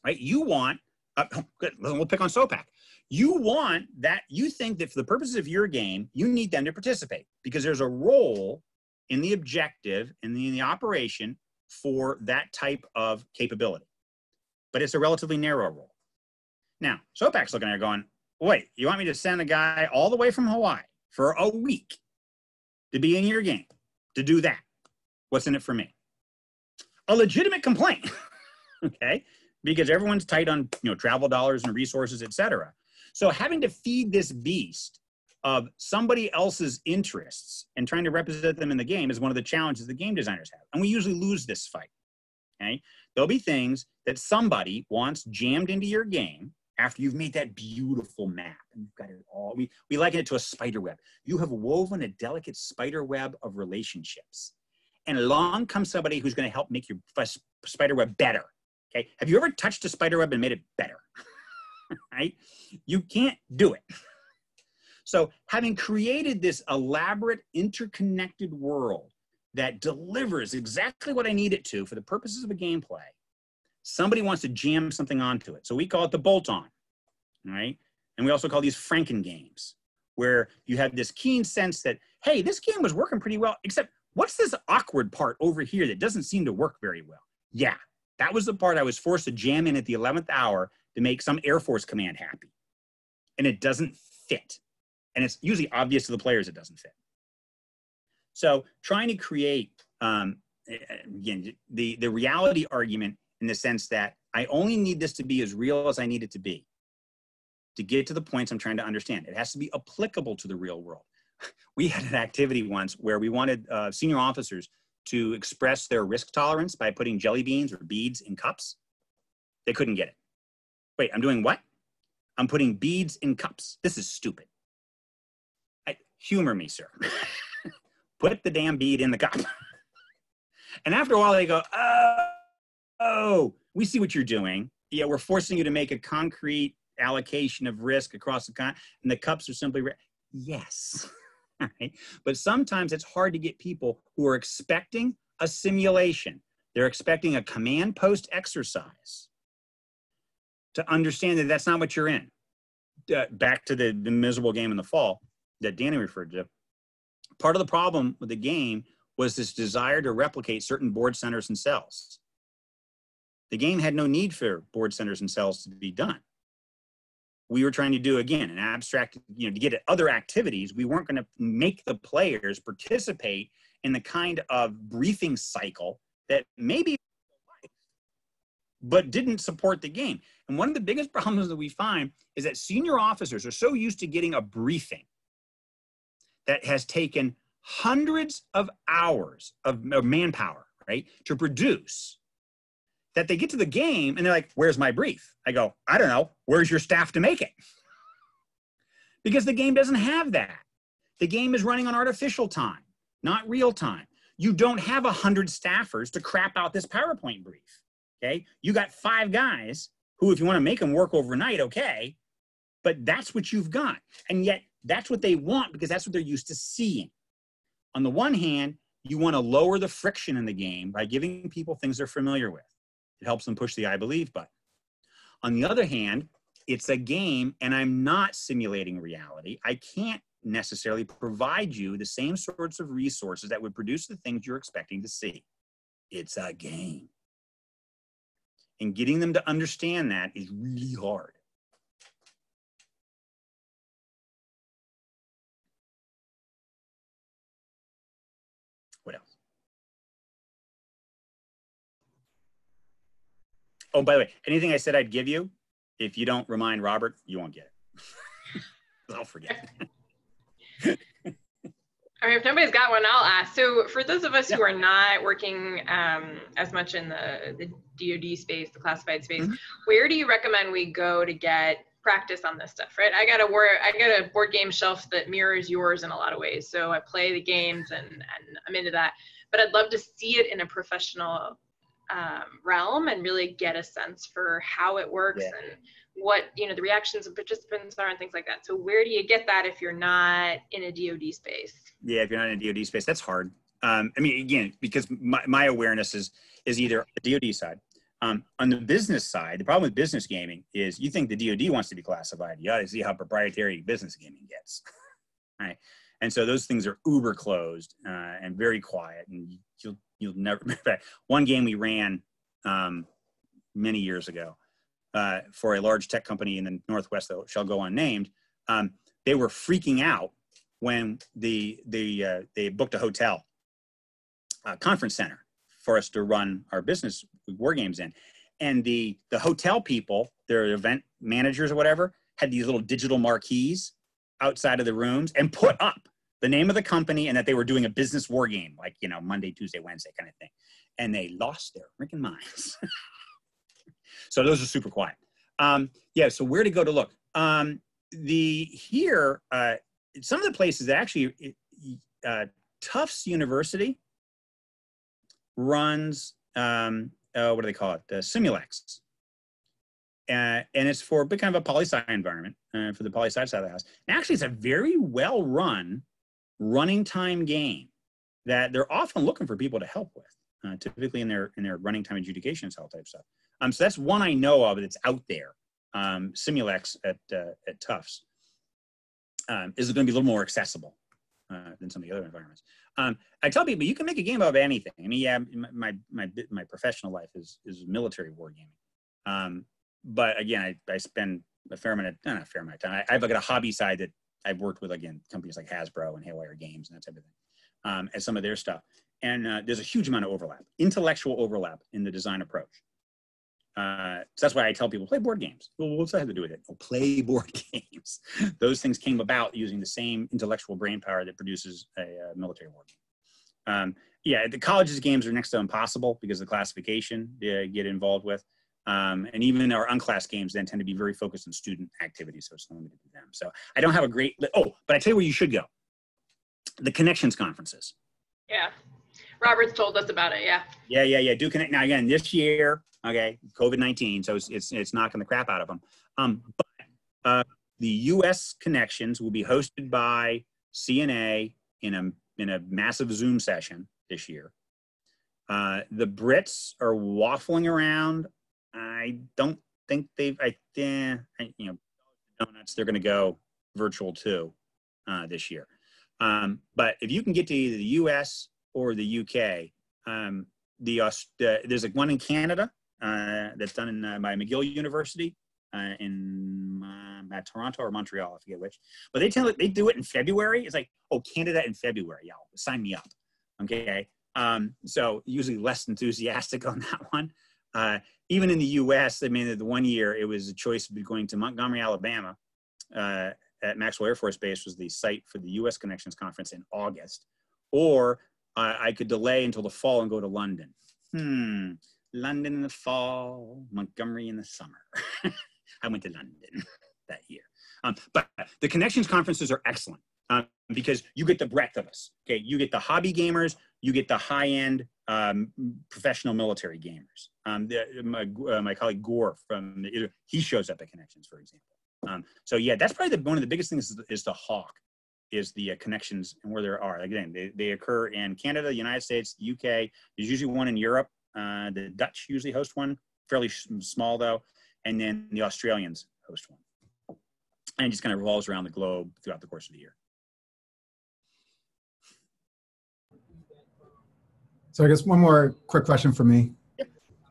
Right? You want, uh, good, we'll pick on SOPAC. You want that, you think that for the purposes of your game, you need them to participate because there's a role in the objective and in, in the operation for that type of capability. But it's a relatively narrow role. Now, SOPAC's looking at it going, wait, you want me to send a guy all the way from Hawaii for a week to be in your game, to do that? What's in it for me? A legitimate complaint, okay? Because everyone's tight on, you know, travel dollars and resources, et cetera. So having to feed this beast of somebody else's interests and trying to represent them in the game is one of the challenges the game designers have. And we usually lose this fight, okay? There'll be things that somebody wants jammed into your game after you've made that beautiful map and you've got it all. We, we liken it to a spider web. You have woven a delicate spider web of relationships. And along comes somebody who's gonna help make your spider web better, okay? Have you ever touched a spider web and made it better? Right? You can't do it. So having created this elaborate, interconnected world that delivers exactly what I need it to for the purposes of a gameplay, somebody wants to jam something onto it. So we call it the bolt-on, right? And we also call these Franken games, where you have this keen sense that, hey, this game was working pretty well, except what's this awkward part over here that doesn't seem to work very well? Yeah, that was the part I was forced to jam in at the eleventh hour to make some Air Force command happy. And it doesn't fit. And it's usually obvious to the players it doesn't fit. So trying to create, um, again, the, the reality argument in the sense that I only need this to be as real as I need it to be to get to the points I'm trying to understand. It has to be applicable to the real world. We had an activity once where we wanted uh, senior officers to express their risk tolerance by putting jelly beans or beads in cups. They couldn't get it. Wait, I'm doing what? I'm putting beads in cups. This is stupid. I, humor me, sir. Put the damn bead in the cup. And after a while they go, oh, oh, we see what you're doing. Yeah, we're forcing you to make a concrete allocation of risk across the continent, and the cups are simply, yes. Right? But sometimes it's hard to get people who are expecting a simulation. They're expecting a command post exercise to understand that that's not what you're in. Uh, back to the, the miserable game in the fall that Danny referred to. Part of the problem with the game was this desire to replicate certain board centers and cells. The game had no need for board centers and cells to be done. We were trying to do, again, an abstract, you know, to get at other activities. We weren't gonna make the players participate in the kind of briefing cycle that maybe, but didn't support the game. And one of the biggest problems that we find is that senior officers are so used to getting a briefing that has taken hundreds of hours of, of manpower, right, to produce, that they get to the game and they're like, where's my brief? I go, I don't know, where's your staff to make it? Because the game doesn't have that. The game is running on artificial time, not real time. You don't have a hundred staffers to crap out this PowerPoint brief, okay? You got five guys who, if you wanna make them work overnight, okay, but that's what you've got. And yet that's what they want because that's what they're used to seeing. On the one hand, you wanna lower the friction in the game by giving people things they're familiar with. It helps them push the I believe button. On the other hand, it's a game and I'm not simulating reality. I can't necessarily provide you the same sorts of resources that would produce the things you're expecting to see. It's a game. And getting them to understand that is really hard. Oh, by the way, anything I said I'd give you, if you don't remind Robert, you won't get it. I'll forget. All right, if nobody's got one, I'll ask. So for those of us yeah. who are not working um, as much in the, the D O D space, the classified space, mm-hmm. where do you recommend we go to get practice on this stuff, right? I got, a wor I got a board game shelf that mirrors yours in a lot of ways. So I play the games and, and I'm into that, but I'd love to see it in a professional um, realm and really get a sense for how it works yeah. and what, you know, the reactions of participants are and things like that. So where do you get that if you're not in a D O D space? Yeah, if you're not in a D O D space, that's hard. Um, I mean, again, because my, my awareness is, is either the D O D side. Um, on the business side, the problem with business gaming is you think the D O D wants to be classified. You ought to see how proprietary business gaming gets. All right. And so those things are uber closed uh, and very quiet, and you'll you'll never. In fact, one game we ran um, many years ago uh, for a large tech company in the Northwest that shall go unnamed. Um, they were freaking out when the the uh, they booked a hotel, a conference center for us to run our business war games in, and the the hotel people, their event managers or whatever, had these little digital marquees outside of the rooms and put up the name of the company and that they were doing a business war game, like, you know, Monday, Tuesday, Wednesday kind of thing. And they lost their freaking minds. So those are super quiet. Um, yeah. So where to go to look? Um, the here, uh, some of the places actually, uh, Tufts University runs, um, uh, what do they call it? The Simulex. Uh, and it's for a bit kind of a poli-sci environment, uh, for the poli-sci side of the house. And actually, it's a very well-run running time game that they're often looking for people to help with, uh, typically in their in their running time adjudication cell type stuff. Um, so that's one I know of that's out there. Um, Simulex at uh, at Tufts um, is going to be a little more accessible uh, than some of the other environments. Um, I tell people you can make a game of anything. I mean, yeah, my my my professional life is is military war gaming. Um, But again, I, I spend a fair amount of, not a fair amount of time. I, I've got a hobby side that I've worked with, again, companies like Hasbro and Haywire Games and that type of thing, um, and some of their stuff. And uh, there's a huge amount of overlap, intellectual overlap in the design approach. Uh, so that's why I tell people, play board games. Well, what's that have to do with it? Well, play board games. Those things came about using the same intellectual brain power that produces a, a military war game. Um, yeah, the college's games are next to impossible because of the classification they get involved with. Um, and even our unclassed games then tend to be very focused on student activities, so it's limited to them. So I don't have a great, oh, but I tell you where you should go. The Connections conferences. Yeah, Robert's told us about it, yeah. Yeah, yeah, yeah, do Connect. Now again, this year, okay, COVID nineteen, so it's, it's, it's knocking the crap out of them. Um, but uh, the U S Connections will be hosted by C N A in a, in a massive Zoom session this year. Uh, the Brits are waffling around. I don't think they've, I, eh, I you know, donuts, they're going to go virtual too uh, this year. Um, but if you can get to either the U S or the U K, um, the uh, there's like one in Canada uh, that's done in, uh, by McGill University uh, in uh, Toronto or Montreal, I forget which. But they tell they do it in February. It's like, oh, Canada in February, y'all, sign me up. Okay. Um, so usually less enthusiastic on that one. Uh, even in the U S, I mean, the one year it was a choice of going to Montgomery, Alabama, uh, at Maxwell Air Force Base was the site for the U S Connections Conference in August, or uh, I could delay until the fall and go to London. Hmm, London in the fall, Montgomery in the summer. I went to London that year. Um, but the Connections Conferences are excellent um, because you get the breadth of us. Okay, you get the hobby gamers, you get the high-end um, professional military gamers. Um, the, my, uh, my colleague Gore from the, he shows up at Connections, for example. Um, so yeah, that's probably the, one of the biggest things is, is the hawk, is the uh, Connections and where there are. Again, they, they occur in Canada, the United States, the U K. There's usually one in Europe. Uh, the Dutch usually host one, fairly small though, and then the Australians host one. And it just kind of revolves around the globe throughout the course of the year. So I guess one more quick question for me.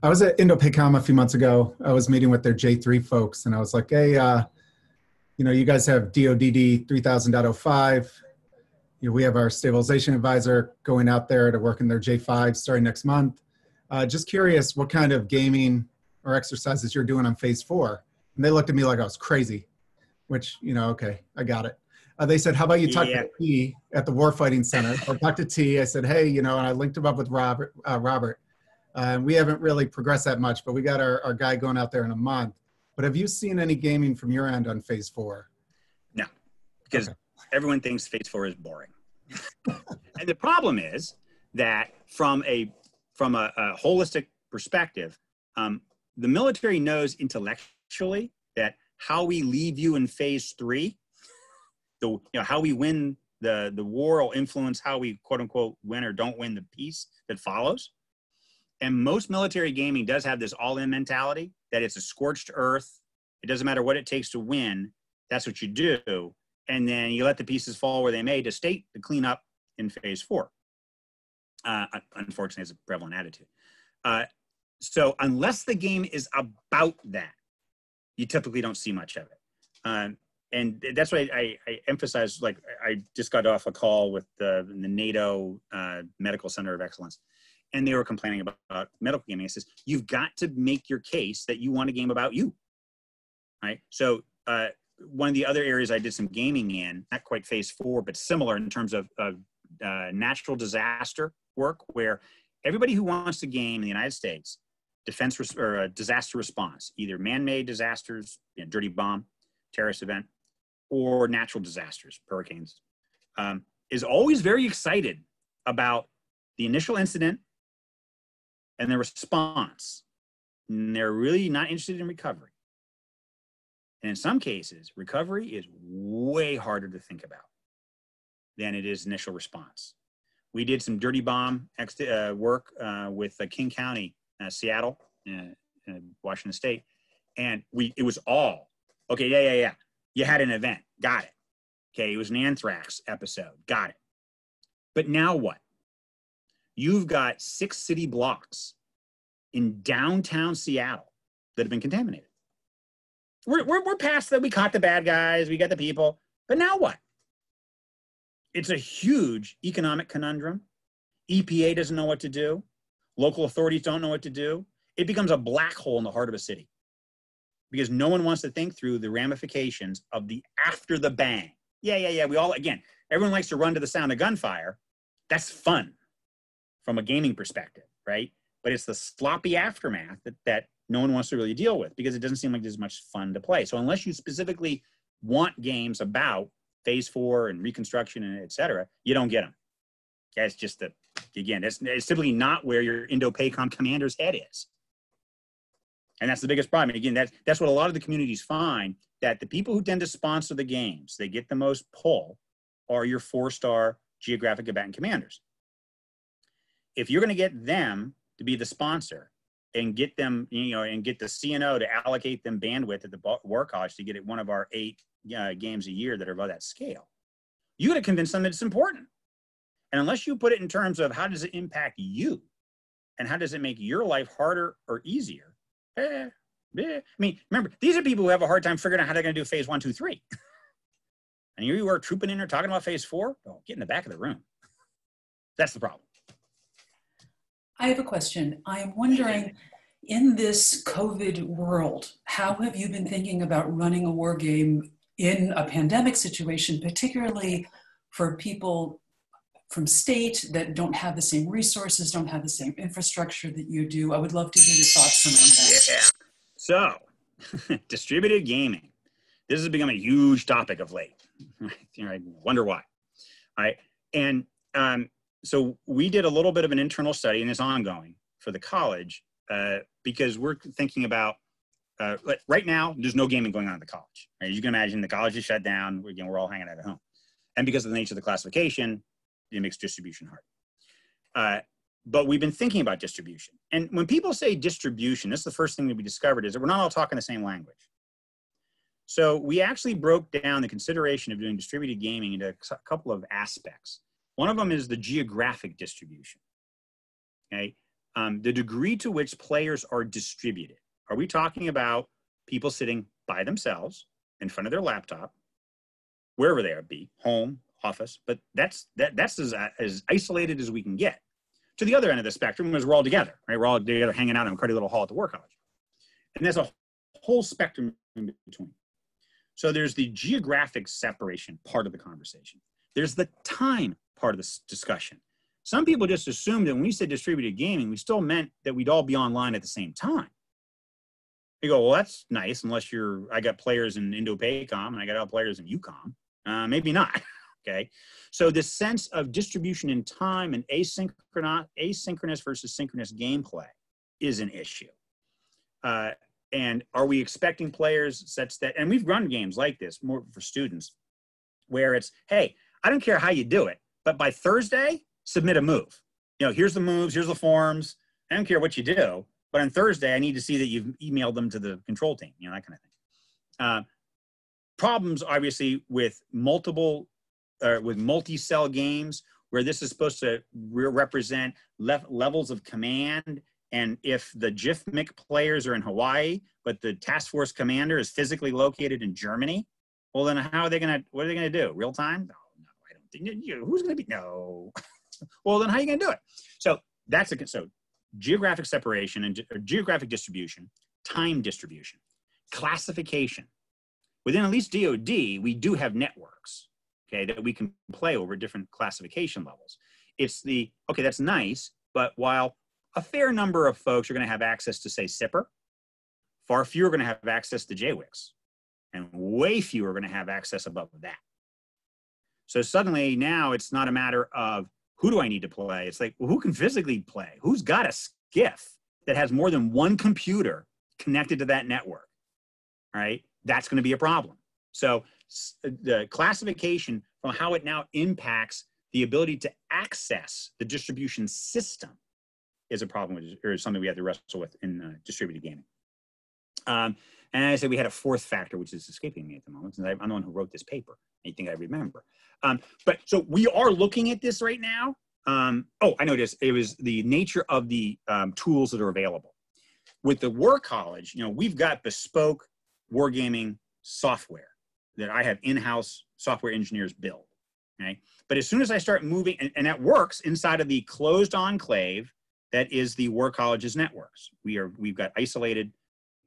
I was at IndoPACOM a few months ago. I was meeting with their J three folks, and I was like, hey, uh, you know, you guys have D O D D three thousand point oh five. You know, we have our stabilization advisor going out there to work in their J five starting next month. Uh, just curious what kind of gaming or exercises you're doing on phase four. And they looked at me like I was crazy, which, you know, okay, I got it. Uh, they said, how about you talk yeah. to T at the Warfighting Center, or talk to T. I said, hey, you know, and I linked him up with Robert. Uh, Robert. Uh, we haven't really progressed that much, but we got our, our guy going out there in a month. But have you seen any gaming from your end on phase four? No, because okay. everyone thinks phase four is boring. And the problem is that from a, from a, a holistic perspective, um, the military knows intellectually that how we leave you in phase three, the you know, how we win the, the war will influence how we quote unquote win or don't win the peace that follows. And most military gaming does have this all-in mentality that it's a scorched earth. It doesn't matter what it takes to win. That's what you do. And then you let the pieces fall where they may to state the cleanup in phase four. Uh, unfortunately, it's a prevalent attitude. Uh, so unless the game is about that, you typically don't see much of it. Um, and that's why I, I emphasize, like, I just got off a call with the, the NATO uh, Medical Center of Excellence, and they were complaining about, about medical gaming. I says, you've got to make your case that you want a game about you, right? So uh, one of the other areas I did some gaming in, not quite phase four, but similar in terms of uh, uh, natural disaster work, where everybody who wants to game in the United States, defense res or uh, disaster response, either man-made disasters, you know, dirty bomb, terrorist event, or natural disasters, hurricanes, um, is always very excited about the initial incident and their response, and they're really not interested in recovery. And in some cases, recovery is way harder to think about than it is initial response. We did some dirty bomb ex uh, work uh, with uh, King County, uh, Seattle, uh, uh, Washington State, and we it was all, okay, yeah, yeah, yeah, you had an event, got it. Okay, it was an anthrax episode, got it. But now what? You've got six city blocks in downtown Seattle that have been contaminated. We're, we're, we're past that. We caught the bad guys. We got the people. But now what? It's a huge economic conundrum. E P A doesn't know what to do. Local authorities don't know what to do. It becomes a black hole in the heart of a city because no one wants to think through the ramifications of the after the bang. Yeah, yeah, yeah. We all, again, everyone likes to run to the sound of gunfire. That's fun from a gaming perspective, right? But it's the sloppy aftermath that, that no one wants to really deal with because it doesn't seem like there's much fun to play. So unless you specifically want games about phase four and reconstruction and et cetera, you don't get them. That's just the, again, that's, it's simply not where your Indo-PACOM commander's head is. And that's the biggest problem. And again, that's, that's what a lot of the communities find, that the people who tend to sponsor the games, they get the most pull, are your four-star geographic combatant commanders. If you're going to get them to be the sponsor and get them, you know, and get the C N O to allocate them bandwidth at the War College to get at one of our eight uh, games a year that are above that scale, you got to convince them that it's important. And unless you put it in terms of how does it impact you and how does it make your life harder or easier, eh, eh. I mean, remember, these are people who have a hard time figuring out how they're going to do phase one, two, three. And here you are trooping in or talking about phase four. Oh, get in the back of the room. That's the problem. I have a question. I am wondering, in this COVID world, how have you been thinking about running a war game in a pandemic situation, particularly for people from state that don't have the same resources, don't have the same infrastructure that you do? I would love to hear your thoughts around that. Yeah. So, distributed gaming. This has become a huge topic of late. I wonder why. All right. And, um, So we did a little bit of an internal study, and it's ongoing for the college, uh, because we're thinking about, uh, right now, there's no gaming going on at the college. Right? As you can imagine, the college is shut down. We're, you know, we're all hanging out at home. And because of the nature of the classification, it makes distribution hard. Uh, but we've been thinking about distribution. And when people say distribution, this is the first thing that we discovered, is that we're not all talking the same language. So we actually broke down the consideration of doing distributed gaming into a couple of aspects. One of them is the geographic distribution, okay? Um, the degree to which players are distributed. Are we talking about people sitting by themselves in front of their laptop, wherever they are, be, home, office, but that's, that, that's as, as isolated as we can get. To the other end of the spectrum is we're all together, right? We're all together hanging out in a cruddy little hall at the War College. And there's a whole spectrum in between. So there's the geographic separation part of the conversation. There's the time part of this discussion. Some people just assume that when we said distributed gaming, we still meant that we'd all be online at the same time. They go, well, that's nice, unless you're, I got players in Indo-PACOM and I got all players in U COM. Uh, maybe not, okay? So this sense of distribution in time and asynchronous, asynchronous versus synchronous gameplay is an issue. Uh, and are we expecting players such that, and we've run games like this more for students, where it's, hey, I don't care how you do it, but by Thursday, submit a move. You know, here's the moves, here's the forms. I don't care what you do, but on Thursday, I need to see that you've emailed them to the control team, you know, that kind of thing. Uh, problems, obviously, with multiple, uh, with multi-cell games, where this is supposed to re represent le levels of command. And if the G I F M I C players are in Hawaii, but the task force commander is physically located in Germany, well, then how are they going to, what are they going to do? Real time? No, no, I don't think, you, who's going to be, no. Well, then how are you going to do it? So that's a, so geographic separation and ge geographic distribution, time distribution, classification. Within at least D O D, we do have networks, okay, that we can play over different classification levels. It's the, okay, that's nice, but while a fair number of folks are going to have access to, say, SIPR, far fewer are going to have access to J WICS, and way fewer are going to have access above that. So suddenly now it's not a matter of who do I need to play? It's like, well, who can physically play? Who's got a skiff that has more than one computer connected to that network, all right? That's going to be a problem. So the classification from how it now impacts the ability to access the distribution system is a problem, with, or is something we had to wrestle with in uh, distributed gaming. Um, and I said we had a fourth factor, which is escaping me at the moment, since I'm the one who wrote this paper. I think I remember. Um, but so we are looking at this right now. Um, oh, I noticed it was the nature of the um, tools that are available. With the War College, you know, we've got bespoke wargaming software that I have in-house software engineers build, okay? But as soon as I start moving, and, and that works inside of the closed enclave that is the War College's networks. We are, we've got isolated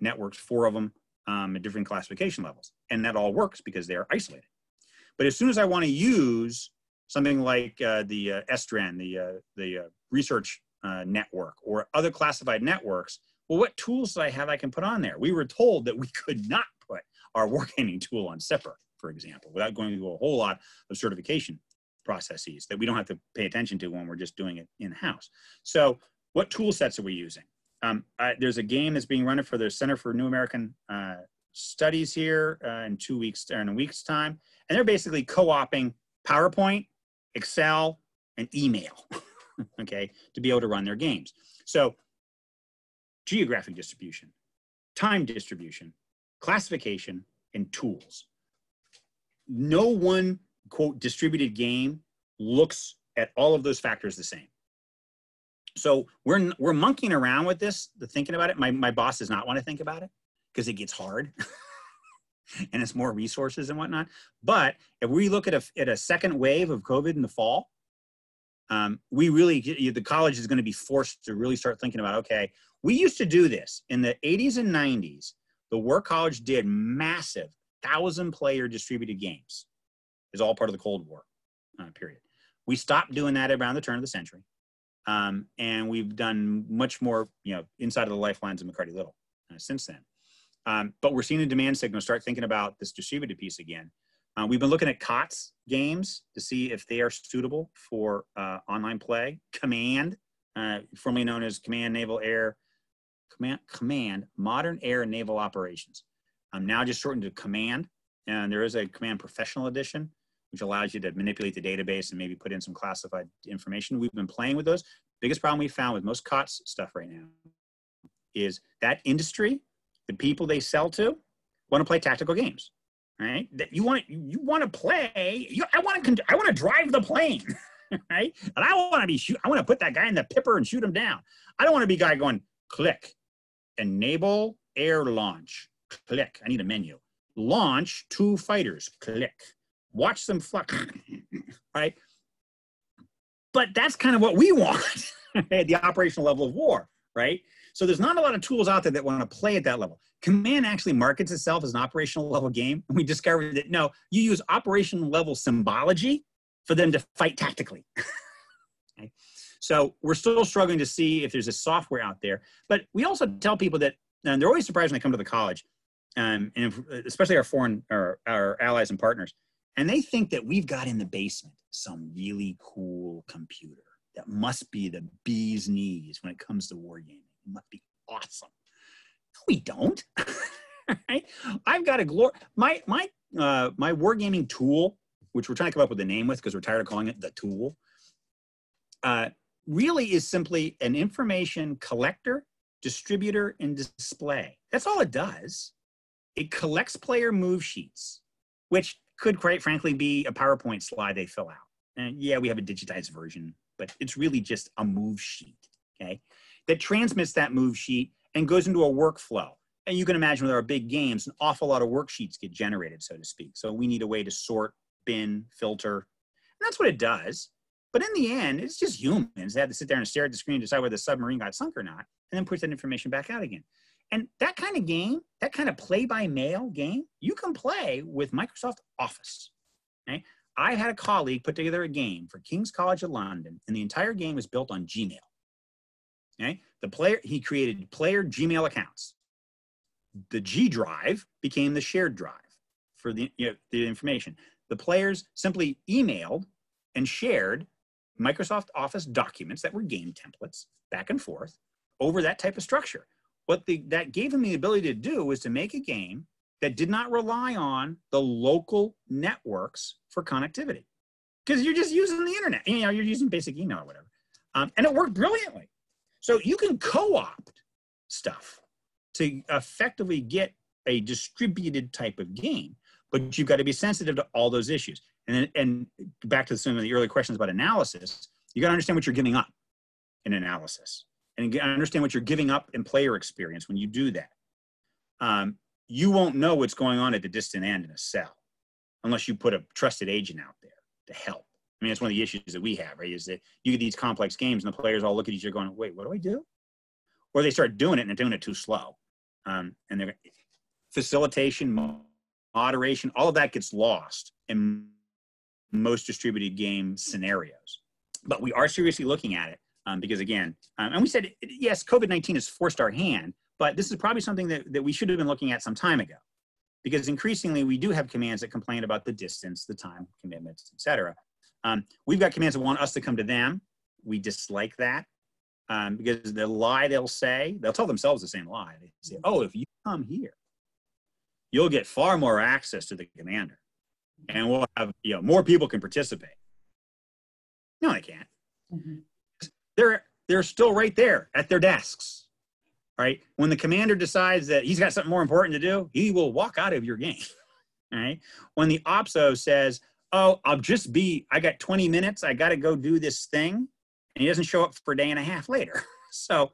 networks, four of them, um, at different classification levels. And that all works because they are isolated. But as soon as I want to use something like uh, the uh, S D R N, the, uh, the uh, research uh, network, or other classified networks, well, what tools do I have I can put on there? We were told that we could not put our wargaming tool on SIPR, for example, without going through a whole lot of certification processes that we don't have to pay attention to when we're just doing it in-house. So what tool sets are we using? Um, I, there's a game that's being run for the Center for New American uh, Studies here uh, in two weeks, or in a week's time. And they're basically co-opting PowerPoint, Excel, and email, okay, to be able to run their games. So geographic distribution, time distribution, classification, and tools. No one, quote, distributed game looks at all of those factors the same. So we're, we're monkeying around with this, the thinking about it. My, my boss does not want to think about it because it gets hard and it's more resources and whatnot. But if we look at a, at a second wave of COVID in the fall, um, we really, the college is going to be forced to really start thinking about, okay, we used to do this in the eighties and nineties. The War College did massive thousand player distributed games. Is all part of the Cold War uh, period. We stopped doing that around the turn of the century. Um, and we've done much more, you know, inside of the lifelines of McCarty Little uh, since then. Um, but we're seeing a demand signal start thinking about this distributed piece again. Uh, we've been looking at C O T S games to see if they are suitable for uh, online play. Command, uh, formerly known as Command Naval Air, Command, Command Modern Air and Naval Operations. Um, now just shortened to Command. And there is a Command Professional Edition, which allows you to manipulate the database and maybe put in some classified information. We've been playing with those. Biggest problem we found with most C O T S stuff right now is that industry, the people they sell to, want to play tactical games, right? That you want, you want to play. You, I want to, I want to drive the plane, right? And I want to be, shoot, I want to put that guy in the pipper and shoot him down. I don't want to be guy going click, enable air launch, click. I need a menu. Launch two fighters, click. Watch them fly, right? But that's kind of what we want at the operational level of war, right? So there's not a lot of tools out there that want to play at that level. Command actually markets itself as an operational level game. And we discovered that, no, you use operational level symbology for them to fight tactically. Okay? So we're still struggling to see if there's a software out there. But we also tell people that, and they're always surprised when they come to the college, um, and if, especially our foreign, our, our allies and partners, and they think that we've got in the basement some really cool computer that must be the bee's knees when it comes to wargaming. It must be awesome. No, we don't. Right? I've got a glory. My my uh, my wargaming tool, which we're trying to come up with a name with because we're tired of calling it the tool, uh, really is simply an information collector, distributor, and display. That's all it does. It collects player move sheets, which could quite frankly be a PowerPoint slide they fill out. And yeah, we have a digitized version, but it's really just a move sheet, okay? That transmits that move sheet and goes into a workflow. And you can imagine with our big games, an awful lot of worksheets get generated, so to speak. So we need a way to sort, bin, filter, and that's what it does. But in the end, it's just humans that have to sit there and stare at the screen and decide whether the submarine got sunk or not, and then push that information back out again. And that kind of game, that kind of play-by-mail game, you can play with Microsoft Office, okay? I had a colleague put together a game for King's College of London, and the entire game was built on Gmail, okay? The player, he created player Gmail accounts. The G drive became the shared drive for the, you know, the information. The players simply emailed and shared Microsoft Office documents that were game templates back and forth over that type of structure. What the, that gave them the ability to do was to make a game that did not rely on the local networks for connectivity, because you're just using the internet, you know, you're using basic email or whatever. Um, and it worked brilliantly. So you can co-opt stuff to effectively get a distributed type of game, but you've got to be sensitive to all those issues. And then, and back to some of the earlier questions about analysis, you got to understand what you're giving up in analysis, and understand what you're giving up in player experience when you do that. Um, you won't know what's going on at the distant end in a cell unless you put a trusted agent out there to help. I mean, that's one of the issues that we have, right? Is that you get these complex games and the players all look at each other going, wait, what do I do? Or they start doing it and they're doing it too slow. Um, and they're, facilitation, moderation, all of that gets lost in most distributed game scenarios. But we are seriously looking at it um, because, again, um, and we said, yes, COVID nineteen has forced our hand, but this is probably something that, that we should have been looking at some time ago, because increasingly we do have commands that complain about the distance, the time, commitments, et cetera. Um, we've got commands that want us to come to them. We dislike that. Um, because the lie they'll say, they'll tell themselves the same lie. They say, oh, if you come here, you'll get far more access to the commander, and we'll have, you know, more people can participate. No, they can't. Mm-hmm. They're, they're still right there at their desks, right? When the commander decides that he's got something more important to do, he will walk out of your game, right? When the O P S O says, oh, I'll just be, I got twenty minutes, I got to go do this thing, and he doesn't show up for a day and a half later. So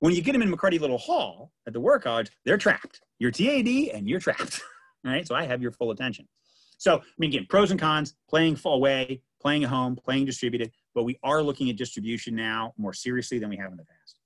when you get them in McCarty Little Hall at the War College, they're trapped. You're T A D and you're trapped, right? So I have your full attention. So, I mean, again, pros and cons, playing away, playing at home, playing distributed, but we are looking at distribution now more seriously than we have in the past.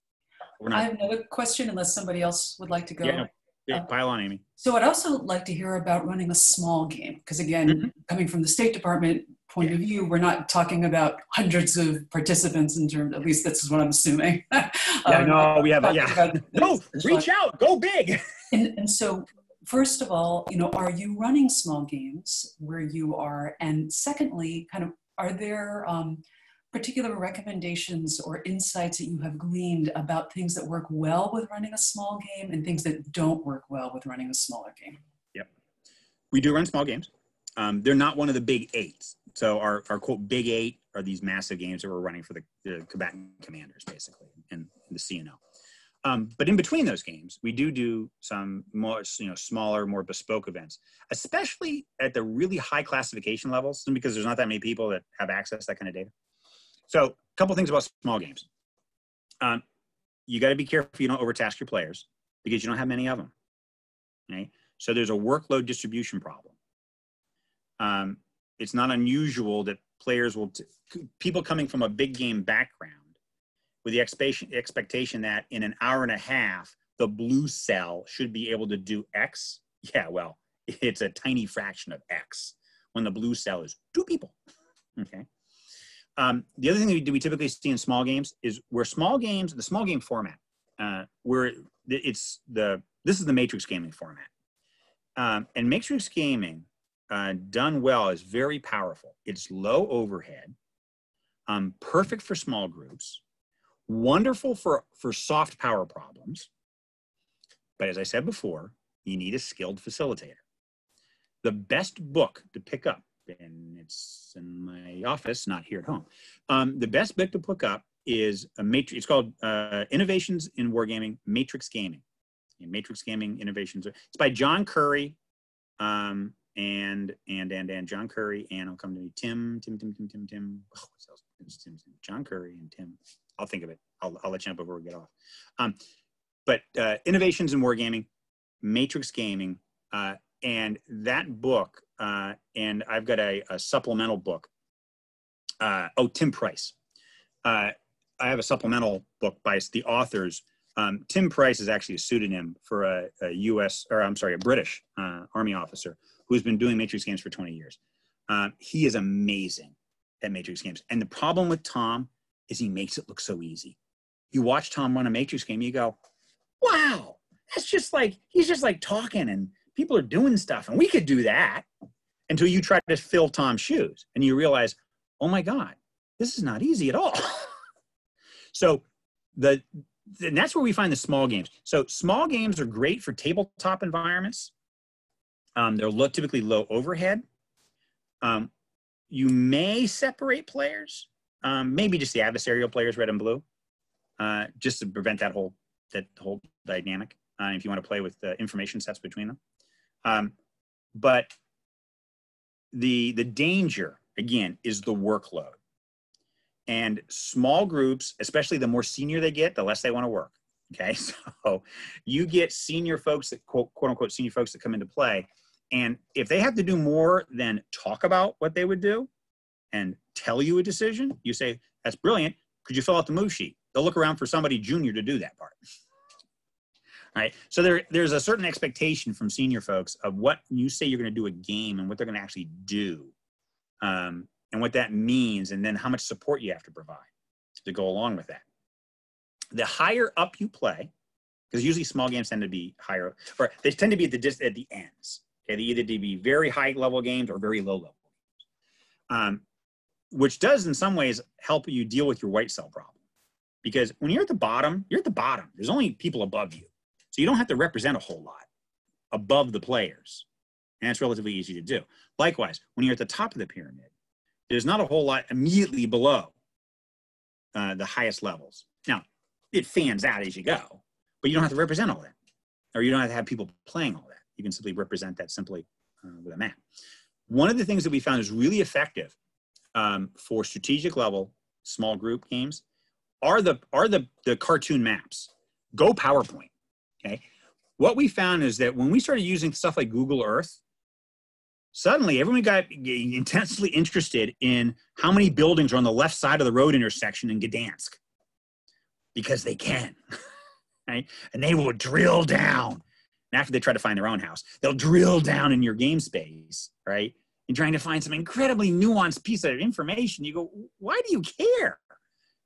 We're not I have another question unless somebody else would like to go. Yeah, no, yeah, uh, pile on, Amy. So I'd also like to hear about running a small game, because again, mm-hmm. coming from the State Department point yeah. of view, we're not talking about hundreds of participants in terms, at least this is what I'm assuming. um, yeah, no, we have, yeah. No, reach out, go big. And, and so, first of all, you know, are you running small games where you are? And secondly, kind of, are there um, particular recommendations or insights that you have gleaned about things that work well with running a small game and things that don't work well with running a smaller game? Yep. We do run small games. Um, they're not one of the big eights. So our, our quote big eight are these massive games that we're running for the, the combatant commanders, basically, and the C N O. Um, but in between those games, we do do some more, you know, smaller, more bespoke events, especially at the really high classification levels, because there's not that many people that have access to that kind of data. So a couple things about small games. Um, you got to be careful you don't overtask your players, because you don't have many of them. Okay? So there's a workload distribution problem. Um, it's not unusual that players will, t people coming from a big game background, with the expectation that in an hour and a half, the blue cell should be able to do X. Yeah, well, it's a tiny fraction of X when the blue cell is two people, okay? Um, the other thing that we, we typically see in small games is where small games, the small game format, uh, where it's the, this is the matrix gaming format. Um, and matrix gaming uh, done well is very powerful. It's low overhead, um, perfect for small groups. Wonderful for, for soft power problems. But as I said before, you need a skilled facilitator. The best book to pick up, and it's in my office, not here at home. Um, the best book to pick up is a matrix. It's called uh, Innovations in Wargaming, Matrix Gaming. And Matrix Gaming Innovations. It's by John Curry um, and, and, and, and John Curry, and I'll come to me, Tim, Tim, Tim, Tim, Tim, Tim. Oh, what else? Tim, Tim, John Curry and Tim. I'll think of it. I'll, I'll let you know before we get off. Um, but uh, Innovations in Wargaming, Matrix Gaming, uh, and that book, uh, and I've got a, a supplemental book. Uh, oh, Tim Price. Uh, I have a supplemental book by the authors. Um, Tim Price is actually a pseudonym for a, a U S, or I'm sorry, a British uh, Army officer who's been doing Matrix games for twenty years. Um, he is amazing at Matrix games. And the problem with Tom is he makes it look so easy. You watch Tom run a Matrix game, you go, wow, that's just like, he's just like talking and people are doing stuff and we could do that, until you try to fill Tom's shoes and you realize, oh my God, this is not easy at all. So the, and that's where we find the small games. So small games are great for tabletop environments. Um, they're low, typically low overhead. Um, you may separate players, um, maybe just the adversarial players, red and blue, uh, just to prevent that whole, that whole dynamic, uh, if you want to play with the information sets between them. Um, but the, the danger, again, is the workload. And small groups, especially the more senior they get, the less they want to work, okay? So you get senior folks that, quote, quote unquote, senior folks that come into play. And if they have to do more than talk about what they would do and tell you a decision, you say, that's brilliant. Could you fill out the move sheet? They'll look around for somebody junior to do that part. All right, so there, there's a certain expectation from senior folks of what you say you're going to do a game and what they're going to actually do. Um, and what that means, and then how much support you have to provide to go along with that. The higher up you play, because usually small games tend to be higher, or they tend to be at the, at the ends. Okay, they either be very high level games or very low level games, um, which does in some ways help you deal with your white cell problem. Because when you're at the bottom, you're at the bottom. There's only people above you. So you don't have to represent a whole lot above the players. And it's relatively easy to do. Likewise, when you're at the top of the pyramid, there's not a whole lot immediately below uh, the highest levels. Now, it fans out as you go, but you don't have to represent all that, or you don't have to have people playing all that. You can simply represent that simply uh, with a map. One of the things that we found is really effective um, for strategic level small group games are the are the the cartoon maps. Go PowerPoint. Okay, what we found is that when we started using stuff like Google Earth, suddenly everyone got intensely interested in how many buildings are on the left side of the road intersection in Gdansk, because they can, right? And they will drill down. And after they try to find their own house, they'll drill down in your game space, right? And trying to find some incredibly nuanced piece of information. You go, why do you care,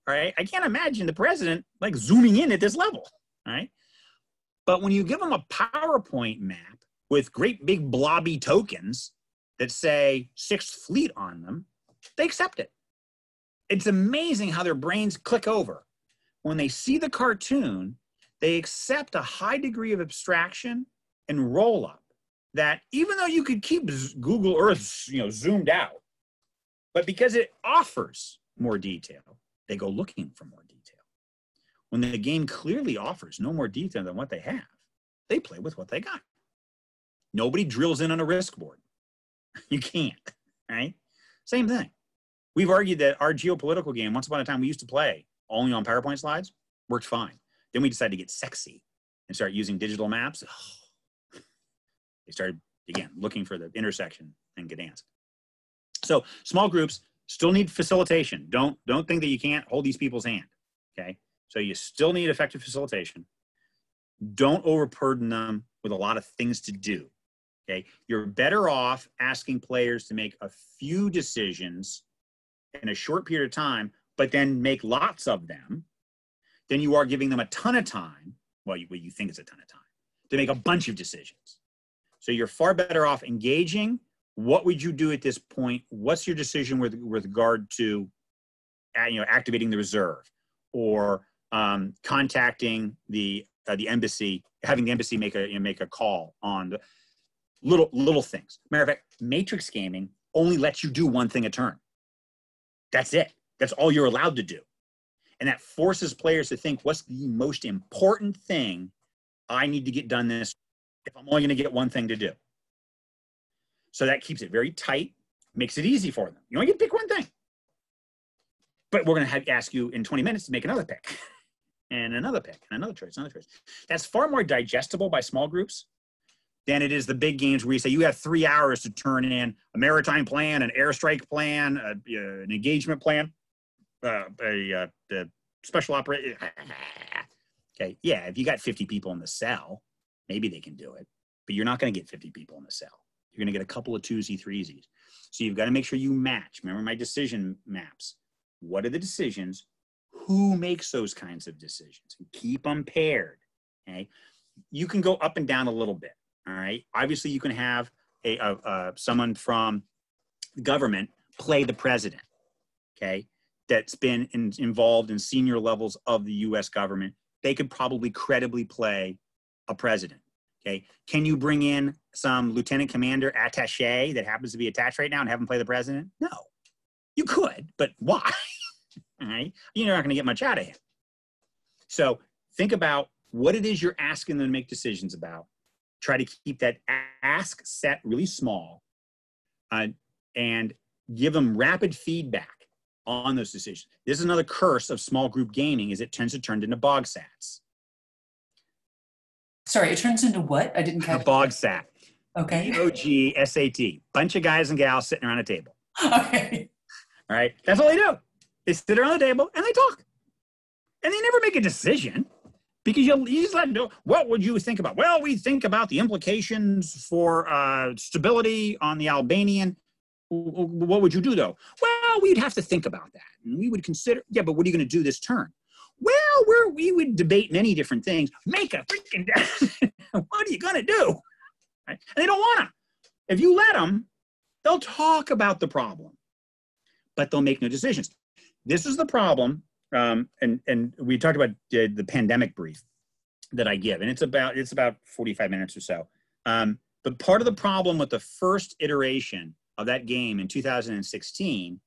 right? I can't imagine the president like zooming in at this level, right? But when you give them a PowerPoint map with great big blobby tokens that say Sixth Fleet on them, they accept it. It's amazing how their brains click over. When they see the cartoon, they accept a high degree of abstraction and roll up that, even though you could keep Google Earth, you know, zoomed out, but because it offers more detail, they go looking for more detail. When the game clearly offers no more detail than what they have, they play with what they got. Nobody drills in on a risk board. You can't, right? Same thing. We've argued that our geopolitical game, once upon a time we used to play only on PowerPoint slides, worked fine. Then we decided to get sexy and start using digital maps. Oh. They started, again, looking for the intersection in Gdansk. So small groups still need facilitation. Don't, don't think that you can't hold these people's hand, okay? So you still need effective facilitation. Don't overburden them with a lot of things to do. Okay, you're better off asking players to make a few decisions in a short period of time, but then make lots of them, than you are giving them a ton of time, well, you, well, you think it's a ton of time, to make a bunch of decisions. So you're far better off engaging. What would you do at this point? What's your decision with, with regard to, you know, activating the reserve, or um, contacting the uh, the embassy, having the embassy make a you know, make a call on the little little things. Matter of fact, matrix gaming only lets you do one thing a turn. That's it. That's all you're allowed to do. And that forces players to think, what's the most important thing I need to get done this if I'm only going to get one thing to do? So that keeps it very tight, makes it easy for them. You only get to pick one thing. But we're going to have, ask you in twenty minutes to make another pick and another pick and another choice, another choice. That's far more digestible by small groups than it is the big games where you say you have three hours to turn in a maritime plan, an airstrike plan, a, uh, an engagement plan. Uh, a, uh, a special operation. Okay, yeah, if you got fifty people in the cell, maybe they can do it, but you're not going to get fifty people in the cell. You're going to get a couple of twosy, threesies. So you've got to make sure you match. Remember my decision maps. What are the decisions? Who makes those kinds of decisions? And keep them paired, okay? You can go up and down a little bit, all right? Obviously, you can have a, a, a someone from government play the president, okay? That's been in, involved in senior levels of the U S government, they could probably credibly play a president, okay? Can you bring in some lieutenant commander attaché that happens to be attached right now and have him play the president? No, you could, but why? All right, you're not gonna get much out of him. So think about what it is you're asking them to make decisions about. Try to keep that ask set really small uh, and give them rapid feedback on those decisions. This is another curse of small group gaming, is it tends to turn into bog sats. Sorry, it turns into what? I didn't catch. A bog sat. Okay. B O G S A T. Bunch of guys and gals sitting around a table. Okay. All right, that's all they do. They sit around the table and they talk. And they never make a decision because you'll, you just let them know, what would you think about? Well, we think about the implications for uh, stability on the Albanian. What would you do though? Well, we'd have to think about that. And we would consider, yeah, but what are you going to do this turn? Well, we're, we would debate many different things. Make a freaking, what are you going to do? Right? And they don't want to. If you let them, they'll talk about the problem, but they'll make no decisions. This is the problem. Um, and, and we talked about uh, the pandemic brief that I give, and it's about, it's about forty-five minutes or so. Um, but part of the problem with the first iteration of that game in two thousand sixteen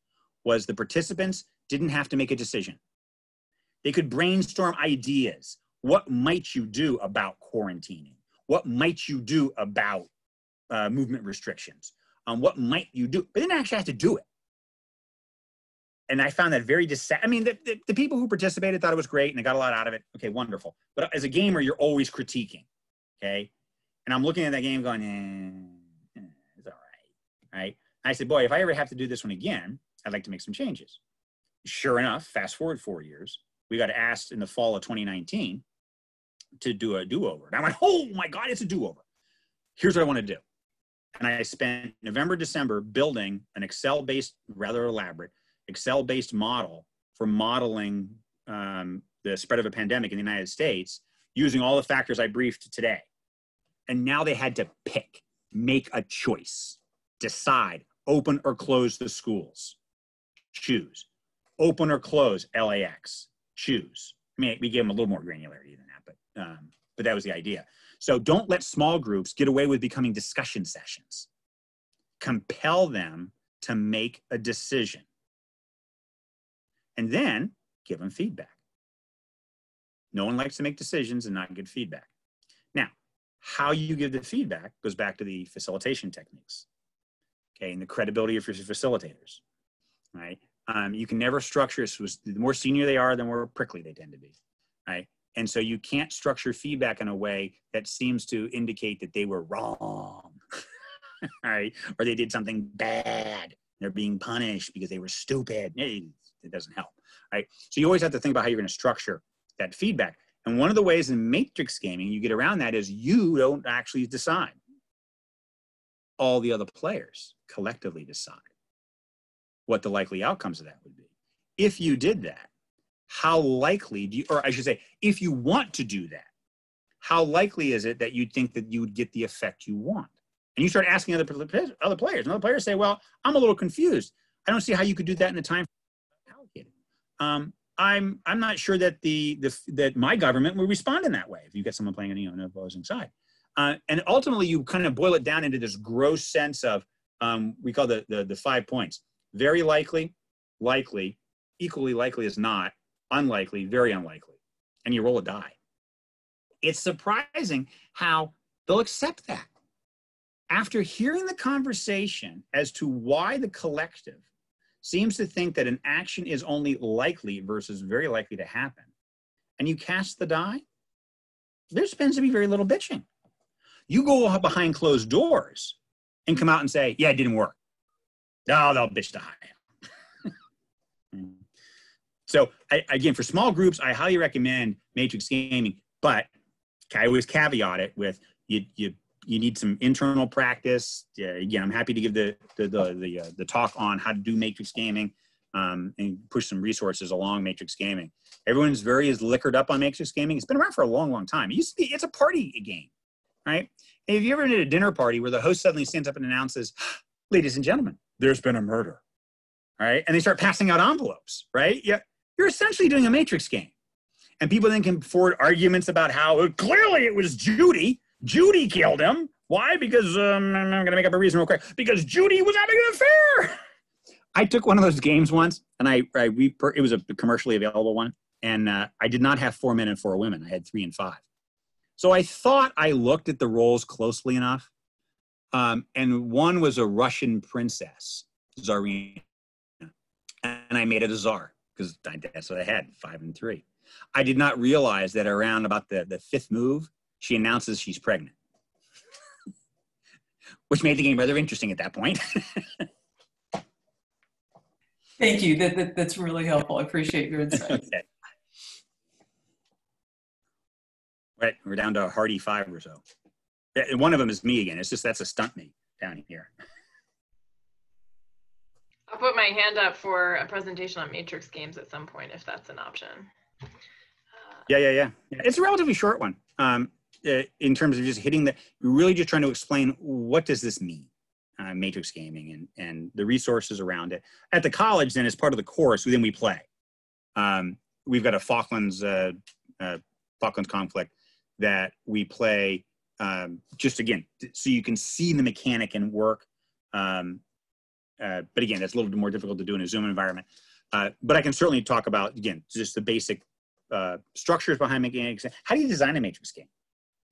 was the participants didn't have to make a decision. They could brainstorm ideas. What might you do about quarantining? What might you do about uh, movement restrictions? Um, what might you do? But they didn't actually have to do it. And I found that very dissatisfying. I mean, the, the, the people who participated thought it was great and they got a lot out of it. Okay, wonderful. But as a gamer, you're always critiquing, okay? And I'm looking at that game going, eh. Right? I said, boy, if I ever have to do this one again, I'd like to make some changes. Sure enough, fast forward four years, we got asked in the fall of twenty nineteen to do a do-over. And I went, oh my God, it's a do-over. Here's what I want to do. And I spent November, December building an Excel-based, rather elaborate, Excel-based model for modeling um, the spread of a pandemic in the United States using all the factors I briefed today. And now they had to pick, make a choice. Decide, open or close the schools, choose. Open or close L A X, choose. I mean, we gave them a little more granularity than that, but, um, but that was the idea. So don't let small groups get away with becoming discussion sessions. Compel them to make a decision. And then give them feedback. No one likes to make decisions and not get feedback. Now, how you give the feedback goes back to the facilitation techniques. Okay, and the credibility of your facilitators, right? Um, you can never structure, so the more senior they are, the more prickly they tend to be, right? And so you can't structure feedback in a way that seems to indicate that they were wrong, right? Or they did something bad. They're being punished because they were stupid. It doesn't help, right? So you always have to think about how you're gonna structure that feedback. And one of the ways in matrix gaming you get around that is you don't actually decide. All the other players collectively decide what the likely outcomes of that would be. If you did that, how likely do you, or I should say, if you want to do that, how likely is it that you'd think that you would get the effect you want? And you start asking other, other players, and other players say, well, I'm a little confused. I don't see how you could do that in the time allocated. Um, I'm I'm not sure that the, the that my government will respond in that way if you get someone playing on, you know, an opposing side. Uh, and ultimately, you kind of boil it down into this gross sense of um, we call the, the the five points: very likely, likely, equally likely is not, unlikely, very unlikely, and you roll a die. It's surprising how they'll accept that. After hearing the conversation as to why the collective seems to think that an action is only likely versus very likely to happen, and you cast the die, there spends to be very little bitching. You go behind closed doors and come out and say, yeah, it didn't work. No, they'll bitch the high. So I, again, for small groups, I highly recommend matrix gaming, but I always caveat it with you, you, you need some internal practice. Yeah, again, I'm happy to give the, the, the, the, uh, the talk on how to do matrix gaming um, and push some resources along matrix gaming. Everyone's very is liquored up on matrix gaming. It's been around for a long, long time. It used to be, it's a party game, right? If you ever did a dinner party where the host suddenly stands up and announces, ladies and gentlemen, there's been a murder, all right? And they start passing out envelopes, right? Yeah. You're essentially doing a matrix game. And people then can forward arguments about how clearly it was Judy. Judy killed him. Why? Because um, I'm going to make up a reason real quick. Because Judy was having an affair. I took one of those games once, and I, I we, it was a commercially available one, and uh, I did not have four men and four women. I had three and five. So I thought I looked at the roles closely enough, um, and one was a Russian princess, Tsarina, and I made it a czar, because that's what I had, five and three. I did not realize that around about the, the fifth move, she announces she's pregnant, which made the game rather interesting at that point. Thank you. That, that, that's really helpful. I appreciate your insight. Okay. Right, we're down to a hearty five or so. One of them is me again. It's just that's a stunt me down here. I'll put my hand up for a presentation on matrix games at some point if that's an option. Uh, yeah, yeah, yeah. It's a relatively short one um, in terms of just hitting the, really just trying to explain what does this mean, uh, matrix gaming and, and the resources around it. At the college then as part of the course, then we play. Um, we've got a Falklands, uh, uh, Falklands conflict that we play um, just again, so you can see the mechanic and work. Um, Uh, but again, that's a little bit more difficult to do in a Zoom environment. Uh, but I can certainly talk about, again, just the basic uh, structures behind making. How do you design a matrix game?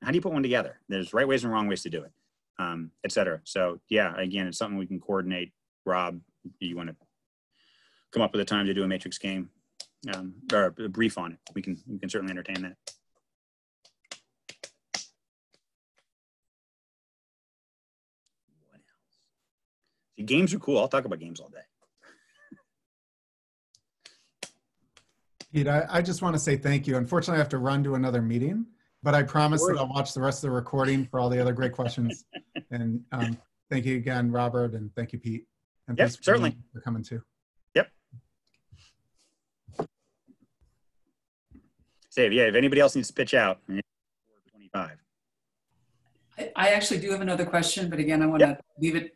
How do you put one together? There's right ways and wrong ways to do it, um, et cetera. So yeah, again, it's something we can coordinate. Rob, do you want to come up with a time to do a matrix game um, or a brief on it? We can, we can certainly entertain that. Games are cool. I'll talk about games all day. Pete, I, I just want to say thank you. Unfortunately, I have to run to another meeting, but I promise that I'll watch the rest of the recording for all the other great questions. And um, thank you again, Robert, and thank you, Pete. And yes, certainly. For coming too. Yep. Save. Yeah, if anybody else needs to pitch out, twenty-five. I actually do have another question, but again, I want yep. to leave it.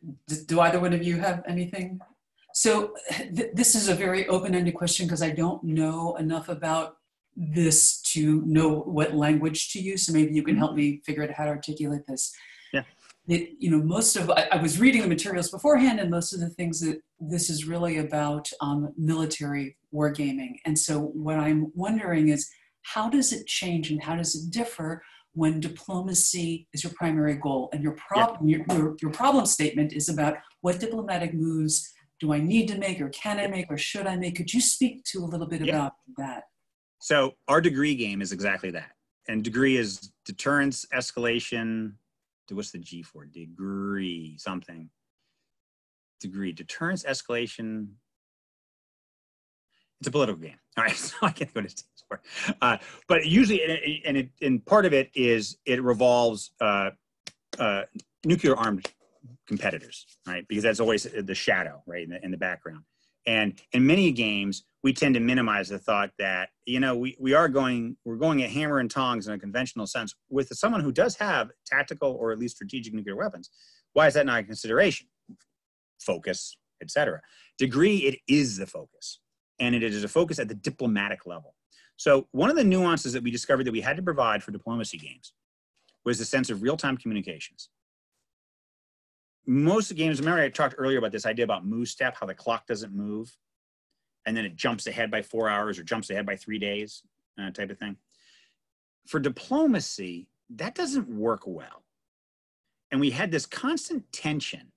Do either one of you have anything? So th this is a very open-ended question because I don't know enough about this to know what language to use. So maybe you can help me figure out how to articulate this. Yeah. It, you know, most of, I, I was reading the materials beforehand, and most of the things that this is really about um, military wargaming. And so what I'm wondering is, how does it change and how does it differ when diplomacy is your primary goal and your problem, yeah. your, your, your problem statement is about what diplomatic moves do I need to make or can I make or should I make? Could you speak to a little bit yeah. about that? So our degree game is exactly that. And degree is deterrence, escalation, what's the G for? Degree something. Degree, deterrence, escalation. It's a political game. All right, so I can't go to Uh, but usually, and, it, and, it, and part of it is it revolves uh, uh, nuclear armed competitors, right? Because that's always the shadow, right, in the, in the background. And in many games, we tend to minimize the thought that, you know, we, we are going, we're going at hammer and tongs in a conventional sense with someone who does have tactical or at least strategic nuclear weapons. Why is that not a consideration? Focus, et cetera. Degree, it is the focus. and it is a focus at the diplomatic level. So one of the nuances that we discovered that we had to provide for diplomacy games was the sense of real-time communications. Most of the games, remember I talked earlier about this idea about move step, how the clock doesn't move, and then it jumps ahead by four hours or jumps ahead by three days uh, type of thing. For diplomacy, that doesn't work well. And we had this constant tension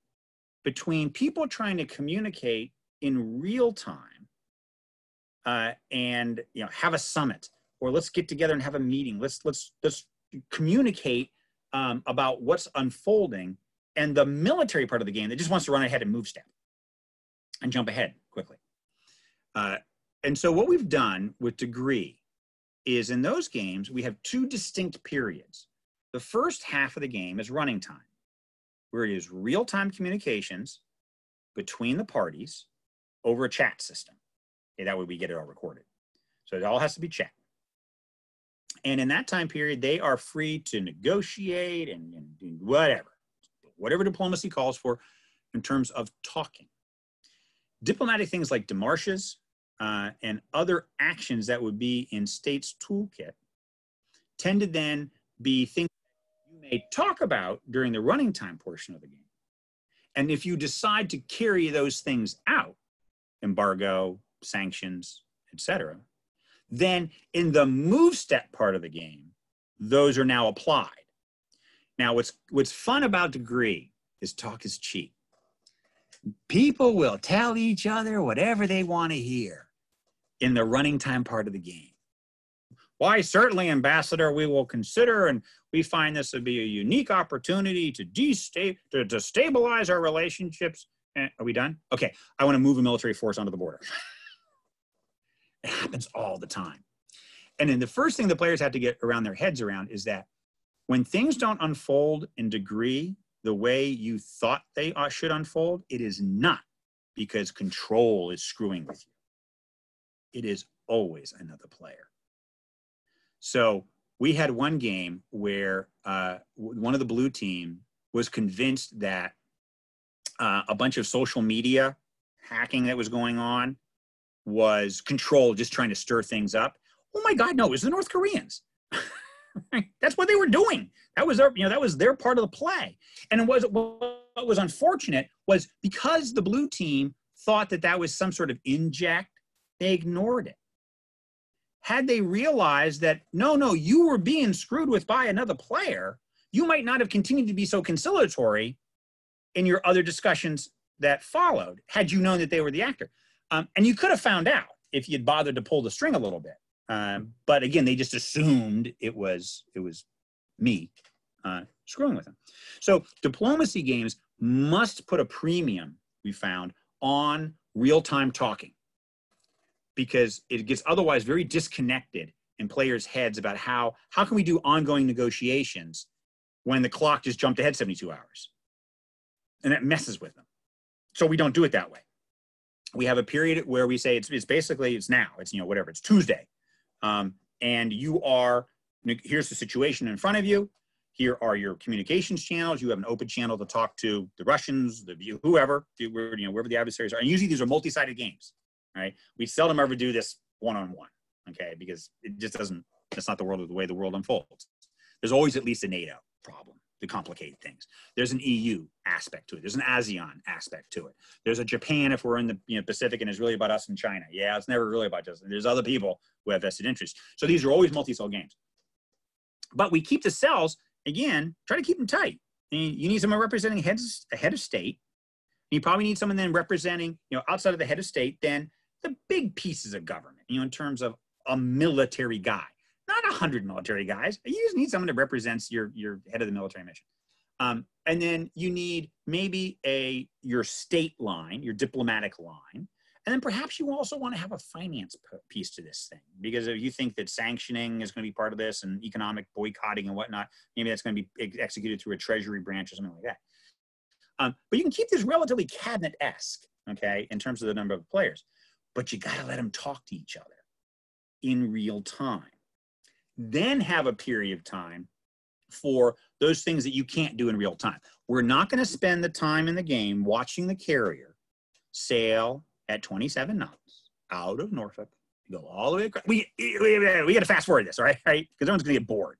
between people trying to communicate in real time uh, and you know, have a summit, or let's get together and have a meeting. Let's, let's, let's communicate um, about what's unfolding, and the military part of the game that just wants to run ahead and move step and jump ahead quickly. Uh, and so what we've done with Degree is in those games, we have two distinct periods. The first half of the game is running time, where it is real-time communications between the parties over a chat system. Okay, that way we get it all recorded. So it all has to be chat. And in that time period, they are free to negotiate and, and do whatever, whatever diplomacy calls for in terms of talking. Diplomatic things like démarches uh, and other actions that would be in state's toolkit tend to then be things may talk about during the running time portion of the game. And if you decide to carry those things out, embargo, sanctions, et cetera, then in the move step part of the game, those are now applied. Now, what's, what's fun about Degree is talk is cheap. People will tell each other whatever they want to hear in the running time part of the game. Why, certainly, Ambassador, we will consider, and we find this would be a unique opportunity to destabilize to, to stabilize our relationships. And, are we done? Okay, I want to move a military force onto the border. It happens all the time. And then the first thing the players have to get around their heads around is that when things don't unfold in Degree the way you thought they should unfold, it is not because control is screwing with you. It is always another player. So we had one game where uh, one of the blue team was convinced that uh, a bunch of social media hacking that was going on was control, just trying to stir things up. Oh my God, no, it was the North Koreans. That's what they were doing. That was their, you know, that was their part of the play. And it was, what was unfortunate was because the blue team thought that that was some sort of inject, they ignored it. Had they realized that, no, no, you were being screwed with by another player, you might not have continued to be so conciliatory in your other discussions that followed, had you known that they were the actor. Um, and you could have found out if you'd bothered to pull the string a little bit. Um, but again, they just assumed it was, it was me uh, screwing with them. So diplomacy games must put a premium, we found, on real-time talking, because it gets otherwise very disconnected in players' heads about how, how can we do ongoing negotiations when the clock just jumped ahead seventy-two hours? And that messes with them. So we don't do it that way. We have a period where we say it's, it's basically, it's now, it's, you know, whatever, it's Tuesday. Um, and you are, here's the situation in front of you. Here are your communications channels. You have an open channel to talk to the Russians, the whoever, the, you know, wherever the adversaries are. And usually these are multi-sided games. Right? We seldom ever do this one-on-one, okay? Because it just doesn't, that's not the world of the way the world unfolds. There's always at least a NATO problem to complicate things. There's an E U aspect to it. There's an ASEAN aspect to it. There's a Japan if we're in the you know, Pacific and it's really about us and China. Yeah, it's never really about us. There's other people who have vested interests. So these are always multi-cell games. But we keep the cells, again, try to keep them tight. And you need someone representing heads, a head of state. You probably need someone then representing, you know, outside of the head of state, then the big pieces of government, you know, in terms of a military guy, not a hundred military guys. You just need someone that represents your, your head of the military mission. Um, and then you need maybe a, your state line, your diplomatic line. And then perhaps you also want to have a finance piece to this thing, because if you think that sanctioning is going to be part of this and economic boycotting and whatnot, maybe that's going to be executed through a treasury branch or something like that. Um, but you can keep this relatively cabinet-esque, okay, in terms of the number of players. But you got to let them talk to each other in real time. Then have a period of time for those things that you can't do in real time. We're not going to spend the time in the game watching the carrier sail at twenty-seven knots out of Norfolk, go all the way across. We, we, we got to fast forward this, all right? Right? Because everyone's going to get bored,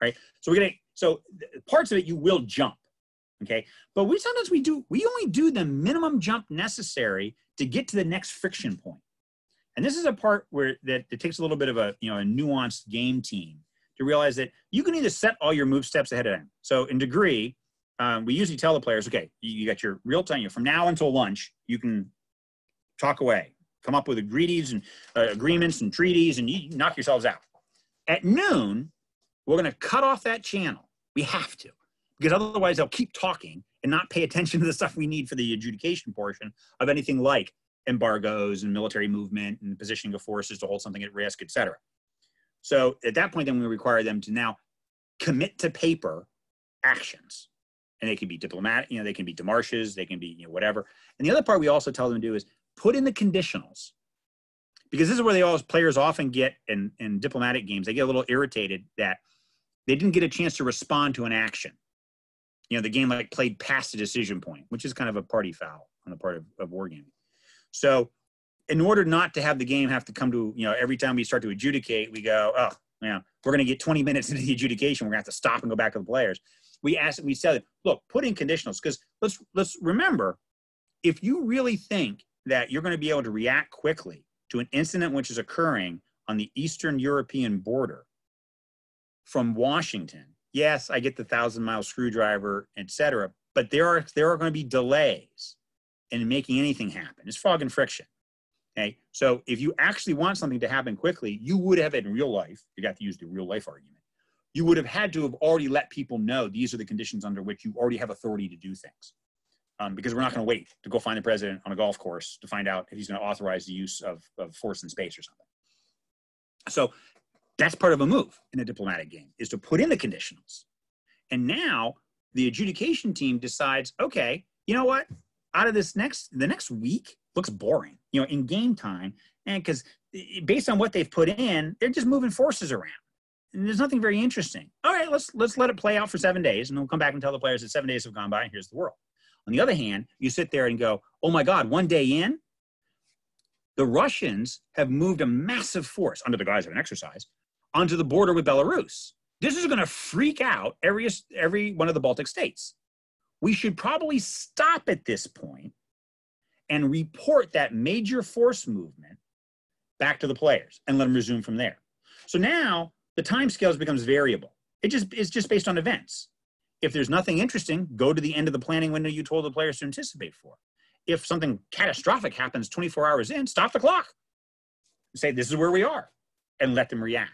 all right? So we're going to, so parts of it you will jump, okay? But we sometimes we do, we only do the minimum jump necessary to get to the next friction point. And this is a part where that it takes a little bit of a, you know, a nuanced game team to realize that you can either set all your move steps ahead of time. So in Degree, um, we usually tell the players, okay, you, you got your real time, you know, from now until lunch, you can talk away, come up with agreements and uh, agreements and treaties, and you knock yourselves out. At noon, we're going to cut off that channel. We have to, because otherwise they'll keep talking and not pay attention to the stuff we need for the adjudication portion of anything like embargoes and military movement and positioning of forces to hold something at risk, et cetera. So at that point, then we require them to now commit to paper actions. And they can be diplomatic, you know, they can be demarches, they can be, you know, whatever. And the other part we also tell them to do is put in the conditionals, because this is where they all, players often get in, in diplomatic games, they get a little irritated that they didn't get a chance to respond to an action. You know, the game like played past the decision point, which is kind of a party foul on the part of, of wargaming. So in order not to have the game have to come to, you know, every time we start to adjudicate, we go, oh, you know, we're going to get twenty minutes into the adjudication. We're going to have to stop and go back to the players. We ask, we tell them, look, put in conditionals, because let's, let's remember, if you really think that you're going to be able to react quickly to an incident which is occurring on the Eastern European border from Washington, yes, I get the thousand mile screwdriver, et cetera, but there are, there are going to be delays in making anything happen. It's fog and friction. Okay, so if you actually want something to happen quickly, you would have in real life, you got to use the real life argument, you would have had to have already let people know these are the conditions under which you already have authority to do things. Um, because we're not going to wait to go find the president on a golf course to find out if he's going to authorize the use of, of force in space or something. So that's part of a move in a diplomatic game, is to put in the conditionals. And now the adjudication team decides, okay, you know what? Out of this next, the next week looks boring, you know, in game time. And because based on what they've put in, they're just moving forces around. And there's nothing very interesting. All right, let's, let's let it play out for seven days. And we'll come back and tell the players that seven days have gone by and here's the world. On the other hand, you sit there and go, oh my God, one day in, the Russians have moved a massive force under the guise of an exercise onto the border with Belarus. This is going to freak out every, every one of the Baltic states. We should probably stop at this point and report that major force movement back to the players and let them resume from there. So now the time scales becomes variable. It just is just based on events. If there's nothing interesting, go to the end of the planning window you told the players to anticipate for. If something catastrophic happens twenty-four hours in, stop the clock. Say, this is where we are, and let them react.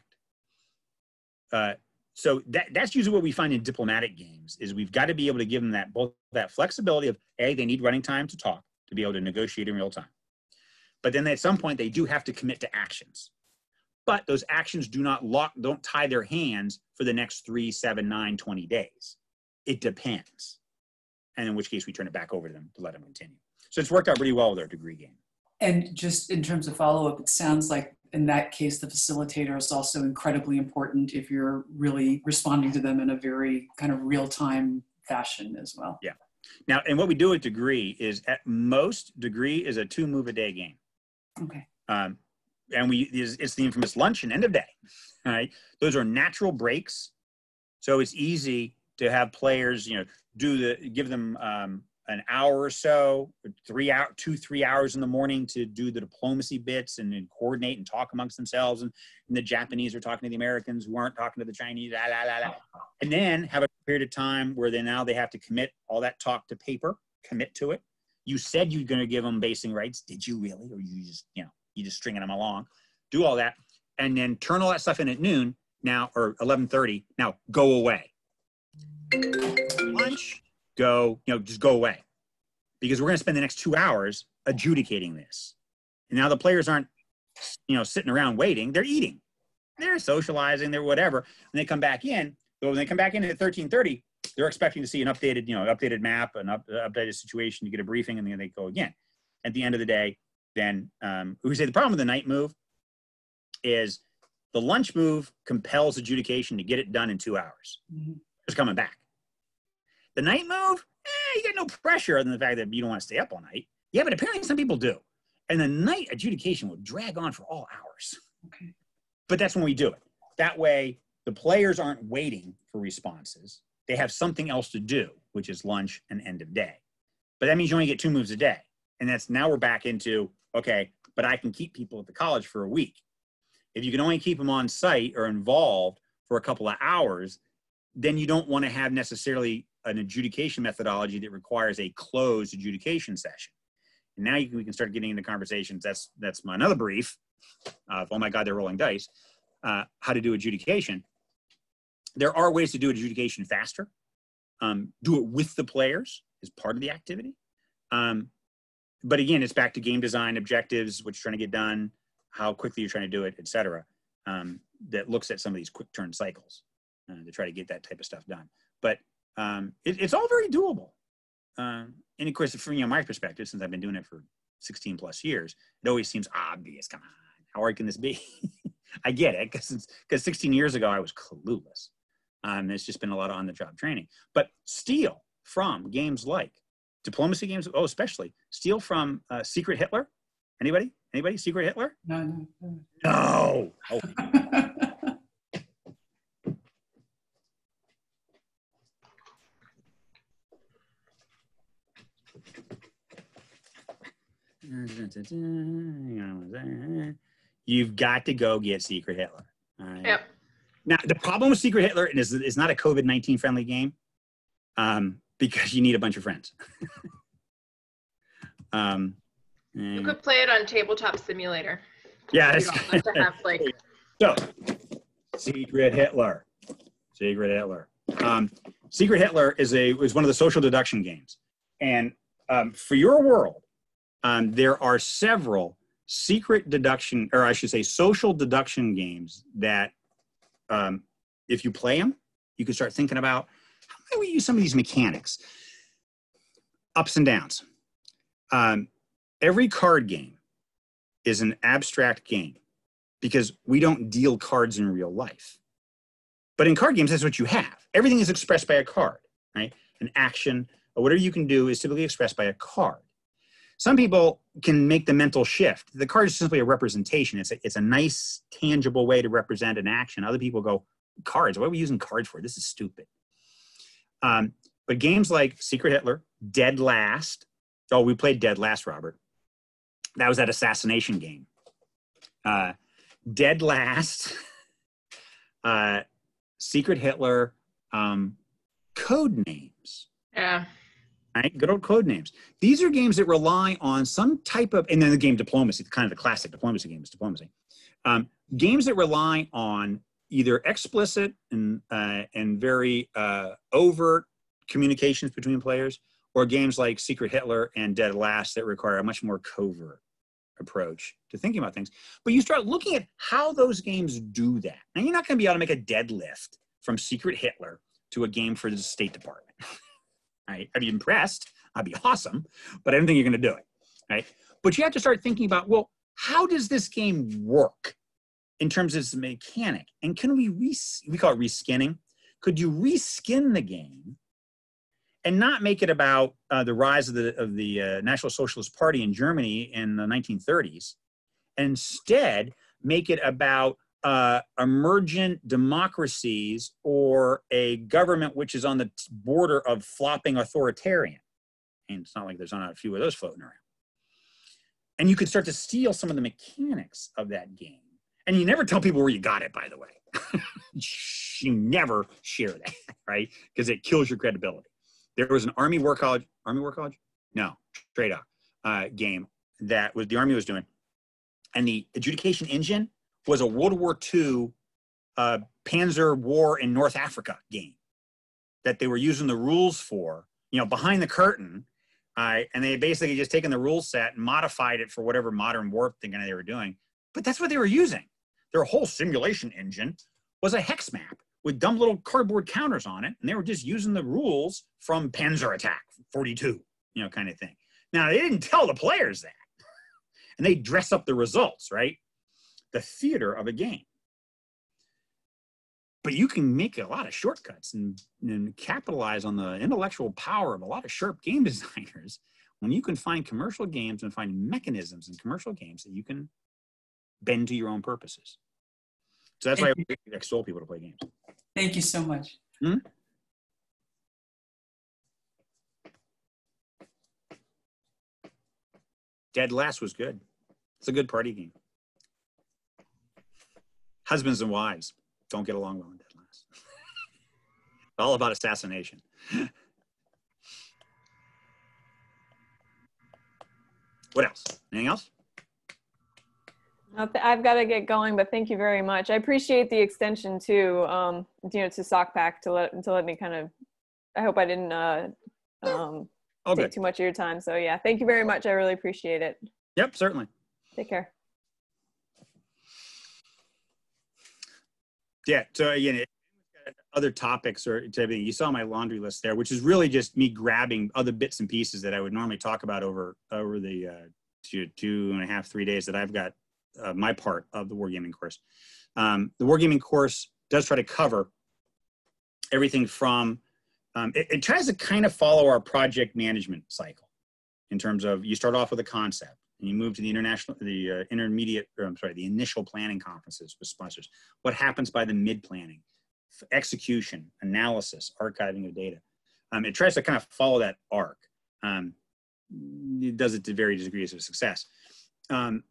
Uh, So that, that's usually what we find in diplomatic games, is we've got to be able to give them that, both that flexibility of, A, they need running time to talk, to be able to negotiate in real time. But then at some point, they do have to commit to actions. But those actions do not lock, don't tie their hands for the next three, seven, nine, twenty days. It depends. And in which case, we turn it back over to them to let them continue. So it's worked out pretty well with our Degree game. And just in terms of follow-up, it sounds like in that case, the facilitator is also incredibly important if you're really responding to them in a very kind of real-time fashion as well. Yeah. Now, and what we do at Degree is, at most, Degree is a two-move-a-day game. Okay. Um, and we it's, it's the infamous lunch and end of day. All right. Those are natural breaks, so it's easy to have players, you know, do the give them um, an hour or so, three out, two, three hours in the morning to do the diplomacy bits and, and coordinate and talk amongst themselves. And, and the Japanese are talking to the Americans who aren't talking to the Chinese, la, la, la, la. And then have a period of time where they now they have to commit all that talk to paper, commit to it. You said you're going to give them basing rights. Did you really? Or you just, you know, you just stringing them along, do all that. And then turn all that stuff in at noon now, or eleven thirty. Now go away. Lunch. Go, you know, just go away, because we're going to spend the next two hours adjudicating this. And now the players aren't, you know, sitting around waiting. They're eating, they're socializing, they're whatever. And they come back in. So when they come back in at thirteen thirty, they're expecting to see an updated, you know, updated map, an up, uh, updated situation. You get a briefing, and then they go again. At the end of the day, then um, we say the problem with the night move is the lunch move compels adjudication to get it done in two hours. Mm-hmm. It's coming back. The night move, eh, you got no pressure other than the fact that you don't want to stay up all night. Yeah, but apparently some people do. And the night adjudication will drag on for all hours. Okay. But that's when we do it. That way, the players aren't waiting for responses. They have something else to do, which is lunch and end of day. But that means you only get two moves a day. And that's now we're back into, okay, but I can keep people at the college for a week. If you can only keep them on site or involved for a couple of hours, then you don't want to have necessarily an adjudication methodology that requires a closed adjudication session. And now you can, we can start getting into conversations. That's, that's my another brief of, oh my God, they're rolling dice, uh, how to do adjudication. There are ways to do adjudication faster. Um, do it with the players as part of the activity. Um, but again, it's back to game design objectives, what you're trying to get done, how quickly you're trying to do it, et cetera, um, that looks at some of these quick turn cycles uh, to try to get that type of stuff done. But um, it, it's all very doable. Um, and of course, from you know, my perspective, since I've been doing it for sixteen plus years, it always seems obvious. Come on, how hard can this be? I get it, because because sixteen years ago, I was clueless. Um, there's just been a lot of on-the-job training. But steal from games like diplomacy games, oh, especially, steal from uh, Secret Hitler. Anybody? Anybody? Secret Hitler? No, no, no. No! Oh. You've got to go get Secret Hitler. All right. Yep. Now, the problem with Secret Hitler is it's not a COVID nineteen friendly game um, because you need a bunch of friends. um, You could play it on Tabletop Simulator. Yeah. That's have to have, like... So, Secret Hitler. Secret Hitler. Um, Secret Hitler is, a, is one of the social deduction games. And um, for your world, um, there are several secret deduction, or I should say social deduction games that um, if you play them, you can start thinking about, how might we use some of these mechanics? Ups and downs. Um, Every card game is an abstract game because we don't deal cards in real life. But in card games, that's what you have. Everything is expressed by a card, right? An action, or whatever you can do is typically expressed by a card. Some people can make the mental shift. The card is simply a representation. It's a, it's a nice, tangible way to represent an action. Other people go, cards, what are we using cards for? This is stupid. Um, but games like Secret Hitler, Dead Last, oh, we played Dead Last, Robert. That was that assassination game. Uh, Dead Last, uh, Secret Hitler, um, code names. Yeah. Right? Good old code names. These are games that rely on some type of, and then the game Diplomacy, kind of the classic diplomacy game is Diplomacy. Um, games that rely on either explicit and, uh, and very uh, overt communications between players, or games like Secret Hitler and Dead Last that require a much more covert approach to thinking about things. But you start looking at how those games do that. Now, you're not going to be able to make a deadlift from Secret Hitler to a game for the State Department. Right? I'd be impressed. I'd be awesome. But I don't think you're going to do it. Right? But you have to start thinking about, well, how does this game work in terms of its mechanic? And can we, res we call it reskinning. Could you reskin the game and not make it about uh, the rise of the, of the uh, National Socialist Party in Germany in the nineteen thirties. Instead, make it about uh, emergent democracies or a government which is on the border of flopping authoritarian. And it's not like there's not a few of those floating around. And you could start to steal some of the mechanics of that game. And you never tell people where you got it, by the way. You never share that, right? Because it kills your credibility. There was an Army War College, Army War College? No, Trade Off uh, game that was the Army was doing. And the adjudication engine was a World War Two uh, Panzer War in North Africa game that they were using the rules for, you know, behind the curtain. Uh, and they basically just taken the rule set and modified it for whatever modern warp thing they were doing. But that's what they were using. Their whole simulation engine was a hex map with dumb little cardboard counters on it, and they were just using the rules from Panzer Attack forty-two, you know, kind of thing. Now, they didn't tell the players that, and they dress up the results, right? The theater of a game. But you can make a lot of shortcuts and, and capitalize on the intellectual power of a lot of sharp game designers When you can find commercial games and find mechanisms in commercial games that you can bend to your own purposes. So that's why I extol people to play games. Thank you so much. Hmm? Dead Last was good. It's a good party game. Husbands and wives don't get along well in Dead Last. All about assassination. What else? Anything else? I've got to get going, but thank you very much. I appreciate the extension too, um, you know, to Sock Pack to let to let me kind of. I hope I didn't uh, um, okay. take too much of your time. So yeah, thank you very much. I really appreciate it. Yep, certainly. Take care. Yeah. So again, it, other topics or everything. You saw my laundry list there, which is really just me grabbing other bits and pieces that I would normally talk about over over the uh, two two and a half three days that I've got. Uh, my part of the wargaming course. Um, the wargaming course does try to cover everything from, um, it, it tries to kind of follow our project management cycle in terms of you start off with a concept and you move to the international, the uh, intermediate, or I'm sorry, the initial planning conferences with sponsors. What happens by the mid-planning, execution, analysis, archiving of data. Um, it tries to kind of follow that arc. Um, it does it to various degrees of success. Um,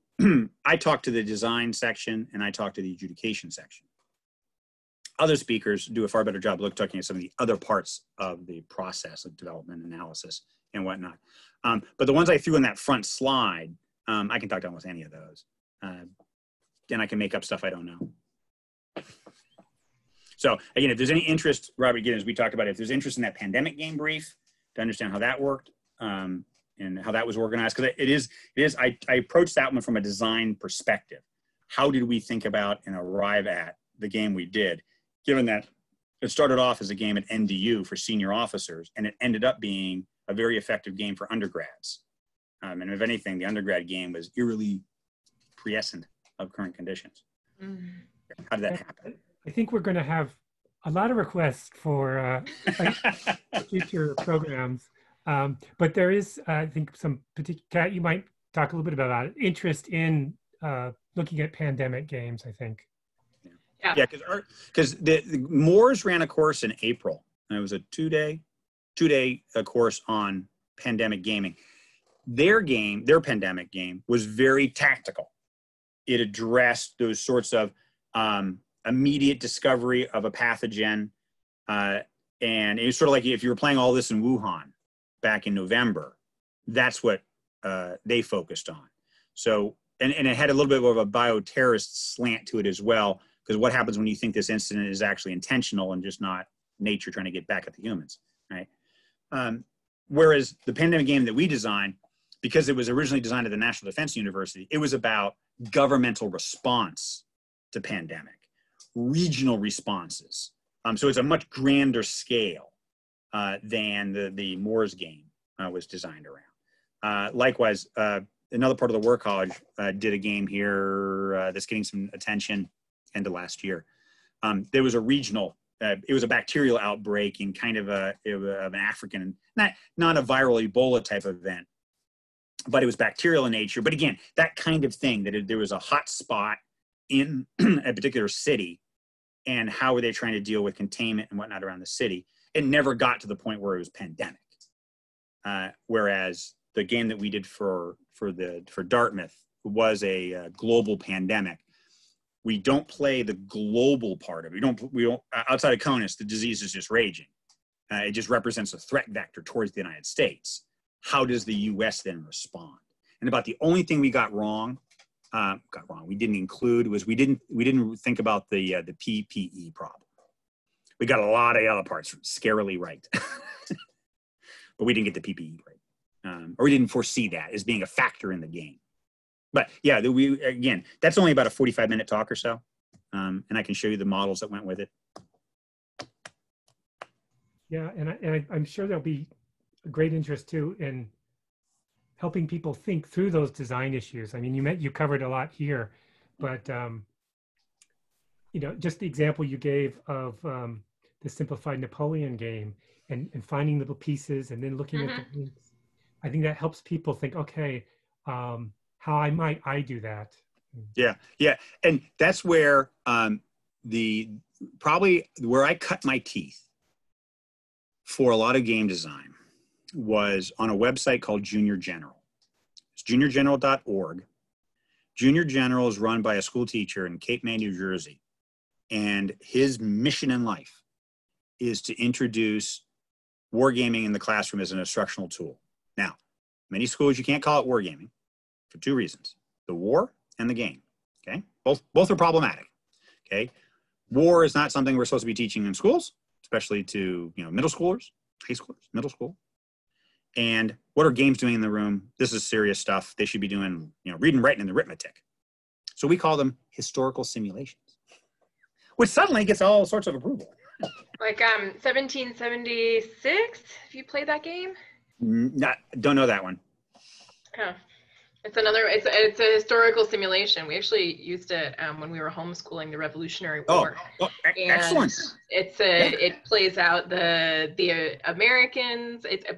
I talk to the design section and I talk to the adjudication section. Other speakers do a far better job look talking at some of the other parts of the process of development, analysis, and whatnot. Um, but the ones I threw in that front slide, um, I can talk to almost any of those. Uh, and I can make up stuff I don't know. So again, if there's any interest, Robert, again, as we talked about, if there's interest in that pandemic game brief to understand how that worked, um, and how that was organized, because it is, it is. I, I approached that one from a design perspective. How did we think about and arrive at the game we did, given that it started off as a game at N D U for senior officers, and it ended up being a very effective game for undergrads. Um, and if anything, the undergrad game was eerily prescient of current conditions. Mm-hmm. How did that happen? I think we're going to have a lot of requests for uh, like future programs. Um, but there is, uh, I think, some particular, Kat, you might talk a little bit about it, interest in uh, looking at pandemic games, I think. Yeah, yeah, because yeah, the, the Moores ran a course in April, and it was a two-day, two-day uh, course on pandemic gaming. Their game, their pandemic game, was very tactical. It addressed those sorts of um, immediate discovery of a pathogen, uh, and it was sort of like if you were playing all this in Wuhan, back in November, that's what uh, they focused on. So, and, and it had a little bit of a bioterrorist slant to it as well, because what happens when you think this incident is actually intentional and just not nature trying to get back at the humans, right? Um, whereas the pandemic game that we designed, because it was originally designed at the National Defense University, it was about governmental response to pandemic, regional responses. Um, so it's a much grander scale. Uh, than the, the Moores game uh, was designed around. Uh, likewise, uh, another part of the War College uh, did a game here uh, that's getting some attention end of last year. Um, there was a regional, uh, it was a bacterial outbreak in kind of a, of an African, not, not a viral Ebola type of event, but it was bacterial in nature. But again, that kind of thing, that it, there was a hot spot in a particular city, and how were they trying to deal with containment and whatnot around the city. It never got to the point where it was pandemic. Uh, whereas the game that we did for, for, the, for Dartmouth was a uh, global pandemic. We don't play the global part of it. We don't, we don't, outside of CONUS, the disease is just raging. Uh, it just represents a threat vector towards the United States. How does the U S then respond? And about the only thing we got wrong, uh, got wrong, we didn't include was we didn't, we didn't think about the, uh, the P P E problem. We got a lot of other parts scarily right, but we didn't get the P P E right, um, or we didn't foresee that as being a factor in the game. But yeah, we again, that's only about a forty-five minute talk or so, um, and I can show you the models that went with it. Yeah, and, I, and I, I'm sure there'll be a great interest too in helping people think through those design issues. I mean, you met, you covered a lot here, but um, you know, just the example you gave of um, the simplified Napoleon game and, and finding little pieces and then looking mm-hmm. at the links I think that helps people think, okay, um, how I might I do that? Yeah, yeah, and that's where um, the probably where I cut my teeth for a lot of game design was on a website called Junior General. It's junior general dot org. Junior General is run by a school teacher in Cape May, New Jersey, and his mission in life is to introduce wargaming in the classroom as an instructional tool. Now, many schools, you can't call it wargaming for two reasons: the war and the game, okay? Both, both are problematic, okay? War is not something we're supposed to be teaching in schools, especially to, you know, middle schoolers, high schoolers, middle school. And what are games doing in the room? This is serious stuff. They should be doing, you know, reading, writing, and arithmetic. So we call them historical simulations, which suddenly gets all sorts of approval. Like um, seventeen seventy-six, if you played that game? Not, don't know that one. Oh, it's another, it's, it's a historical simulation. We actually used it um, when we were homeschooling the Revolutionary War. Oh, oh e and excellent. It's a, it plays out the, the uh, Americans. It, uh,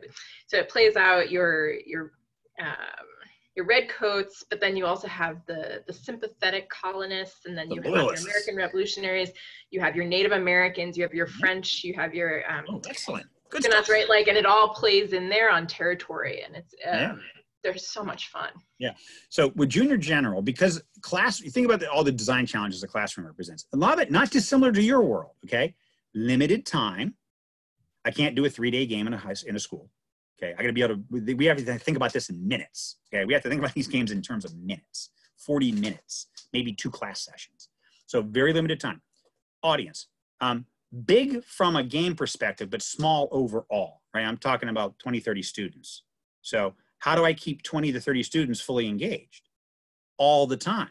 so it plays out your, your, um, your redcoats, but then you also have the, the sympathetic colonists, and then you the have your American revolutionaries, you have your Native Americans, you have your French, you have your, um, oh, excellent. Good stuff. Right? Like, and it all plays in there on territory, and it's, um, yeah. There's so much fun. Yeah. So with Junior General, because class, you think about the, all the design challenges the classroom represents. A lot of it not dissimilar to your world. Okay, limited time. I can't do a three-day game in a high, in a school. Okay, I got to be able to. We have to think about this in minutes. Okay, we have to think about these games in terms of minutes, forty minutes, maybe two class sessions. So very limited time. Audience, um, big from a game perspective, but small overall. Right, I'm talking about twenty, thirty students. So how do I keep twenty to thirty students fully engaged all the time?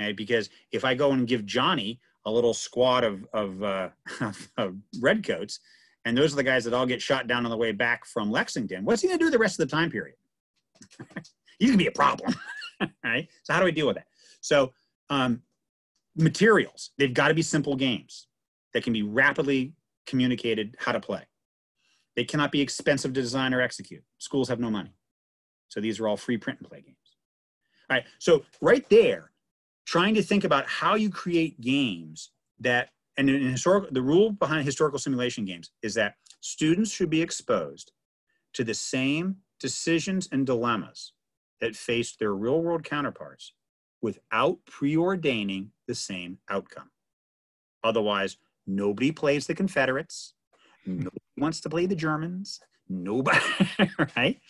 Okay, because if I go and give Johnny a little squad of, of, uh, of redcoats, and those are the guys that all get shot down on the way back from Lexington, what's he gonna do the rest of the time period? He's gonna be a problem, right? So how do we deal with that? So um, materials, they've gotta be simple games that can be rapidly communicated how to play. They cannot be expensive to design or execute. Schools have no money. So these are all free print and play games. All right, so right there, trying to think about how you create games that, and in historical, the rule behind historical simulation games is that students should be exposed to the same decisions and dilemmas that faced their real world counterparts without preordaining the same outcome. Otherwise, nobody plays the Confederates, nobody wants to play the Germans, nobody, right?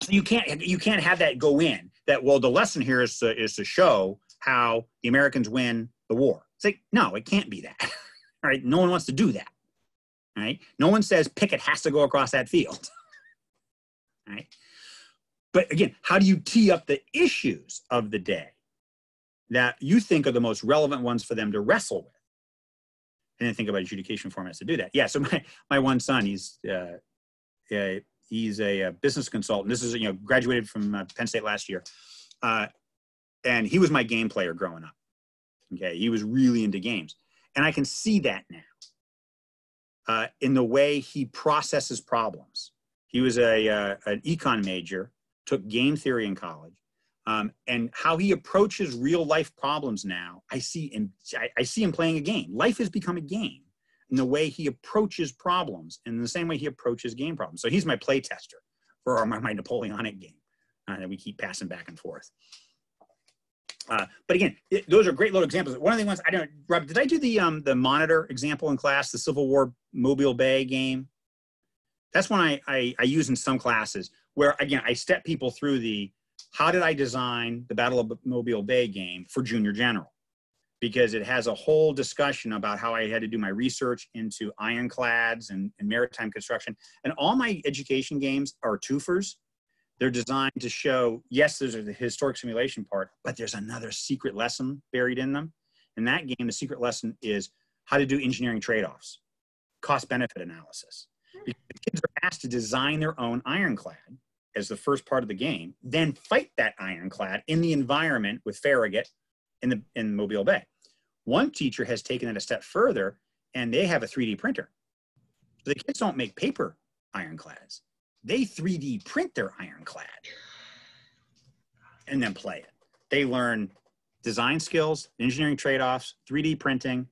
So you can't, you can't have that go in that, well, the lesson here is to, is to show how the Americans win the war. It's like, no, it can't be that, right? No one wants to do that, right? No one says Pickett has to go across that field, right? But again, how do you tee up the issues of the day that you think are the most relevant ones for them to wrestle with? And then think about adjudication formats to do that. Yeah, so my, my one son, he's, uh, yeah, he's a, a business consultant. This is, you know, graduated from uh, Penn State last year. Uh, and he was my game player growing up. Okay, he was really into games. And I can see that now uh, in the way he processes problems. He was a, uh, an econ major, took game theory in college. Um, and how he approaches real life problems now, I see him, I, I see him playing a game. Life has become a game in the way he approaches problems and in the same way he approaches game problems. So he's my play tester for our, my, my Napoleonic game uh, that we keep passing back and forth. Uh, but again, it, those are great little examples. One of the ones, I don't, Rob, did I do the, um, the monitor example in class, the Civil War Mobile Bay game? That's one I, I, I use in some classes where, again, I step people through the, how did I design the Battle of Mobile Bay game for Junior General? Because it has a whole discussion about how I had to do my research into ironclads and, and maritime construction. And all my education games are twofers. They're designed to show, yes, there's a historic simulation part, but there's another secret lesson buried in them. In that game, the secret lesson is how to do engineering trade-offs, cost-benefit analysis. Because the kids are asked to design their own ironclad as the first part of the game, then fight that ironclad in the environment with Farragut in the in Mobile Bay. One teacher has taken it a step further, and they have a three D printer. The kids don't make paper ironclads. They three D print their ironclad and then play it. They learn design skills, engineering trade-offs, three D printing,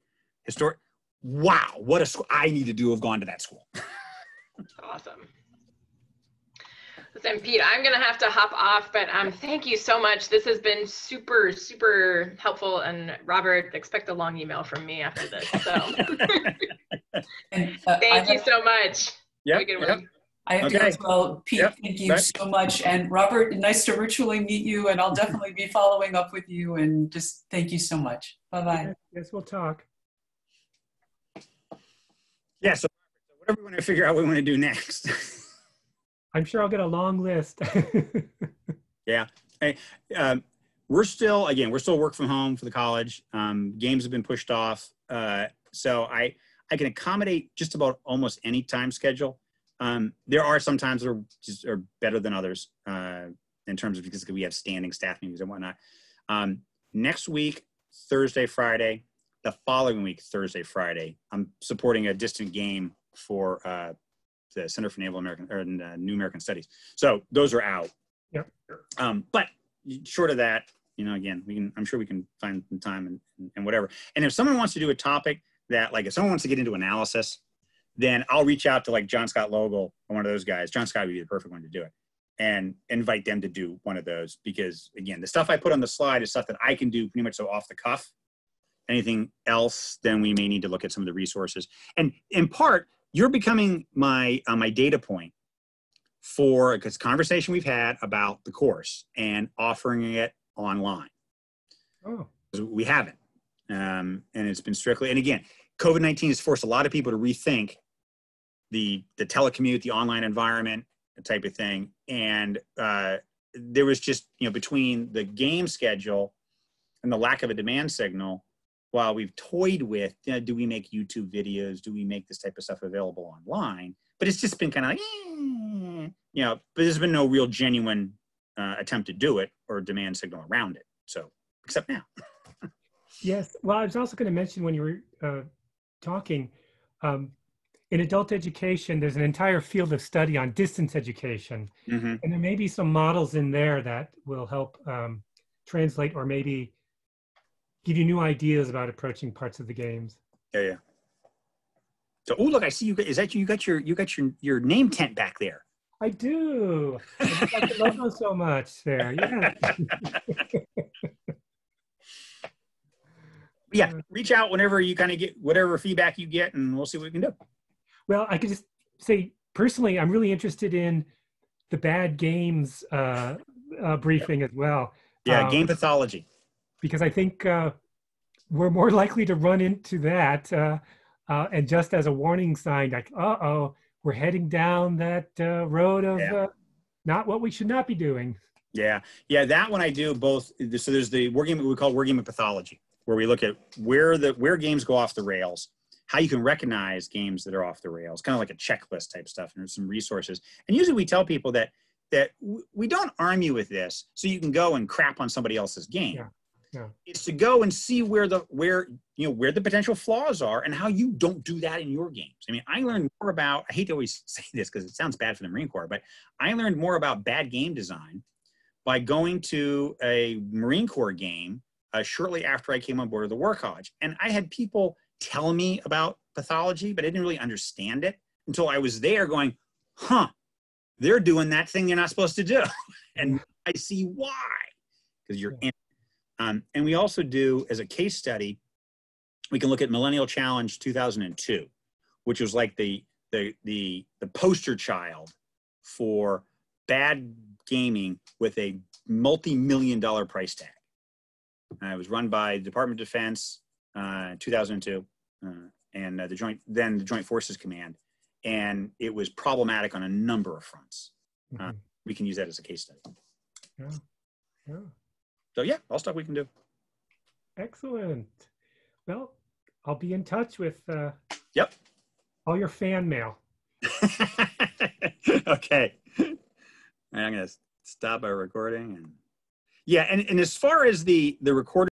historic. Wow, what a school. I need to do have gone to that school. Awesome. Listen, Pete, I'm gonna have to hop off, but um, thank you so much. This has been super, super helpful. And Robert, expect a long email from me after this. So and, uh, thank I you so much. Yeah. I have okay. to as well. Pete, yep. thank you right. so much. And Robert, nice to virtually meet you. And I'll definitely be following up with you. And just thank you so much. Bye-bye. Yes, we'll talk. Yeah, so whatever we want to figure out what we want to do next. I'm sure I'll get a long list. Yeah. Hey, um, we're still, again, we're still work from home for the college. Um, games have been pushed off. Uh, so I, I can accommodate just about almost any time schedule. Um, there are some times that are just are better than others uh, in terms of because we have standing staff meetings and whatnot. Um, next week, Thursday, Friday, the following week, Thursday, Friday, I'm supporting a distant game for uh, the Center for Naval American or uh, New American Studies. So those are out. Yep. Um, but short of that, you know, again, we can, I'm sure we can find some time and, and whatever. And if someone wants to do a topic that, like, if someone wants to get into analysis, then I'll reach out to like John Scott Logel or one of those guys. John Scott would be the perfect one to do it, and invite them to do one of those, because again, the stuff I put on the slide is stuff that I can do pretty much so off the cuff. Anything else, then we may need to look at some of the resources. And in part, you're becoming my, uh, my data point for this conversation we've had about the course and offering it online. Oh. We haven't, um, and it's been strictly, and again, COVID nineteen has forced a lot of people to rethink the, the telecommute, the online environment, the type of thing. And uh, there was just, you know, between the game schedule and the lack of a demand signal, while we've toyed with, you know, do we make YouTube videos? Do we make this type of stuff available online? But it's just been kind of like, eh, you know, but there's been no real genuine uh, attempt to do it or demand signal around it. So, except now. Yes. Well, I was also going to mention when you were uh, talking, um, in adult education, there's an entire field of study on distance education. Mm-hmm. And there may be some models in there that will help um, translate or maybe give you new ideas about approaching parts of the games. Yeah, yeah. So, oh, look, I see you. Is that you? You got your you got your your name tent back there. I do. I like the logo so much there. Yeah. Yeah, reach out whenever you kind of get whatever feedback you get, and we'll see what we can do. Well, I could just say personally, I'm really interested in the bad games uh, uh, briefing as well. Yeah, um, game pathology. Because I think uh, we're more likely to run into that. Uh, uh, and just as a warning sign, like, uh-oh, we're heading down that uh, road of yeah. uh, not what we should not be doing. Yeah, yeah, that one I do both. So there's the war game, what we call war game of pathology, where we look at where the where games go off the rails, how you can recognize games that are off the rails, kind of like a checklist type stuff, and there's some resources. And usually we tell people that that we don't arm you with this so you can go and crap on somebody else's game. Yeah. Yeah. It's to go and see where the where you know where the potential flaws are and how you don't do that in your games. I mean, I learned more about, I hate to always say this because it sounds bad for the Marine Corps, but I learned more about bad game design by going to a Marine Corps game Uh, shortly after I came on board of the War College. And I had people tell me about pathology, but I didn't really understand it until I was there going, huh, they're doing that thing they're not supposed to do. And I see why, because you're in. Um, and we also do, as a case study, we can look at Millennial Challenge two thousand two, which was like the, the, the, the poster child for bad gaming with a multi-million dollar price tag. Uh, it was run by the Department of Defense, uh, two thousand two, uh, and uh, the joint then the Joint Forces Command, and it was problematic on a number of fronts. Uh, mm-hmm. We can use that as a case study. Yeah. Yeah. So yeah, all stuff we can do. Excellent. Well, I'll be in touch with uh, yep all your fan mail. Okay. I'm gonna stop our recording and. Yeah, and, and as far as the, the recording